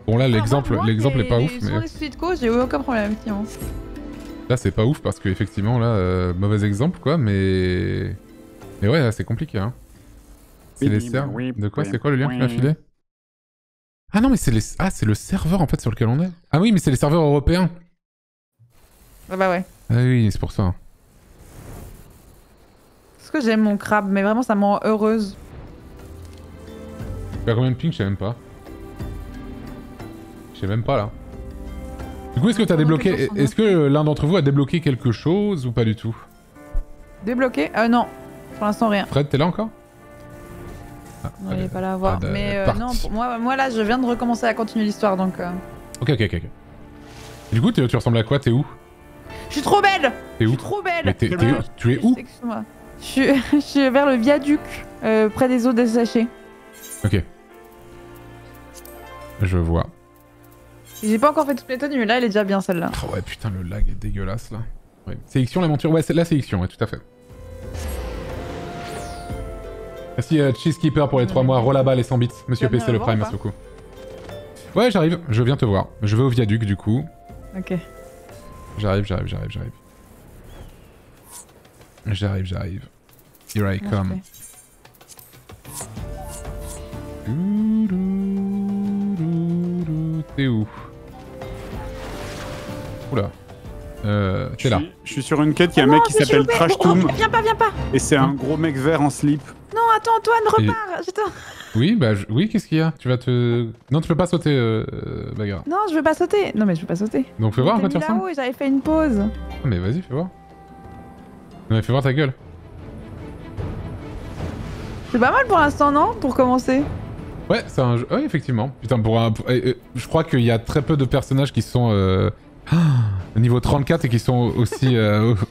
Bon, là, l'exemple est pas ouf, mais... Sur les suites, j'ai eu aucun problème, sinon. Là, c'est pas ouf, parce que, effectivement, là, mauvais exemple, quoi, mais... Mais ouais, c'est compliqué, hein. C'est les serveurs. De quoi? C'est quoi le lien qui m'a filé? Ah non, mais c'est les... Ah, c'est le serveur en fait sur lequel on est. Ah oui, mais c'est les serveurs européens. Ah bah ouais. Ah oui, c'est pour ça. Est-ce que j'aime mon crabe? Mais vraiment, ça me rend heureuse. Tu as combien de ping? Je sais même pas. Je sais même pas là. Du coup, est-ce que t'as débloqué... Est-ce que l'un d'entre vous a débloqué quelque chose ou pas du tout? Débloqué? Non. Pour l'instant, rien. Fred, t'es là encore? Ah, non, il est pas là à voir. Mais non, moi là, je viens de recommencer à continuer l'histoire, donc... Ok. Du coup, tu ressembles à quoi? T'es où? Je suis trop belle! T'es où? Je suis trop belle! Mais tu es où? Je suis vers le viaduc, près des eaux desséchées. Ok. Je vois. J'ai pas encore fait toute méthode, mais là elle est déjà bien celle-là. Oh ouais putain le lag est dégueulasse là. Ouais. Sélection, la monture, ouais c'est la sélection, ouais tout à fait. Merci Cheesekeeper pour les 3 mois, roll la balle et 100 bits. Monsieur PC le Prime, merci beaucoup. Ouais j'arrive, je viens te voir. Je vais au viaduc du coup. Ok. J'arrive. Here I come. T'es où? Oula. T'es là. Je suis sur une quête, il y a un mec qui s'appelle Trash Tomb. Viens pas. Et c'est un gros mec vert en slip. Non, attends Antoine, repars. Oui, bah oui, qu'est-ce qu'il y a? Tu vas te... Non, tu veux pas sauter, Baghera. Non, je veux pas sauter. Donc fais voir à quoi tu ressembles. J'avais fait une pause. Ah, mais vas-y, fais voir. Non mais fais voir ta gueule. C'est pas mal pour l'instant, non? Pour commencer. Ouais, c'est un jeu... Ouais, effectivement. Putain, pour un... je crois qu'il y a très peu de personnages qui sont... niveau 34 et qui sont aussi,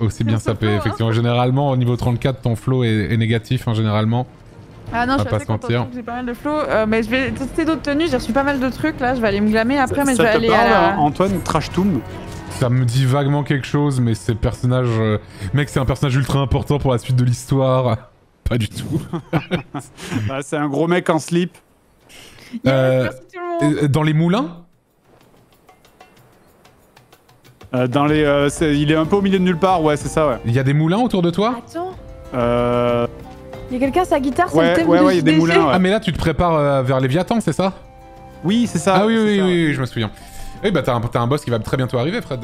aussi bien sapés, effectivement. Hein. Généralement, au niveau 34, ton flow est négatif, hein, généralement. Ah non, je suis assez contente, j'ai pas mal de flow. Mais je vais tester d'autres tenues, j'ai reçu pas mal de trucs, là. Je vais aller me glamer après, mais je vais aller à... Antoine Trash Tomb. Ça me dit vaguement quelque chose, mais ces personnages... Mec, c'est un personnage ultra important pour la suite de l'histoire. Pas du tout. Bah, c'est un gros mec en slip. Dans les moulins dans les, il est un peu au milieu de nulle part, ouais, c'est ça, ouais. Il y a des moulins autour de toi? Attends. Il y a quelqu'un, sa guitare, c'est le thème de JDG. Des moulins, ouais. Ah, mais là, tu te prépares vers Léviathan, c'est ça? Oui, c'est ça. Ah oui, oui, ça, oui, oui, je me souviens. Oui, bah, t'as un boss qui va très bientôt arriver, Fred.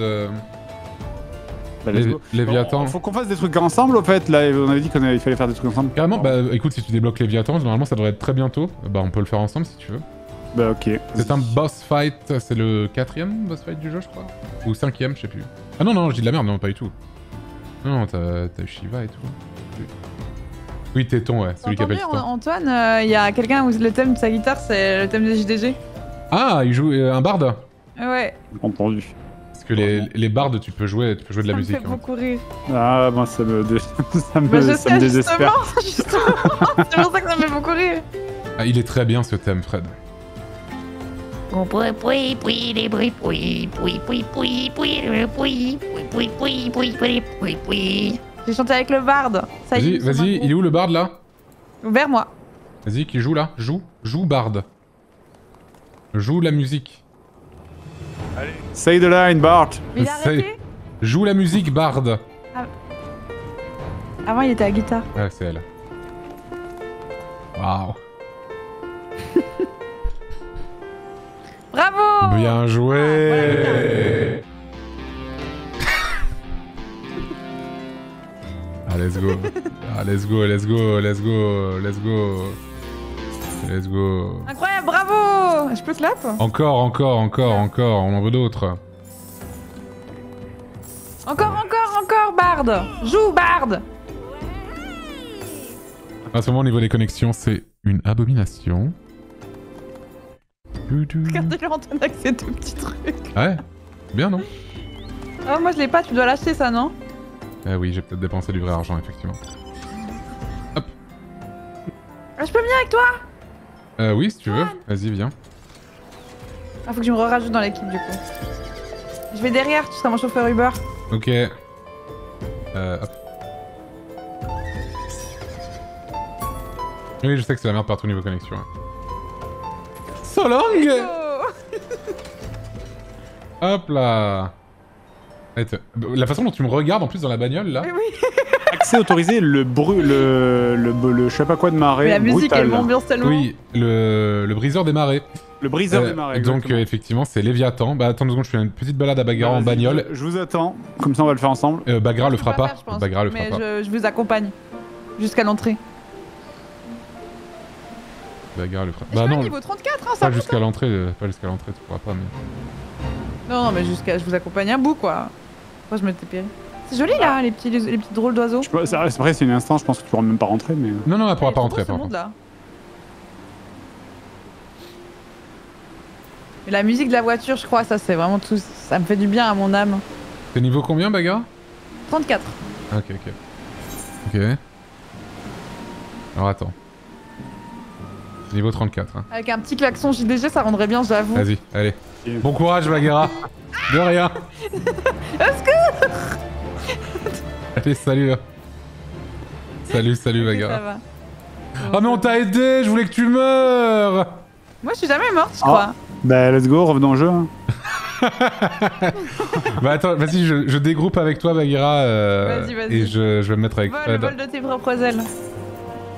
Bah, Léviathan. Faut qu'on fasse des trucs ensemble, au fait. Là, on avait dit qu'il fallait faire des trucs ensemble. Carrément, bah écoute, si tu débloques Léviathan, normalement ça devrait être très bientôt. Bah, on peut le faire ensemble si tu veux. Bah, ok. C'est un boss fight, c'est le 4e boss fight du jeu, je crois. Ou 5e, je sais plus. Ah non, non, je dis de la merde, non, pas du tout. Non, t'as eu Shiva et tout. Oui, Téton, ouais, celui qui appelle Téton. Antoine, il y a quelqu'un où le thème de sa guitare, c'est le thème de JDG. Ah, il joue un barde? Ouais. Entendu. Que les bardes, tu peux jouer de la musique. Ça me fait beaucoup rire. Ah, moi, ça me désespère. Justement, c'est pour ça que ça me fait beaucoup rire. Ah, il est très bien ce thème, Fred. J'ai chanté avec le barde. Vas-y, il est où le barde là? Vers moi. Vas-y, qui joue là? Joue barde. Joue la musique. Allez. Say the line, Bart. Il a arrêté. Joue la musique, Bard. Ah. Avant, il était à la guitare. Ouais, c'est elle. Waouh. Bravo. Bien joué. Ouais. Ah, let's go. Ah, let's go. Incroyable, bravo! Je peux slap? Encore, on en veut d'autres. Encore, Bard! Joue, Bard! À ce moment, au niveau des connexions, c'est une abomination. Regardez-le, Antonac, c'est tout petit truc. Ouais, bien, non? Ah, moi je l'ai pas, tu dois l'acheter ça, non? Ah oui, j'ai peut-être dépensé du vrai argent, effectivement. Hop! Ah, je peux venir avec toi? Oui, si tu veux. Vas-y, viens. Ah, faut que je me rajoute dans l'équipe, du coup. Je vais derrière, tu seras mon chauffeur Uber. Ok. Hop. Oui, je sais que c'est la merde partout niveau connexion. So long. Hop là. La façon dont tu me regardes, en plus, dans la bagnole, là. Oui. Accès autorisé, le je sais pas quoi de marée. La musique et l'ambiance tellement. Oui, le briseur des marées. Le briseur des marées. Donc effectivement, c'est Léviathan. Bah attends 2 secondes, je fais une petite balade à Baghera en bagnole. Je vous attends. Comme ça, on va le faire ensemble. Baghera le fera pas. Baghera le fera pas. Mais je vous accompagne jusqu'à l'entrée. Baghera le fera. Bah non. Niveau 34, hein, ça. Pas jusqu'à l'entrée, tu pourras pas. Mais... Non, mais jusqu'à, je vous accompagne un bout quoi. Moi, je me t'ai piré. C'est joli là, les petits drôles d'oiseaux. C'est vrai, c'est une instance, je pense que tu pourras même pas rentrer, mais... Non, elle pourra pas rentrer, par contre. Mais la musique de la voiture, je crois, ça c'est vraiment tout... Ça me fait du bien à mon âme. T'es niveau combien, Baghera? 34. Ok. Alors attends. niveau 34. Hein. Avec un petit klaxon JDG, ça rendrait bien, j'avoue. Vas-y, allez. Bon courage, Baghera. De rien. Au secours. Allez, salut. Salut, salut, Baghera. Oh, mais on t'a aidé, je voulais que tu meurs. Moi, je suis jamais morte, je crois. Bah, let's go, revenons au jeu. Hein. Bah attends, vas-y, je dégroupe avec toi, Baghera, vas-y. Et je vais me mettre avec Fred. Le vol de tes propres ailes.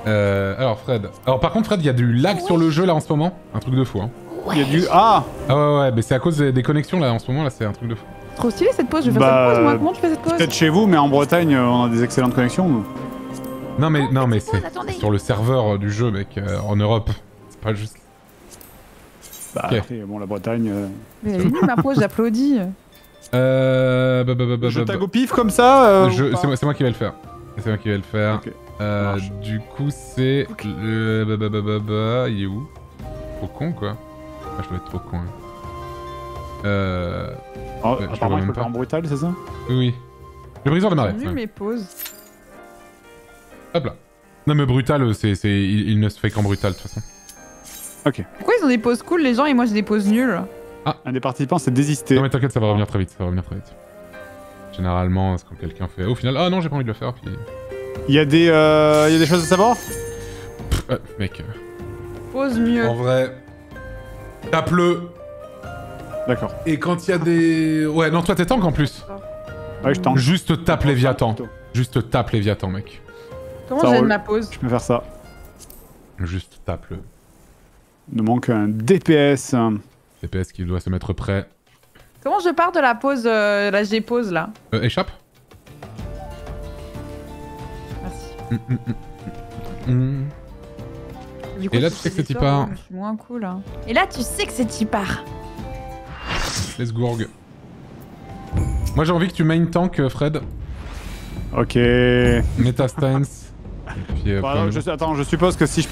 Alors Fred, par contre Fred, il y a du lag sur le jeu là en ce moment, un truc de fou. Hein. Ouais. Il y a du ouais, mais c'est à cause des connexions là en ce moment, là c'est un truc de fou. Trop stylé cette pause, je vais faire cette pause, moi comment tu fais cette pause? Peut-être chez vous, mais en Bretagne, on a des excellentes connexions. Nous. Non mais, non, mais c'est sur le serveur du jeu, mec, en Europe, c'est pas juste... Bah, okay. Bon, la Bretagne... Mais elle est nulle, ma pause, j'applaudis. Je tag au pif comme ça c'est moi qui vais le faire. C'est moi qui vais le faire. Okay. Du coup, c'est... Okay. Il est où? Trop con, quoi. Ah, je dois être trop con. Hein. Oh, apparemment, il faut le faire en brutal, c'est ça? Oui. Le briseur de marais. J'ai vu mes pauses. Hop là. Non, mais brutal, il ne se fait qu'en brutal, de toute façon. Okay. Pourquoi ils ont des pauses cool les gens et moi j'ai des pauses nulles? Ah, un des participants s'est désisté. Non mais t'inquiète, ça va revenir très vite, ça va revenir très vite. Généralement, c'est quand quelqu'un fait... Au final, ah non j'ai pas envie de le faire, puis... Il y a des choses à savoir? Pff, mec... Pause mieux. En vrai... Tape-le. D'accord. Et quand il y a des... Ouais, non toi t'es tank en plus. Ouais, je tank. Juste tape Léviathan. Juste tape Léviathan, mec. Comment j'aime ma pause? Je peux faire ça. Juste tape-le. Il nous manque un DPS. DPS qui doit se mettre prêt. Comment je pars de la pause, la G-pause là? Échappe. Merci. Du coup, et là tu sais que c'est t'y part. Je suis moins cool, hein. Et là tu sais que c'est t'y part. Let's gourg. Moi j'ai envie que tu main tank, Fred. Ok. Meta stance. Puis, attends, je suppose que si je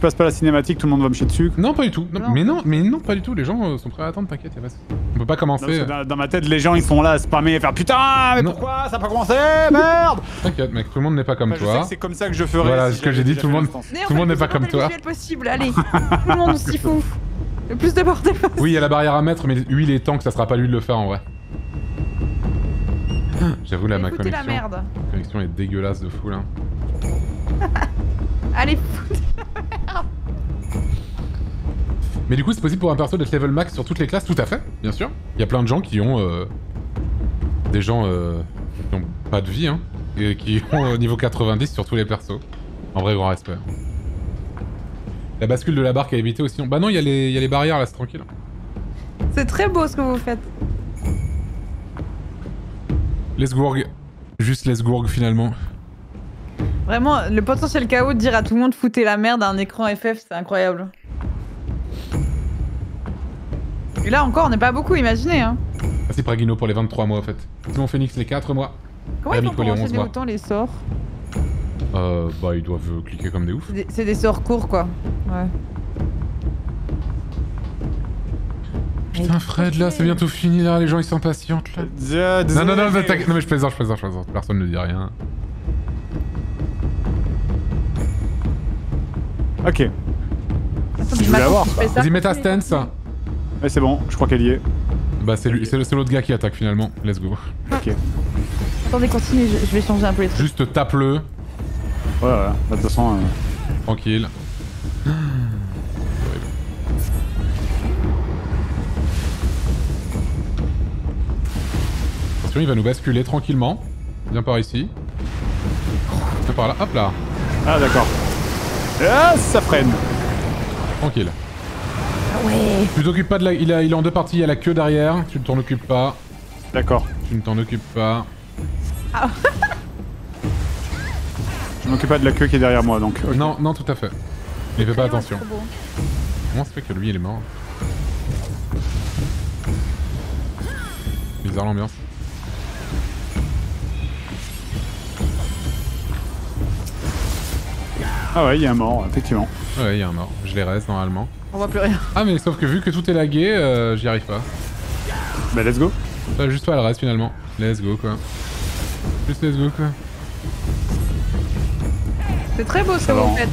passe pas la cinématique, tout le monde va me chier dessus. Non, pas du tout. Non, mais non, pas du tout. Les gens sont prêts à attendre. T'inquiète, y'a pas. On peut pas commencer. Non, dans ma tête, les gens ils sont là à spammer et faire putain, mais pourquoi ça a pas commencé? Merde. T'inquiète, mec, tout le monde n'est pas comme toi. C'est comme ça que je ferais. Voilà, si ce que j'ai dit. Tout le monde n'est pas comme toi. Possible, allez. Tout le monde s'y fout. Le plus de bordel. Oui, il y a la barrière à mettre, mais lui il est temps que ça sera pas lui de le faire en vrai. J'avoue là, ma connexion. La connexion est dégueulasse de fou là. Allez, foutre la merde. Mais du coup, c'est possible pour un perso d'être level max sur toutes les classes, tout à fait, bien sûr. Il y a plein de gens qui ont... Des gens qui ont pas de vie, hein. Et qui ont niveau 90 sur tous les persos. En vrai, grand respect. La bascule de la barque à éviter aussi. Bah non, il y a les barrières là, c'est tranquille. C'est très beau ce que vous faites. Let's gourg. Juste let's gourg finalement. Vraiment, le potentiel chaos de dire à tout le monde foutez la merde à un écran FF, c'est incroyable. Et là encore, on n'est pas beaucoup, imaginez hein. Ah, c'est Pragino pour les 23 mois en fait. Sinon Phoenix les 4 mois. Comment ils font enchaîner autant les sorts? Bah ils doivent cliquer comme des oufs. C'est des sorts courts quoi. Ouais. Putain Fred là, c'est bientôt fini là, les gens ils s'impatientent là. Non, non mais je plaisante, personne ne dit rien. Ok. Attends, je vais l'avoir. Vas-y, mets ta stance. Ouais, c'est bon, je crois qu'elle y est. Bah, c'est l'autre gars qui attaque finalement. Let's go. Ok. Attendez, continue, je vais changer un peu les trucs. Juste tape-le. Ouais, ouais, de toute façon. Tranquille. Attention, il va nous basculer tranquillement. Viens par ici. Viens par là, hop là. Ah, d'accord. Ah, ça freine. Tranquille. Ouais. Tu t'occupes pas de la... Il est en deux parties, il y a la queue derrière. Tu ne t'en occupes pas. D'accord. Tu ne t'en occupes pas. Ah. Je m'occupe pas de la queue qui est derrière moi, donc... Okay. Non, non, tout à fait. Mais fais pas attention. Comment ça fait que lui, il est mort? Bizarre l'ambiance. Ah ouais, il y a un mort, effectivement. Ouais, il y a un mort. Je les reste normalement. On voit plus rien. Ah mais sauf que vu que tout est lagué, j'y arrive pas. Bah let's go. Bah, juste pas le reste finalement. Let's go quoi. Juste let's go quoi. C'est très beau ce que vous faites.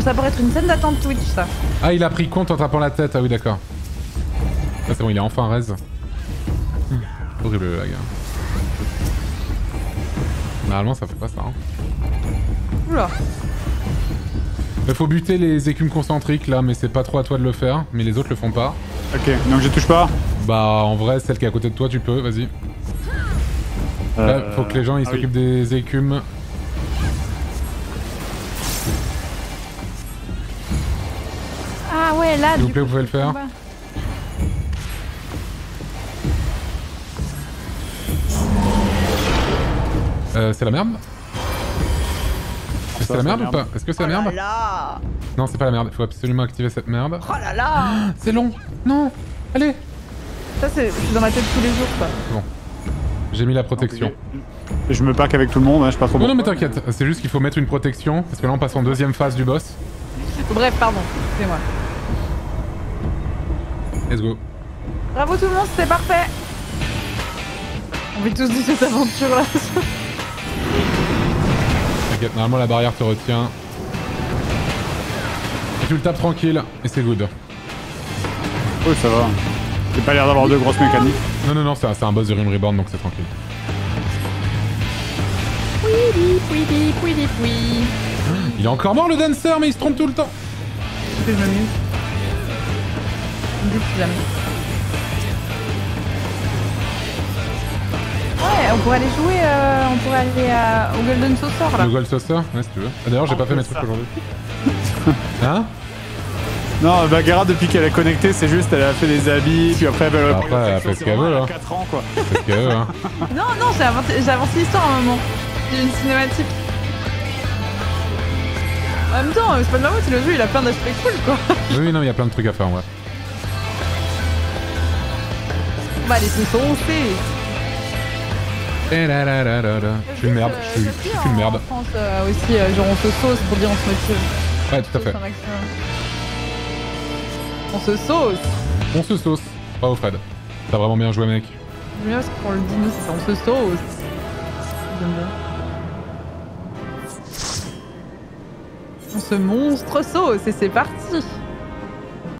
Ça pourrait être une scène d'attente Twitch, ça. Ah, il a pris compte en tapant la tête, ah oui, d'accord. Ah, c'est bon, il est enfin raise. Horrible le lag. Normalement, ça fait pas ça. Hein. Oula. Il faut buter les écumes concentriques là, mais c'est pas trop à toi de le faire, mais les autres le font pas. Ok, donc je touche pas. Bah, en vrai, celle qui est à côté de toi, tu peux, vas-y. Là, faut que les gens ils s'occupent des écumes. Ah ouais, là, s'il vous plaît, vous pouvez le faire. C'est la merde. C'est la merde ou pas? Est-ce que c'est la merde? Non, c'est pas la merde, il faut absolument activer cette merde. Oh là là! C'est long! Non! Allez! Ça, c'est. Je suis dans ma tête tous les jours, quoi. Bon. J'ai mis la protection. Je me parque avec tout le monde, hein, je passe trop. Non, mais t'inquiète, c'est juste qu'il faut mettre une protection, parce que là on passe en deuxième phase du boss. Bref, pardon, c'est moi. Let's go. Bravo tout le monde, c'était parfait. On vit tous de cette aventure là. T'inquiète, normalement la barrière te retient. Et tu le tapes tranquille, et c'est good. Oui, ça va. J'ai pas l'air d'avoir de grosses mécaniques. Non, non, non, c'est un boss de Realm Reborn, donc c'est tranquille. Il est encore mort le dancer, mais il se trompe tout le temps. Je me mute. Ouais, on pourrait aller jouer, on pourrait aller au Golden Saucer là. Le Golden Saucer, ouais, si tu veux. Ah, d'ailleurs, j'ai pas fait mes trucs aujourd'hui. Hein? Non, Baghera, depuis qu'elle est connectée, c'est juste, elle a fait des habits, puis après, elle a fait ce qu'elle veut, là. 4 ans, quoi. Hein. Non, non, j'ai avancé l'histoire à un moment. J'ai une cinématique. En même temps, c'est pas de la mode, le jeu, il a plein d'aspects cool, quoi. Oui, non, il y a plein de trucs à faire, en vrai. Bah, les sons sont haussés. Je suis une merde, je suis une merde. En France aussi, genre, on se sauce pour dire on se motive. Ouais, tout à fait. On se sauce! On se sauce! Bravo Fred. T'as vraiment bien joué mec. J'aime bien parce qu'on le dit nous, c'est on se sauce. J'aime bien. On se monstre sauce et c'est parti!